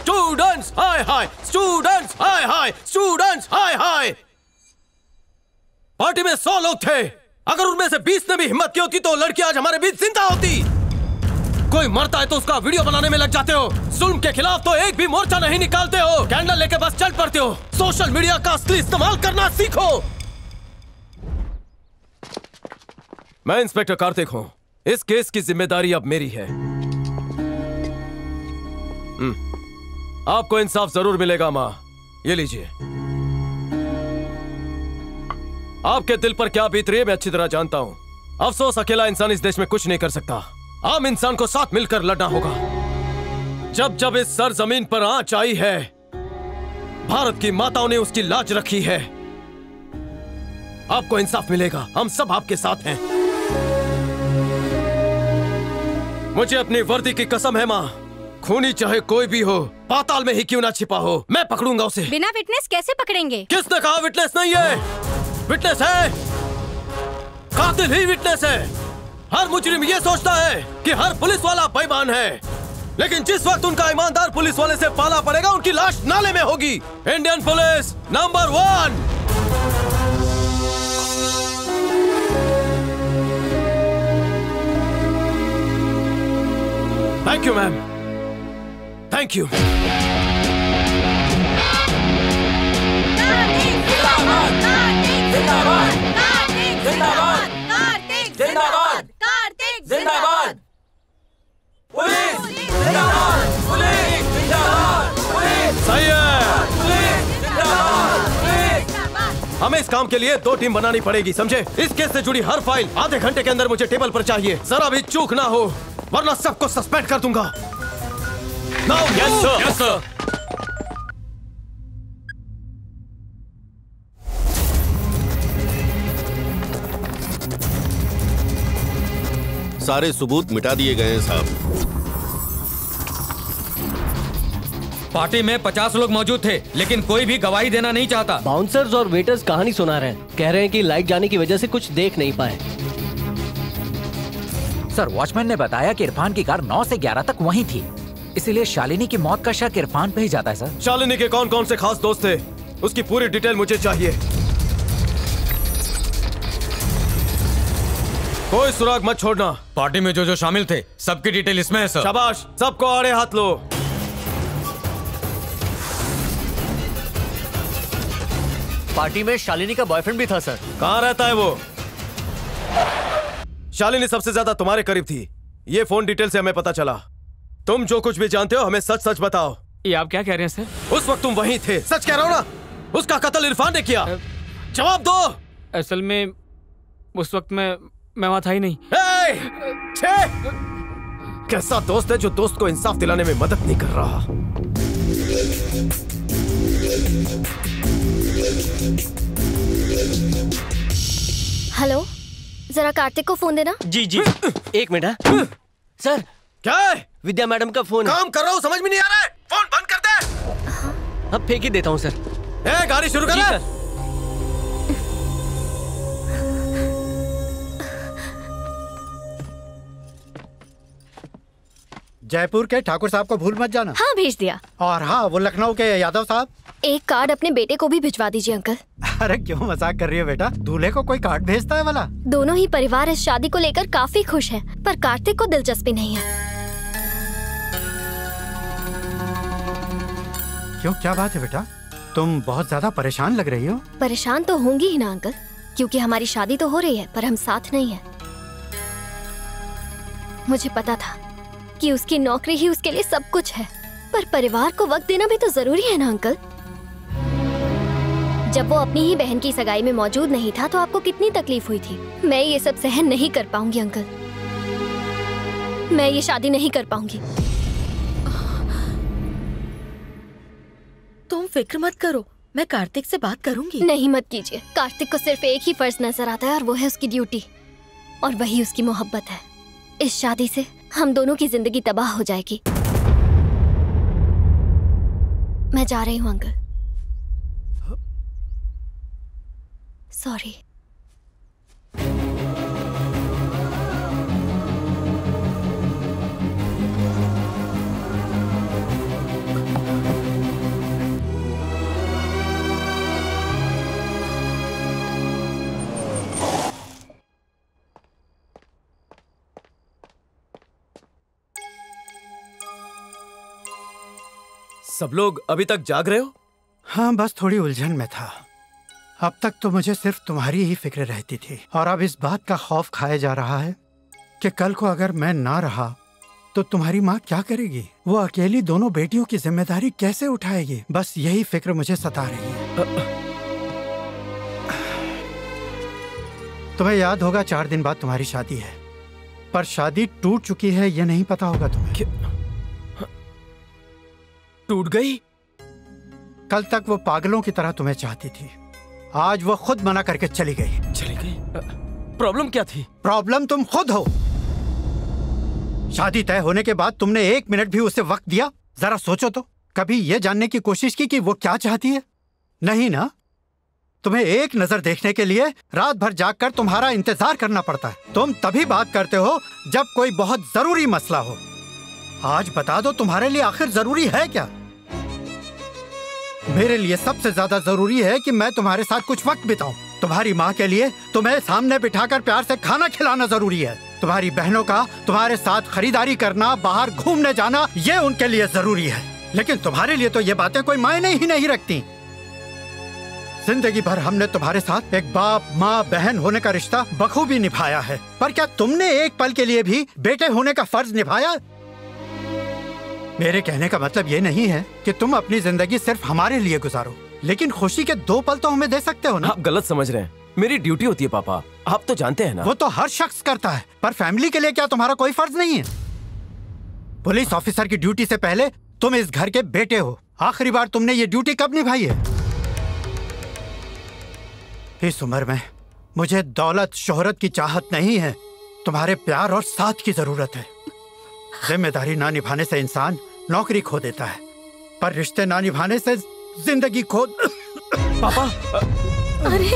Students, hi hi. Students, hi hi. Students, hi hi. Students, hi hi. Party में सौ लोग थे। अगर उनमें से बीस ने भी हिम्मत की होती तो लड़की आज हमारे बीच जिंदा होती। कोई मरता है तो उसका वीडियो बनाने में लग जाते हो। जुल्म के खिलाफ तो एक भी मोर्चा नहीं निकालते हो। कैंडल लेके बस चल पड़ते हो। सोशल मीडिया का असली इस्तेमाल करना सीखो। मैं इंस्पेक्टर कार्तिक हूं। इस केस की जिम्मेदारी अब मेरी है। आपको इंसाफ जरूर मिलेगा मां। ये लीजिए। आपके दिल पर क्या बीत रही है मैं अच्छी तरह जानता हूं। अफसोस अकेला इंसान इस देश में कुछ नहीं कर सकता। आम इंसान को साथ मिलकर लड़ना होगा। जब जब इस सरजमीन पर आंच आई है, भारत की माताओं ने उसकी लाज रखी है। आपको इंसाफ मिलेगा। हम सब आपके साथ हैं। मुझे अपनी वर्दी की कसम है माँ। खूनी चाहे कोई भी हो, पाताल में ही क्यों ना छिपा हो, मैं पकड़ूंगा उसे। बिना विटनेस कैसे पकड़ेंगे? किसने कहा विटनेस नहीं है? विटनेस है। कातिल ही विटनेस है। हर मुजरिम ये सोचता है कि हर पुलिस वाला बेईमान है, लेकिन जिस वक्त उनका ईमानदार पुलिस वाले से पाला पड़ेगा उनकी लाश नाले में होगी। Indian police number one. Thank you ma'am. Thank you. जिंदाबाद। पुलिस जिंदाबाद। पुलिस जिंदाबाद। पुलिस सही है। पुलिस जिंदाबाद। हमें इस काम के लिए दो टीम बनानी पड़ेगी, समझे? इस केस से जुड़ी हर फाइल आधे घंटे के अंदर मुझे टेबल पर चाहिए। जरा भी चूक ना हो वरना सबको सस्पेंड कर दूंगा। Now yes sir. Yes sir. सारे सबूत मिटा दिए गए हैं साहब। पार्टी में पचास लोग मौजूद थे लेकिन कोई भी गवाही देना नहीं चाहता। बाउंसर्स और वेटर्स कहानी सुना रहे हैं। कह रहे हैं कि लाइट जाने की वजह से कुछ देख नहीं पाए। सर वॉचमैन ने बताया कि इरफान की कार नौ से ग्यारह तक वहीं थी, इसीलिए शालिनी की मौत का शक इरफान पे ही जाता है। सर शालिनी के कौन कौन से खास दोस्त थे उसकी पूरी डिटेल मुझे चाहिए। कोई सुराग मत छोड़ना। पार्टी में जो जो शामिल थे सबकी डिटेल इसमें है सर। शाबाश। सबको आड़े हाथ लो। पार्टी में शालिनी का बॉयफ्रेंड भी था सर। कहाँ रहता है वो? शालिनी सबसे ज्यादा तुम्हारे करीब थी, ये फोन डिटेल से हमें पता चला। तुम जो कुछ भी जानते हो हमें सच सच बताओ। ये आप क्या कह रहे हैं सर? उस वक्त तुम वहीं थे। सच कह रहा हूँ ना, उसका कत्ल इरफान ने किया। जवाब दो। असल में उस वक्त मैं मैं वहां था ही नहीं। ए, छे! कैसा दोस्त है जो दोस्त को इंसाफ दिलाने में मदद नहीं कर रहा। हेलो, जरा कार्तिक को फोन देना। जी जी, एक मिनट। सर क्या है? विद्या मैडम का फोन। काम कर रहा हूँ, समझ में नहीं आ रहा है। फोन बंद कर दे। अब फेंक ही देता हूँ सर। ए, गाड़ी शुरू कर। जयपुर के ठाकुर साहब को भूल मत जाना। हाँ, भेज दिया। और हाँ, वो लखनऊ के यादव साहब, एक कार्ड अपने बेटे को भी भिजवा दीजिए अंकल। अरे क्यों मजाक कर रही है बेटा, दूल्हे को कोई कार्ड भेजता है वाला? दोनों ही परिवार इस शादी को लेकर काफी खुश है, पर कार्तिक को दिलचस्पी नहीं है। क्यों, क्या बात है बेटा? तुम बहुत ज्यादा परेशान लग रही हो। परेशान तो होंगी ही ना अंकल, क्योंकि हमारी शादी तो हो रही है पर हम साथ नहीं है। मुझे पता था कि उसकी नौकरी ही उसके लिए सब कुछ है, पर परिवार को वक्त देना भी तो जरूरी है ना अंकल। जब वो अपनी ही बहन की सगाई में मौजूद नहीं था तो आपको कितनी तकलीफ हुई थी। मैं ये सब सहन नहीं कर पाऊंगी अंकल, मैं ये शादी नहीं कर पाऊंगी। तुम फिक्र मत करो, मैं कार्तिक से बात करूंगी। नहीं, मत कीजिए। कार्तिक को सिर्फ एक ही फर्ज नजर आता है और वो है उसकी ड्यूटी, और वही उसकी मोहब्बत है। इस शादी से हम दोनों की जिंदगी तबाह हो जाएगी। मैं जा रही हूँ अंकल। सॉरी। सब लोग अभी तक जाग रहे हो? हाँ, बस थोड़ी उलझन में था। अब तक तो मुझे सिर्फ तुम्हारी ही फिक्र रहती थी, और अब इस बात का खौफ खाया जा रहा है कि कल को अगर मैं ना रहा तो तुम्हारी माँ क्या करेगी। वो अकेली दोनों बेटियों की जिम्मेदारी कैसे उठाएगी, बस यही फिक्र मुझे सता रही है। तुम्हें याद होगा चार दिन बाद तुम्हारी शादी है, पर शादी टूट चुकी है ये नहीं पता होगा तुम्हें। क्या? टूट गई? कल तक वो पागलों की तरह तुम्हें चाहती थी, आज वो खुद मना करके चली गई। चली गई? प्रॉब्लम क्या थी? प्रॉब्लम तुम खुद हो। शादी तय होने के बाद तुमने एक मिनट भी उसे वक्त दिया? जरा सोचो तो, कभी ये जानने की कोशिश की कि वो क्या चाहती है? नहीं ना। तुम्हें एक नजर देखने के लिए रात भर जागकर तुम्हारा इंतजार करना पड़ता है। तुम तभी बात करते हो जब कोई बहुत जरूरी मसला हो। आज बता दो तुम्हारे लिए आखिर जरूरी है क्या? मेरे लिए सबसे ज्यादा जरूरी है कि मैं तुम्हारे साथ कुछ वक्त बिताऊं। तुम्हारी माँ के लिए तुम्हें सामने बिठाकर प्यार से खाना खिलाना जरूरी है। तुम्हारी बहनों का तुम्हारे साथ खरीदारी करना, बाहर घूमने जाना, ये उनके लिए जरूरी है। लेकिन तुम्हारे लिए तो ये बातें कोई मायने ही नहीं रखती। जिंदगी भर हमने तुम्हारे साथ एक बाप माँ बहन होने का रिश्ता बखूबी निभाया है, पर क्या तुमने एक पल के लिए भी बेटे होने का फर्ज निभाया? मेरे कहने का मतलब ये नहीं है कि तुम अपनी जिंदगी सिर्फ हमारे लिए गुजारो, लेकिन खुशी के दो पल तो हमें दे सकते हो ना। आप गलत समझ रहे हैं, मेरी ड्यूटी होती है पापा, आप तो जानते हैं ना। वो तो हर शख्स करता है, पर फैमिली के लिए क्या तुम्हारा कोई फर्ज नहीं है? पुलिस ऑफिसर की ड्यूटी से पहले तुम इस घर के बेटे हो। आखिरी बार तुमने ये ड्यूटी कब निभाई है? इस उम्र में मुझे दौलत शोहरत की चाहत नहीं है, तुम्हारे प्यार और साथ की जरूरत है। जिम्मेदारी ना निभाने से इंसान नौकरी खो देता है, पर रिश्ते ना निभाने से जिंदगी खो। पापा! अरे!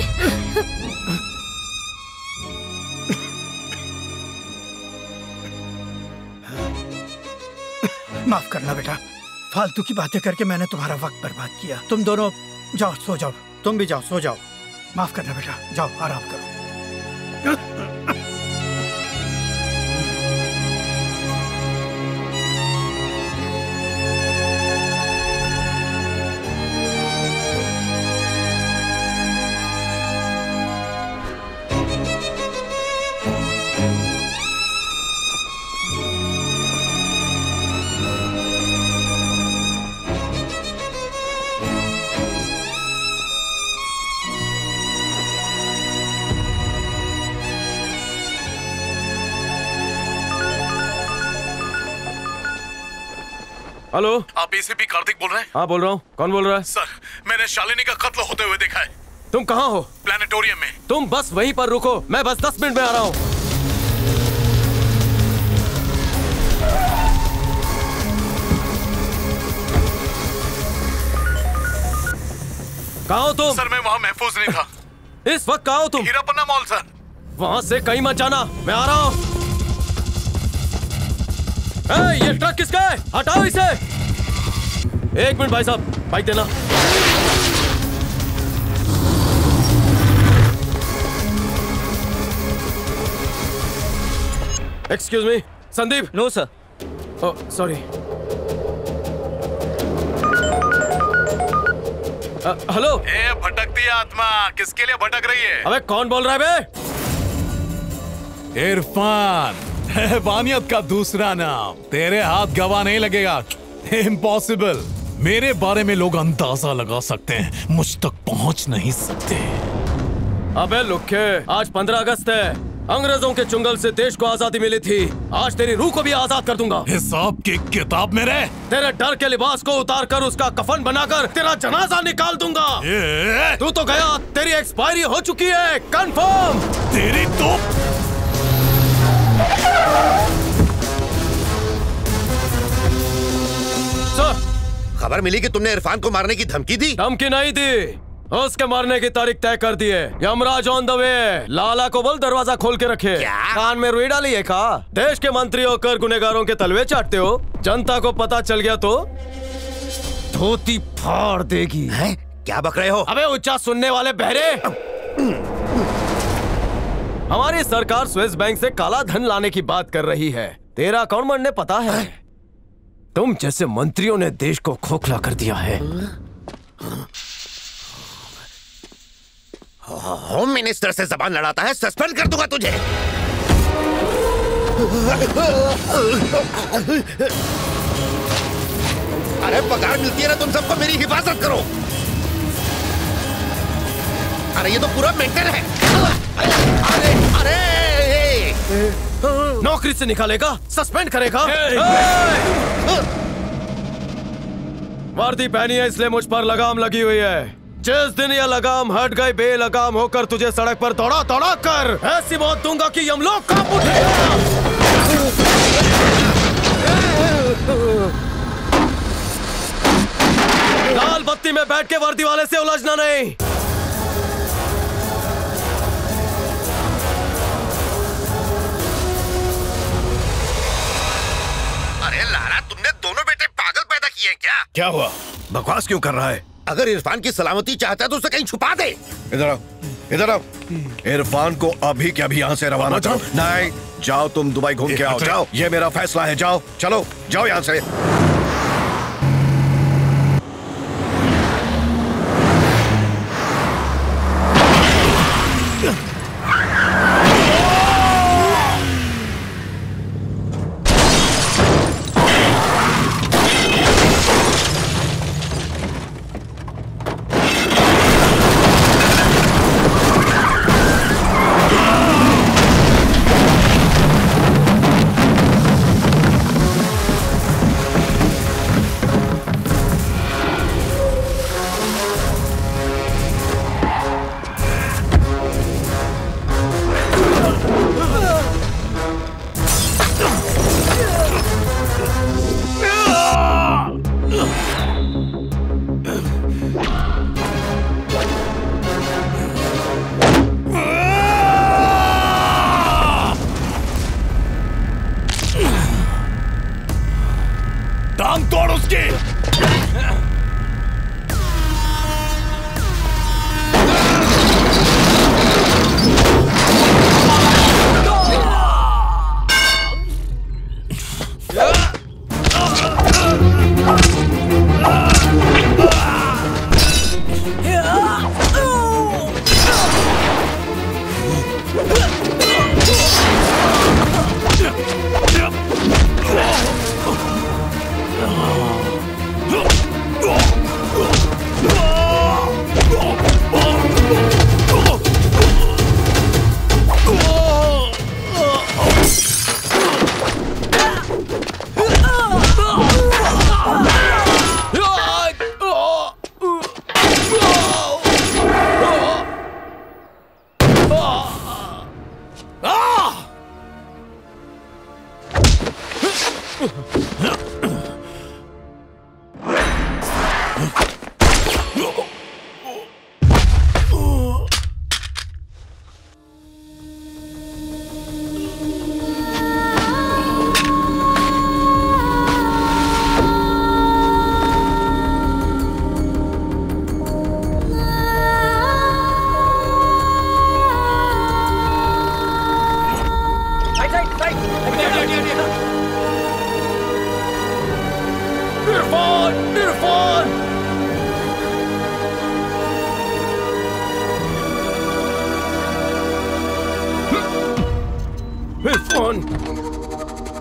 माफ करना बेटा, फालतू की बातें करके मैंने तुम्हारा वक्त बर्बाद किया। तुम दोनों जाओ, सो जाओ। तुम भी जाओ, सो जाओ। माफ करना बेटा, जाओ आराम करो। हेलो, आप एसीपी कार्तिक बोल रहे हैं? हाँ बोल रहा हूँ। कौन बोल रहा है? सर मैंने शालिनी का कत्ल होते हुए देखा है। तुम कहाँ हो? प्लेनेटोरियम में। तुम बस वहीं पर रुको, मैं बस दस मिनट में आ रहा हूँ। कहाँ हो तुम? सर मैं वहाँ महफूज नहीं था। इस वक्त कहाँ हो तुम? Hirapanna mall sir. वहाँ से कहीं मत जाना, मैं आ रहा हूँ। ए, ये ट्रक किसका है? हटाओ इसे। एक मिनट भाई साहब, बाइक देना। Excuse me Sandeep. No sir. Oh sorry. Hello. ए भटकती आत्मा, किसके लिए भटक रही है? अबे कौन बोल रहा है बे? इरफान, हैवानियत का दूसरा नाम। तेरे हाथ गवाह नहीं लगेगा, इम्पॉसिबल। मेरे बारे में लोग अंदाजा लगा सकते हैं, मुझ तक पहुंच नहीं सकते। अबे लुखे, आज पंद्रह अगस्त है। अंग्रेजों के चुंगल से देश को आजादी मिली थी। आज तेरी रूह को भी आजाद कर दूंगा। हिसाब की किताब में रह। तेरे डर के लिबास को उतार कर उसका कफन बनाकर तेरा जनाजा निकाल दूंगा। ये तू तो गया, तेरी एक्सपायरी हो चुकी है कंफर्म। तेरी तो सर, खबर मिली कि तुमने इरफान को मारने की धमकी दी। धमकी नहीं दी, उसके मारने की तारीख तय कर दी है। Yamraj on the way. Lala को बोल दरवाजा खोल के रखे। क्या? कान में रुई डाली है का? देश के मंत्री होकर गुनेगारों के तलवे चाटते हो। जनता को पता चल गया तो धोती फाड़ देगी। है? क्या बक रहे हो? अबे ऊंचा सुनने वाले बहरे, हमारी सरकार स्विस बैंक से काला धन लाने की बात कर रही है। तेरा अकाउंट ने पता है, तुम जैसे मंत्रियों ने देश को खोखला कर दिया है। होम मिनिस्टर से जबान लड़ाता है, सस्पेंड कर दूंगा तुझे। अरे पगार मिलती है ना तुम सबको, मेरी हिफाजत करो। अरे ये तो पूरा मेंटल है। अरे अरे नौकरी से निकालेगा, सस्पेंड करेगा। वर्दी पहनी है इसलिए मुझ पर लगाम लगी हुई है। जिस दिन ये लगाम हट गई, बेलगाम होकर तुझे सड़क पर दौड़ा दौड़ा कर ऐसी मौत दूंगा कि यमलोक कांप उठेगा। लाल बत्ती में बैठ के वर्दी वाले से उलझना नहीं। दोनों बेटे पागल पैदा किए हैं क्या? क्या हुआ? बकवास क्यों कर रहा है? अगर इरफान की सलामती चाहता है तो उसे कहीं छुपा दे। इधर आओ, इधर आओ। इरफान को अभी के अभी यहाँ से रवाना करो। नहीं, जाओ तुम दुबई घूम के आओ। जाओ, ये मेरा फैसला है। जाओ, चलो जाओ यहाँ से।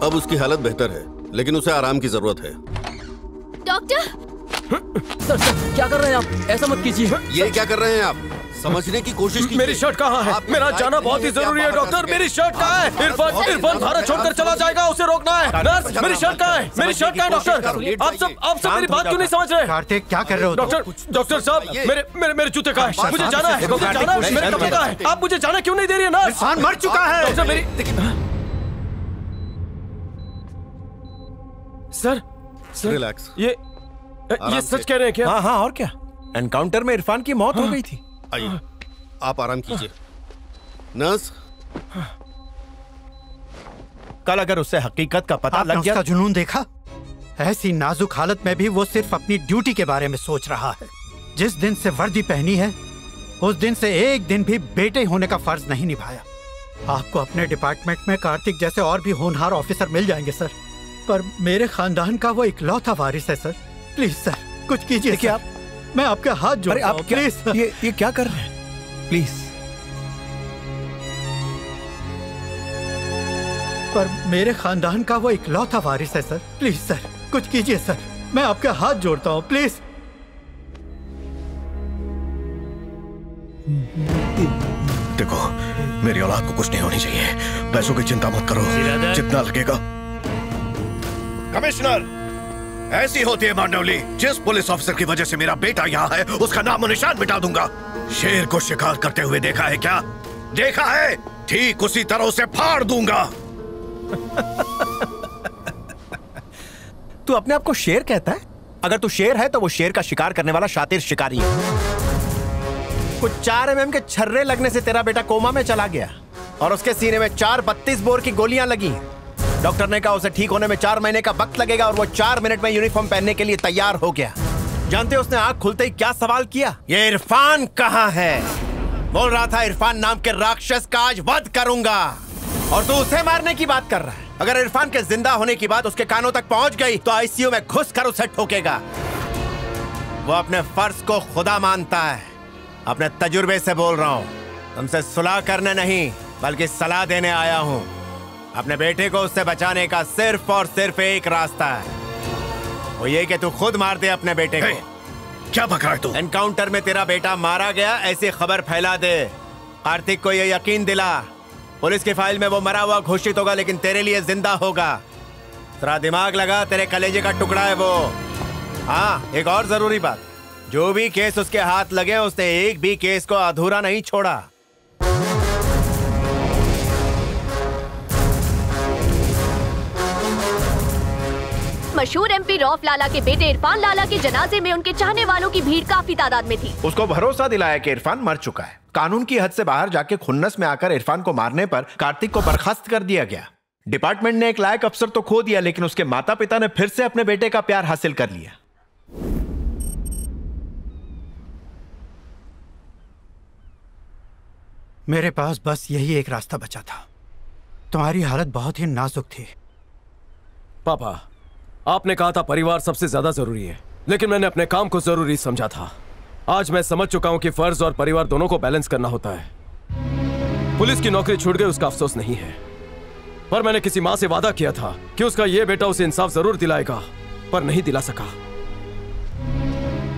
अब उसकी हालत बेहतर है, लेकिन उसे आराम की जरूरत है। डॉक्टर! सर, सर, क्या कर रहे हैं आप? ऐसा मत कीजिए। ये क्या कर रहे हैं आप? समझने की कोशिश कीजिए। मेरी शर्ट कहाँ है? मेरा जाना बहुत ही जरूरी है डॉक्टर। मेरी शर्ट कहाँ है? इरफान, इरफान भारत छोड़कर चला जाएगा, उसे रोकना है। नर्स, मेरी शर्ट कहाँ है? मेरी शर्ट कहाँ है डॉक्टर? आप सब, आप सब मेरी बात क्यों नहीं समझ रहे? कार्तिक, क्या कर रहे हो? डॉक्टर, डॉक्टर साहब, मेरे मेरे मेरे जूते कहाँ है? मुझे जाना है, मुझे जाना है। मेरे कपड़े कहाँ है? आप मुझे जाना क्यों नहीं दे रही है? नर्स मर चुका है। Sir, sir relax. ये ये सच कह रहे हैं क्या? हाँ हाँ और क्या, एनकाउंटर में इरफान की मौत हाँ, हो गई थी। आइए आप आराम कीजिए। नर्स, कल अगर उससे हकीकत का पता लग गया। उसका जुनून देखा, ऐसी नाजुक हालत में भी वो सिर्फ अपनी ड्यूटी के बारे में सोच रहा है। जिस दिन से वर्दी पहनी है उस दिन से एक दिन भी बेटे होने का फर्ज नहीं निभाया। आपको अपने डिपार्टमेंट में कार्तिक जैसे और भी होनहार ऑफिसर मिल जाएंगे सर, पर मेरे खानदान का वो इकलौता वारिस है सर। प्लीज सर कुछ कीजिए। क्या आप, मैं आपके हाथ जोड़ रहा हूं। प्लीज सर, ये ये क्या कर रहे हैं? प्लीज। पर मेरे खानदान का वो इकलौता वारिस है सर। प्लीज सर कुछ कीजिए सर, मैं आपके हाथ जोड़ता हूँ प्लीज। देखो मेरी औलाद को कुछ नहीं होनी चाहिए। पैसों की चिंता मत करो, जितना लगेगा। कमिश्नर, ऐसी होती है मांडवली। जिस पुलिस ऑफिसर की वजह से मेरा बेटा यहाँ है उसका नाम और निशान मिटा दूंगा। शेर को शिकार करते हुए देखा है क्या? देखा है, ठीक उसी तरह उसे फाड़ दूंगा। तू अपने आप को शेर कहता है? अगर तू शेर है तो वो शेर का शिकार करने वाला शातिर शिकारी है। कुछ चार एम एम के छर्रे लगने से तेरा बेटा कोमा में चला गया और उसके सीने में चार बत्तीस बोर की गोलियां लगी। डॉक्टर ने कहा उसे ठीक होने में चार महीने का वक्त लगेगा और वो चार मिनट में यूनिफॉर्म पहनने के लिए तैयार हो गया। जानते हो उसने आंख खुलते ही क्या सवाल किया? ये इरफान कहाँ है? बोल रहा था इरफान नाम के राक्षस का आज वध करूंगा, और तू उसे मारने की बात कर रहा है। अगर इरफान के जिंदा होने की बात उसके कानों तक पहुंच गई तो आईसीयू में घुस कर उसे ठोकेगा। वो अपने फर्ज को खुदा मानता है। अपने तजुर्बे से बोल रहा हूँ, तुमसे सुलह करने नहीं बल्कि सलाह देने आया हूँ। अपने बेटे को उससे बचाने का सिर्फ और सिर्फ एक रास्ता है, वो ये कि तू खुद मार दे अपने बेटे को। क्या बकवास तू? एनकाउंटर में तेरा बेटा मारा गया ऐसी खबर फैला दे। कार्तिक को ये यकीन दिला, पुलिस की फाइल में वो मरा हुआ घोषित होगा लेकिन तेरे लिए जिंदा होगा। तेरा दिमाग लगा, तेरे कलेजे का टुकड़ा है वो। हाँ, एक और जरूरी बात, जो भी केस उसके हाथ लगे उसने एक भी केस को अधूरा नहीं छोड़ा। मशहूर एमपी रौफ लाला के बेटे इरफान लाला के जनाजे में उनके चाहने वालों की भीड़ काफी तादाद में थी। उसको भरोसा दिलाया कि इरफान मर चुका है। कानून की हद से बाहर जाके खुन्नस में आकर इरफान को मारने पर कार्तिक को बर्खास्त कर दिया गया। डिपार्टमेंट ने एक लायक अफसर तो खो दिया, लेकिन उसके माता पिता ने फिर से अपने बेटे का प्यार हासिल कर लिया। मेरे पास बस यही एक रास्ता बचा था। तुम्हारी हालत बहुत ही नाजुक थी। पापा, आपने कहा था परिवार सबसे ज्यादा जरूरी है, लेकिन मैंने अपने काम को जरूरी समझा था। आज मैं समझ चुका हूं कि फर्ज और परिवार दोनों को बैलेंस करना होता है। पुलिस की नौकरी छूट गई उसका अफसोस नहीं है, पर मैंने किसी माँ से वादा किया था कि उसका ये बेटा उसे इंसाफ जरूर दिलाएगा, पर नहीं दिला सका।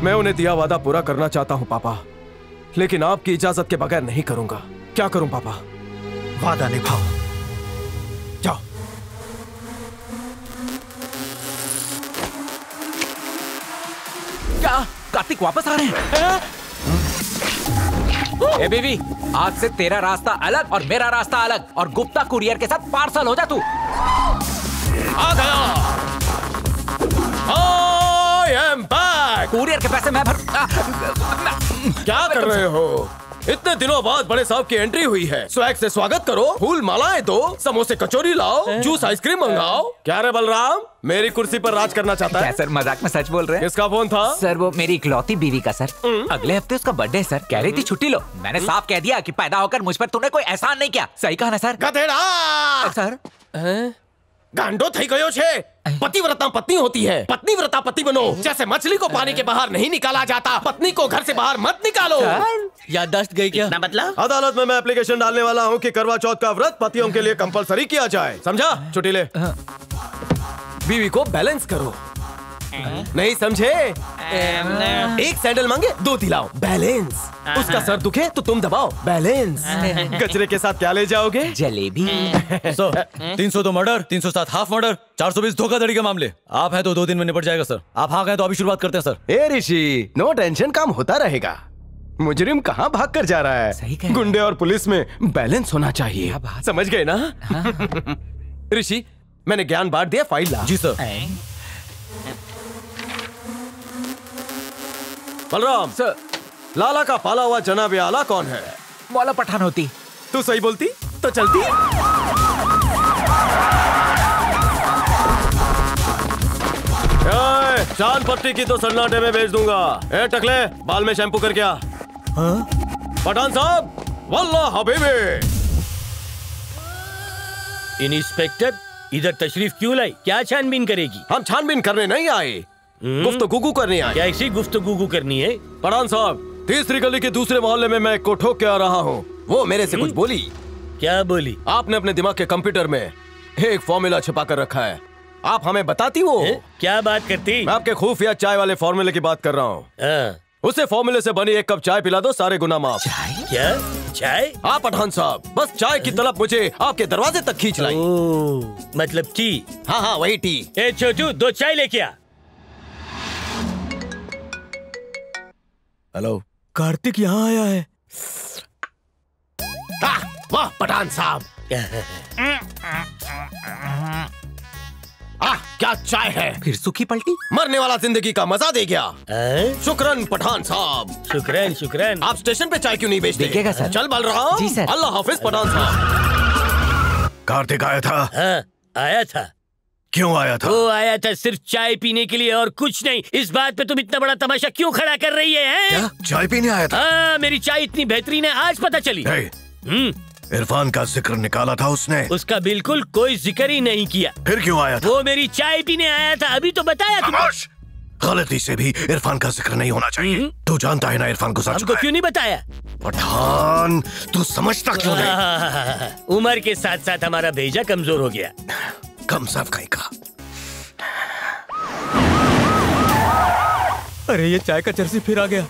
मैं उन्हें दिया वादा पूरा करना चाहता हूँ पापा, लेकिन आपकी इजाजत के बगैर नहीं करूंगा। क्या करूं पापा? वादा निभाओ। कार्तिक वापस आ रहे हैं। ए बीवी, आज से तेरा रास्ता अलग और मेरा रास्ता अलग, और गुप्ता कुरियर के साथ पार्सल हो जा। तू आ गया। I am back. Bag. Courier के पैसे मैं भर... क्या कर रहे हो? इतने दिनों बाद बड़े साहब की एंट्री हुई है। स्वैग से स्वागत करो, फूल मालाएं दो, समोसे कचौरी लाओ, जूस आइसक्रीम मंगाओ। क्या रे बलराम, मेरी कुर्सी पर राज करना चाहता है? सर मजाक में सच बोल रहे हैं। किसका फोन था? सर वो मेरी इकलौती बीवी का सर। अगले हफ्ते उसका बर्थडे सर, कह रही थी छुट्टी लो। मैंने साफ कह दिया कि पैदा होकर मुझ पर तूने कोई एहसान नहीं किया। सही कहा ना सर? गधेड़ा सर गांडो थई गयो छे। पतिव्रता पत्नी होती है, पतिव्रता पति बनो। जैसे मछली को पानी के बाहर नहीं निकाला जाता, पत्नी को घर से बाहर मत निकालो। याददाश्त गई क्या? इतना मतलब? अदालत में मैं एप्लीकेशन डालने वाला हूँ कि करवा चौथ का व्रत पतियों के लिए कंपलसरी किया जाए। समझा? छुट्टी ले। बीवी को बैलेंस करो। नहीं समझे? एक सैंडल मांगे दो दिलाओ, बैलेंस। उसका सर दुखे तो तुम दबाओ, बैलेंस। कचरे के साथ क्या ले जाओगे? जलेबी। सो तीन सौ दो मर्डर, तीन सौ सात हाफ मर्डर, चार सौ बीस धोखाधड़ी के मामले। आप हैं तो दो दिन में निपट जाएगा सर। आप हाँ गए तो अभी शुरुआत करते हैं सर। ए ऋषि, नो टेंशन, काम होता रहेगा। मुजरिम कहाँ भाग कर जा रहा है? गुंडे और पुलिस में बैलेंस होना चाहिए, समझ गए ना? ऋषि मैंने ज्ञान बांट दिया, फाइल ला। जी सर। बलराम सर, लाला का पाला हुआ जनाबे आला कौन है? मौला पठान होती। तू सही बोलती तो चलती। चांद पट्टी की तो सन्नाटे में भेज दूंगा। ए टकले, बाल में शैम्पू कर क्या? हाँ? पठान साहब वल्ला हबीबी। इंस्पेक्टर इधर तशरीफ क्यों लाई? क्या छानबीन करेगी? हम छानबीन करने नहीं आए, गुफ्तगू करनी है। क्या इसी गुफ्तगू करनी है? पठान साहब, तीसरी गली के दूसरे मोहल्ले में मैं को ठोक के आ रहा हूँ। वो मेरे से हुँ? कुछ बोली। क्या बोली? आपने अपने दिमाग के कंप्यूटर में एक फॉर्मूला छिपा कर रखा है, आप हमें बताती वो है? क्या बात करती? मैं आपके खुफिया चाय वाले फॉर्मूले की बात कर रहा हूँ। उसे फॉर्मूले से बनी एक कप चाय पिला दो, सारे गुना माफ। क्या चाय? आप पठान साहब, बस चाय की तलब मुझे आपके दरवाजे तक खींच लाई। मतलब टी? हाँ हाँ वही टी। ए छोटू, दो चाय लेके आ। हेलो, कार्तिक यहाँ आया है। वाह पठान साहब, आह क्या चाय है। फिर सूखी पलटी, मरने वाला जिंदगी का मजा दे गया। शुक्रन पठान साहब, शुक्रन शुक्रन। आप स्टेशन पे चाय क्यों नहीं बेचते? देखेगा सर। चल बलराम। जी सर। अल्लाह हाफिज पठान साहब। कार्तिक आया था? हाँ, आया था। क्यों आया था? वो आया था सिर्फ चाय पीने के लिए और कुछ नहीं। इस बात पे तुम इतना बड़ा तमाशा क्यों खड़ा कर रही है, है? क्या? चाय पीने आया था? हाँ, मेरी चाय इतनी बेहतरीन है, आज पता चली। इरफान का जिक्र निकाला था उसने? उसका बिल्कुल कोई जिक्र ही नहीं किया। फिर क्यों आया था? वो मेरी चाय पीने आया था, अभी तो बताया तुमने। गलती से भी इरफान का जिक्र नहीं होना चाहिए। तू जानता है ना इरफान को? सच को क्यों नहीं बताया पठान? तू समझता क्यों नहीं? उम्र के साथ साथ हमारा भेजा कमजोर हो गया। कम साफ खाई का। अरे ये चाय का चर्सी फिर आ गया।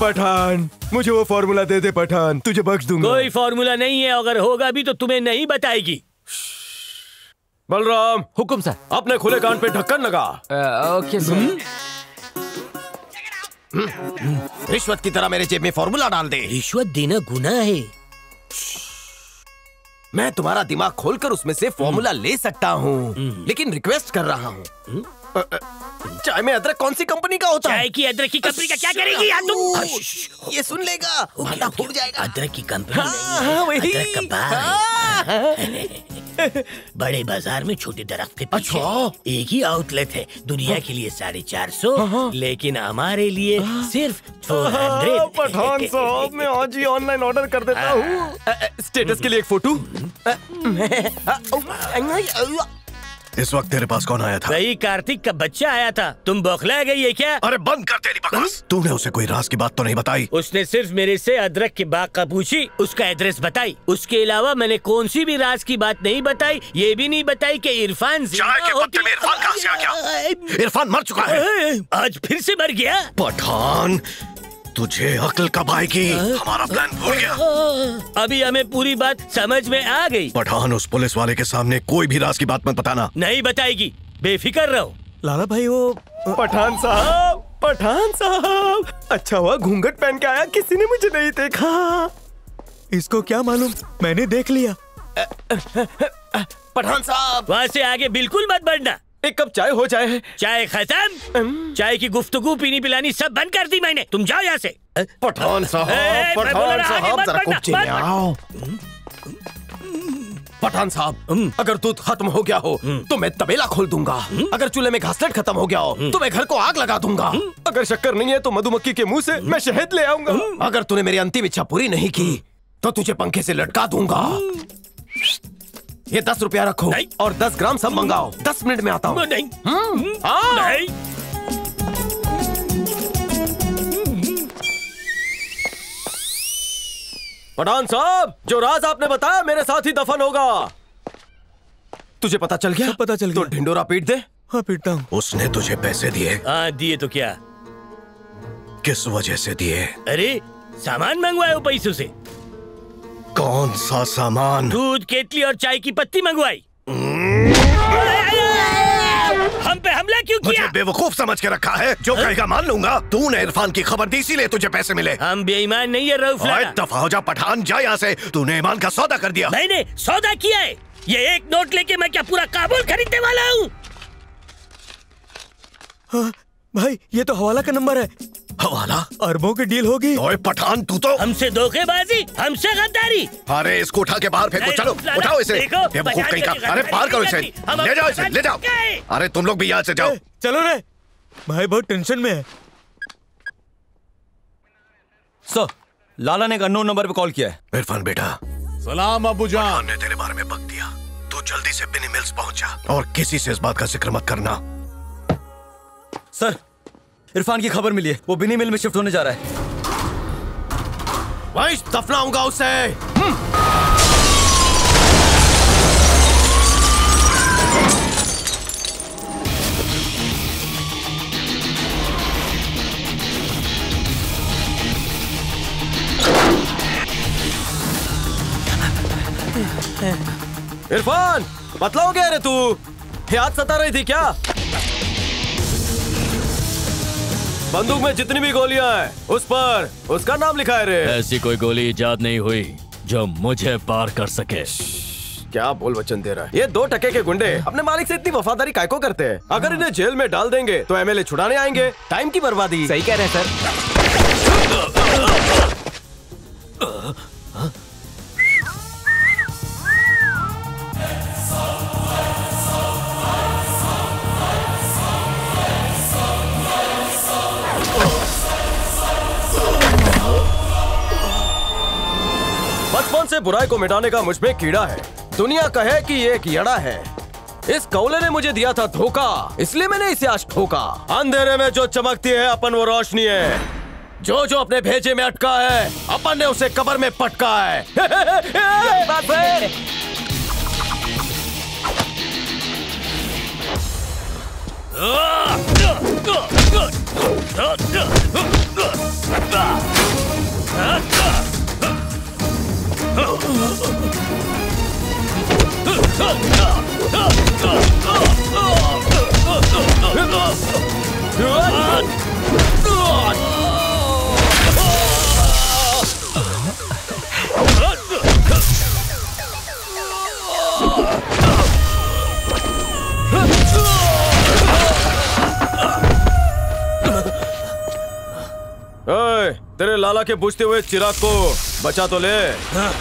पठान मुझे वो फॉर्मूला दे दे। पठान तुझे बख्श दूंगा। कोई फॉर्मूला नहीं है, अगर होगा भी तो तुम्हें नहीं बताएगी। बलराम। हुकुम सर। अपने खुले कान पे ढक्कन लगा। Okay sir. रिश्वत की तरह मेरे जेब में फॉर्मूला डाल दे। रिश्वत देना गुनाह है। मैं तुम्हारा दिमाग खोलकर उसमें से फॉर्मूला ले सकता हूँ, लेकिन रिक्वेस्ट कर रहा हूँ। चाय में अदरक कौन सी कंपनी का होता है? चाय की अदरक की कंपनी का क्या करेगी यार तुम? ये सुन लेगा भांडा फूट जाएगा। अदरक की कंपनी नहीं है, अदरक का बाग। बड़े बाजार में छोटे दरख्त के पीछे एक ही आउटलेट है। दुनिया के लिए साढ़े चार सौ, लेकिन हमारे लिए सिर्फ दो सौ। पठान साहब मैं आज ही ऑनलाइन ऑर्डर कर देता हूँ। स्टेटस के लिए एक फोटो। इस वक्त तेरे पास कौन आया था? वही कार्तिक का बच्चा आया था। तुम बौखला गई है क्या? अरे बंद कर तेरी बकवास। तूने उसे कोई राज की बात तो नहीं बताई? उसने सिर्फ मेरे से अदरक के बाग का पूछी, उसका एड्रेस बताई। उसके अलावा मैंने कौन सी भी राज की बात नहीं बताई। ये भी नहीं बताई कि इरफान इरफान मर चुका है। आज फिर से मर गया। पठान तुझे अक्ल कब आएगी? हमारा प्लान भूल गया। अभी हमें पूरी बात समझ में आ गई। पठान उस पुलिस वाले के सामने कोई भी राज की बात मत बताना। नहीं बताएगी, बेफिक्र रहो। लाला भाई वो पठान साहब, पठान साहब अच्छा हुआ घूंघट पहन के आया, किसी ने मुझे नहीं देखा। इसको क्या मालूम, मैंने देख लिया। पठान साहब वहाँ से आगे बिल्कुल मत बढ़ना। एक कप चाय हो जाए। चाय खत्म। चाय की गुफ्तगू पीनी पिलानी सब बंद कर दी मैंने, तुम जाओ यहाँ से। पठान साहब पठान साहब जरा कुछ आओ। पठान साहब अगर दूध खत्म हो गया हो तो मैं तबेला खोल दूंगा, अगर चूल्हे में घासलेट खत्म हो गया हो तो मैं घर को आग लगा दूंगा, अगर शक्कर नहीं है तो मधुमक्खी के मुंह से मैं शहद ले आऊंगा, अगर तूने मेरी अंतिम इच्छा पूरी नहीं की तो तुझे पंखे से लटका दूंगा। ये दस रुपया रखो और दस ग्राम सब मंगाओ, दस मिनट में आता हूँ। पठान साहब जो राज आपने बताया मेरे साथ ही दफन होगा। तुझे पता चल गया? पता चल गया। तो ढिंडोरा पीट दे। हाँ पीटता हूँ। उसने तुझे पैसे दिए? हाँ दिए। तो क्या किस वजह से दिए? अरे सामान मंगवाए हो पैसों से। कौन सा सामान? दूध, केतली और चाय की पत्ती मंगवाई। हम पे हमला क्यों किया? मुझे बेवकूफ समझ के रखा है? जो कहेगा मान लूंगा। तूने इरफान की खबर दी इसीलिए तुझे पैसे मिले। हम बेईमान नहीं है रऊफ लाला। दफा हो जा पठान, जा यहाँ से। तूने ईमान का सौदा कर दिया। मैंने सौदा किया है? ये एक नोट लेके मैं क्या पूरा काबुल खरीदने वाला हूँ? हाँ, भाई ये तो हवाला का नंबर है। हवाला? अरबों की डील होगी। ओए पठान तू तो हमसे धोखेबाजी, हमसे गद्दारी। अरे इसको उठा के बाहर फेंको। चलो उठाओ इसे। ये बेवकूफ कहीं का। अरे पार करो इसे। ले जाओ इसे, ले जाओ। अरे तुम लोग भी यहाँ से जाओ। चलो रे भाई बहुत टेंशन में है। सर लाला ने एक अननोन नंबर पे कॉल किया है। इरफान बेटा सलाम अबूजान ने तेरे बारे में बक दिया, तू जल्दी से बिनी मिल्स पहुँच जा और किसी से इस बात का जिक्र मत करना। सर इरफान की खबर मिली है, वो बिनी मिल में शिफ्ट होने जा रहा है। वहीं दफनाऊंगा उसे। इरफान बतलाओ क्या रे, तू याद सता रही थी क्या? बंदूक में जितनी भी गोलियां हैं उस पर उसका नाम लिखा है रे। ऐसी कोई गोली ईजाद नहीं हुई जो मुझे पार कर सके। क्या बोल वचन दे रहा है। ये दो टके के गुंडे अपने मालिक से इतनी वफादारी काय को करते हैं? अगर इन्हें जेल में डाल देंगे तो एमएलए छुड़ाने आएंगे। टाइम की बर्बादी। सही कह रहे हैं सर। बचपन से बुराई को मिटाने का मुझमें कीड़ा है। दुनिया कहे कि ये कीड़ा है। इस कौले ने मुझे दिया था धोखा, इसलिए मैंने इसे आज ठोका। अंधेरे में जो चमकती है अपन वो रोशनी है। जो जो अपने भेजे में अटका है अपन ने उसे कब्र में पटका है। ओए, तेरे लाला के बुझते हुए चिराग को बचा तो ले। हाँ।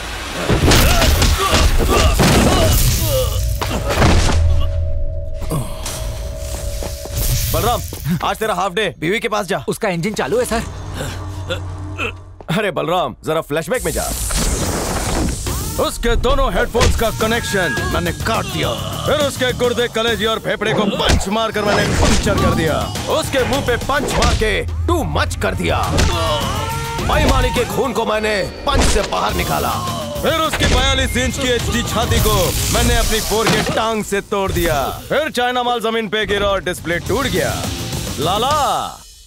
बलराम आज तेरा हाफ डे, बीवी के पास जा। उसका इंजन चालू है सर। अरे बलराम जरा फ्लैशबैक में जा। उसके दोनों हेडफोन्स का कनेक्शन मैंने काट दिया, फिर उसके गुर्दे, कलेजी और फेफड़े को पंच मार कर मैंने पंक्चर कर दिया, उसके मुंह पे पंच मार के टू मच कर दिया, बेईमानी के खून को मैंने पंच से बाहर निकाला, फिर उसकी बयालीस इंच की एचडी छाती को मैंने अपनी फोर के टांग से तोड़ दिया, फिर चाइना माल जमीन पे गिरा और डिस्प्ले टूट गया। लाला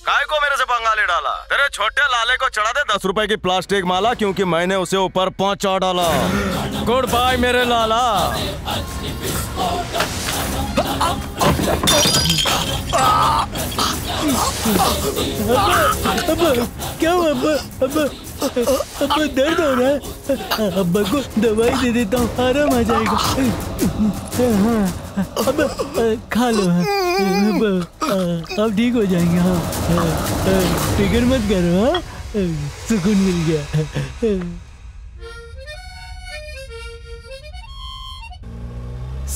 काय को मेरे से पंगा ले डाला? तेरे छोटे लाले को चढ़ा दे दस रुपए की प्लास्टिक माला, क्योंकि मैंने उसे ऊपर पहुंचा डाला। गुड बाय मेरे लाला। क्या हुआ? आपको दर्द हो रहा है? अब्बा को दवाई दे देता हूँ, आराम आ जाएगा। हाँ अब खा लो, अब ठीक हो जाएंगे। हाँ फिक्र मत करो, हाँ सुकून मिल गया।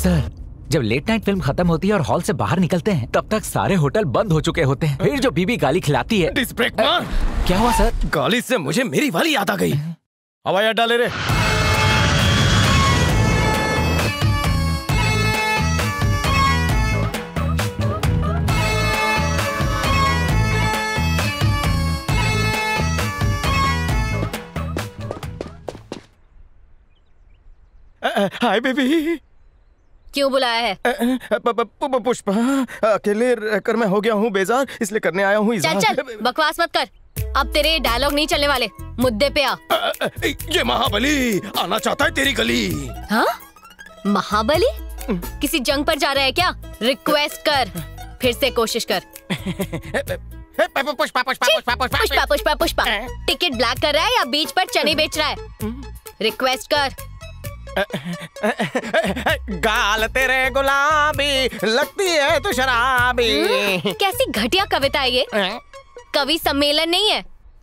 सर जब लेट नाइट फिल्म खत्म होती है और हॉल से बाहर निकलते हैं तब तक सारे होटल बंद हो चुके होते हैं। फिर जो बीबी गाली खिलाती है। डिस ब्रेक मार। क्या हुआ सर? गाली से मुझे मेरी वाली याद आ गई। हवाई अड्डा ले रे। Hi baby. क्यों बुलाया है? पुष्पा, अकेले रहकर मैं हो गया हूँ बेजार, इसलिए करने आया हूँ। चल चल बकवास मत कर, अब तेरे डायलॉग नहीं चलने वाले, मुद्दे पे आ। ये महाबली आना चाहता है तेरी गली। हाँ महाबली किसी जंग पर जा रहा है क्या? रिक्वेस्ट कर, फिर से कोशिश कर। पुष्पा पुष्पा पुष्पा पुष्पा पुष्पा पुष्पा टिकट ब्लैक कर रहा है या बीच पर चने बेच रहा है? रिक्वेस्ट कर। गाल तेरे गुलाबी लगती है तू शराबी। कैसी घटिया कविता है ये, कवि सम्मेलन नहीं है,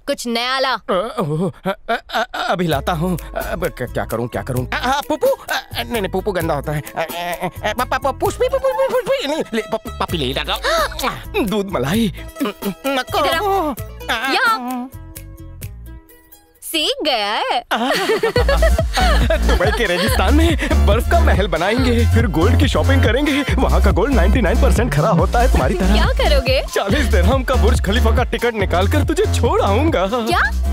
कुछ नया ला। अभी लाता हूँ, क्या करूँ क्या करूँ। पुप्पू नहीं नहीं, पुप्पू गंदा होता है। पुष्पी पुष्पी नहीं, पपी ले लगा दूध मलाई। सीख गया है। दुबई के रेगिस्तान में बर्फ का महल बनाएंगे, फिर गोल्ड की शॉपिंग करेंगे। वहाँ का गोल्ड निन्यानवे परसेंट खरा होता है तुम्हारी तरह। क्या करोगे? चालीस दिरहम का बुर्ज खलीफा का टिकट निकाल कर तुझे छोड़ आऊंगा। क्या?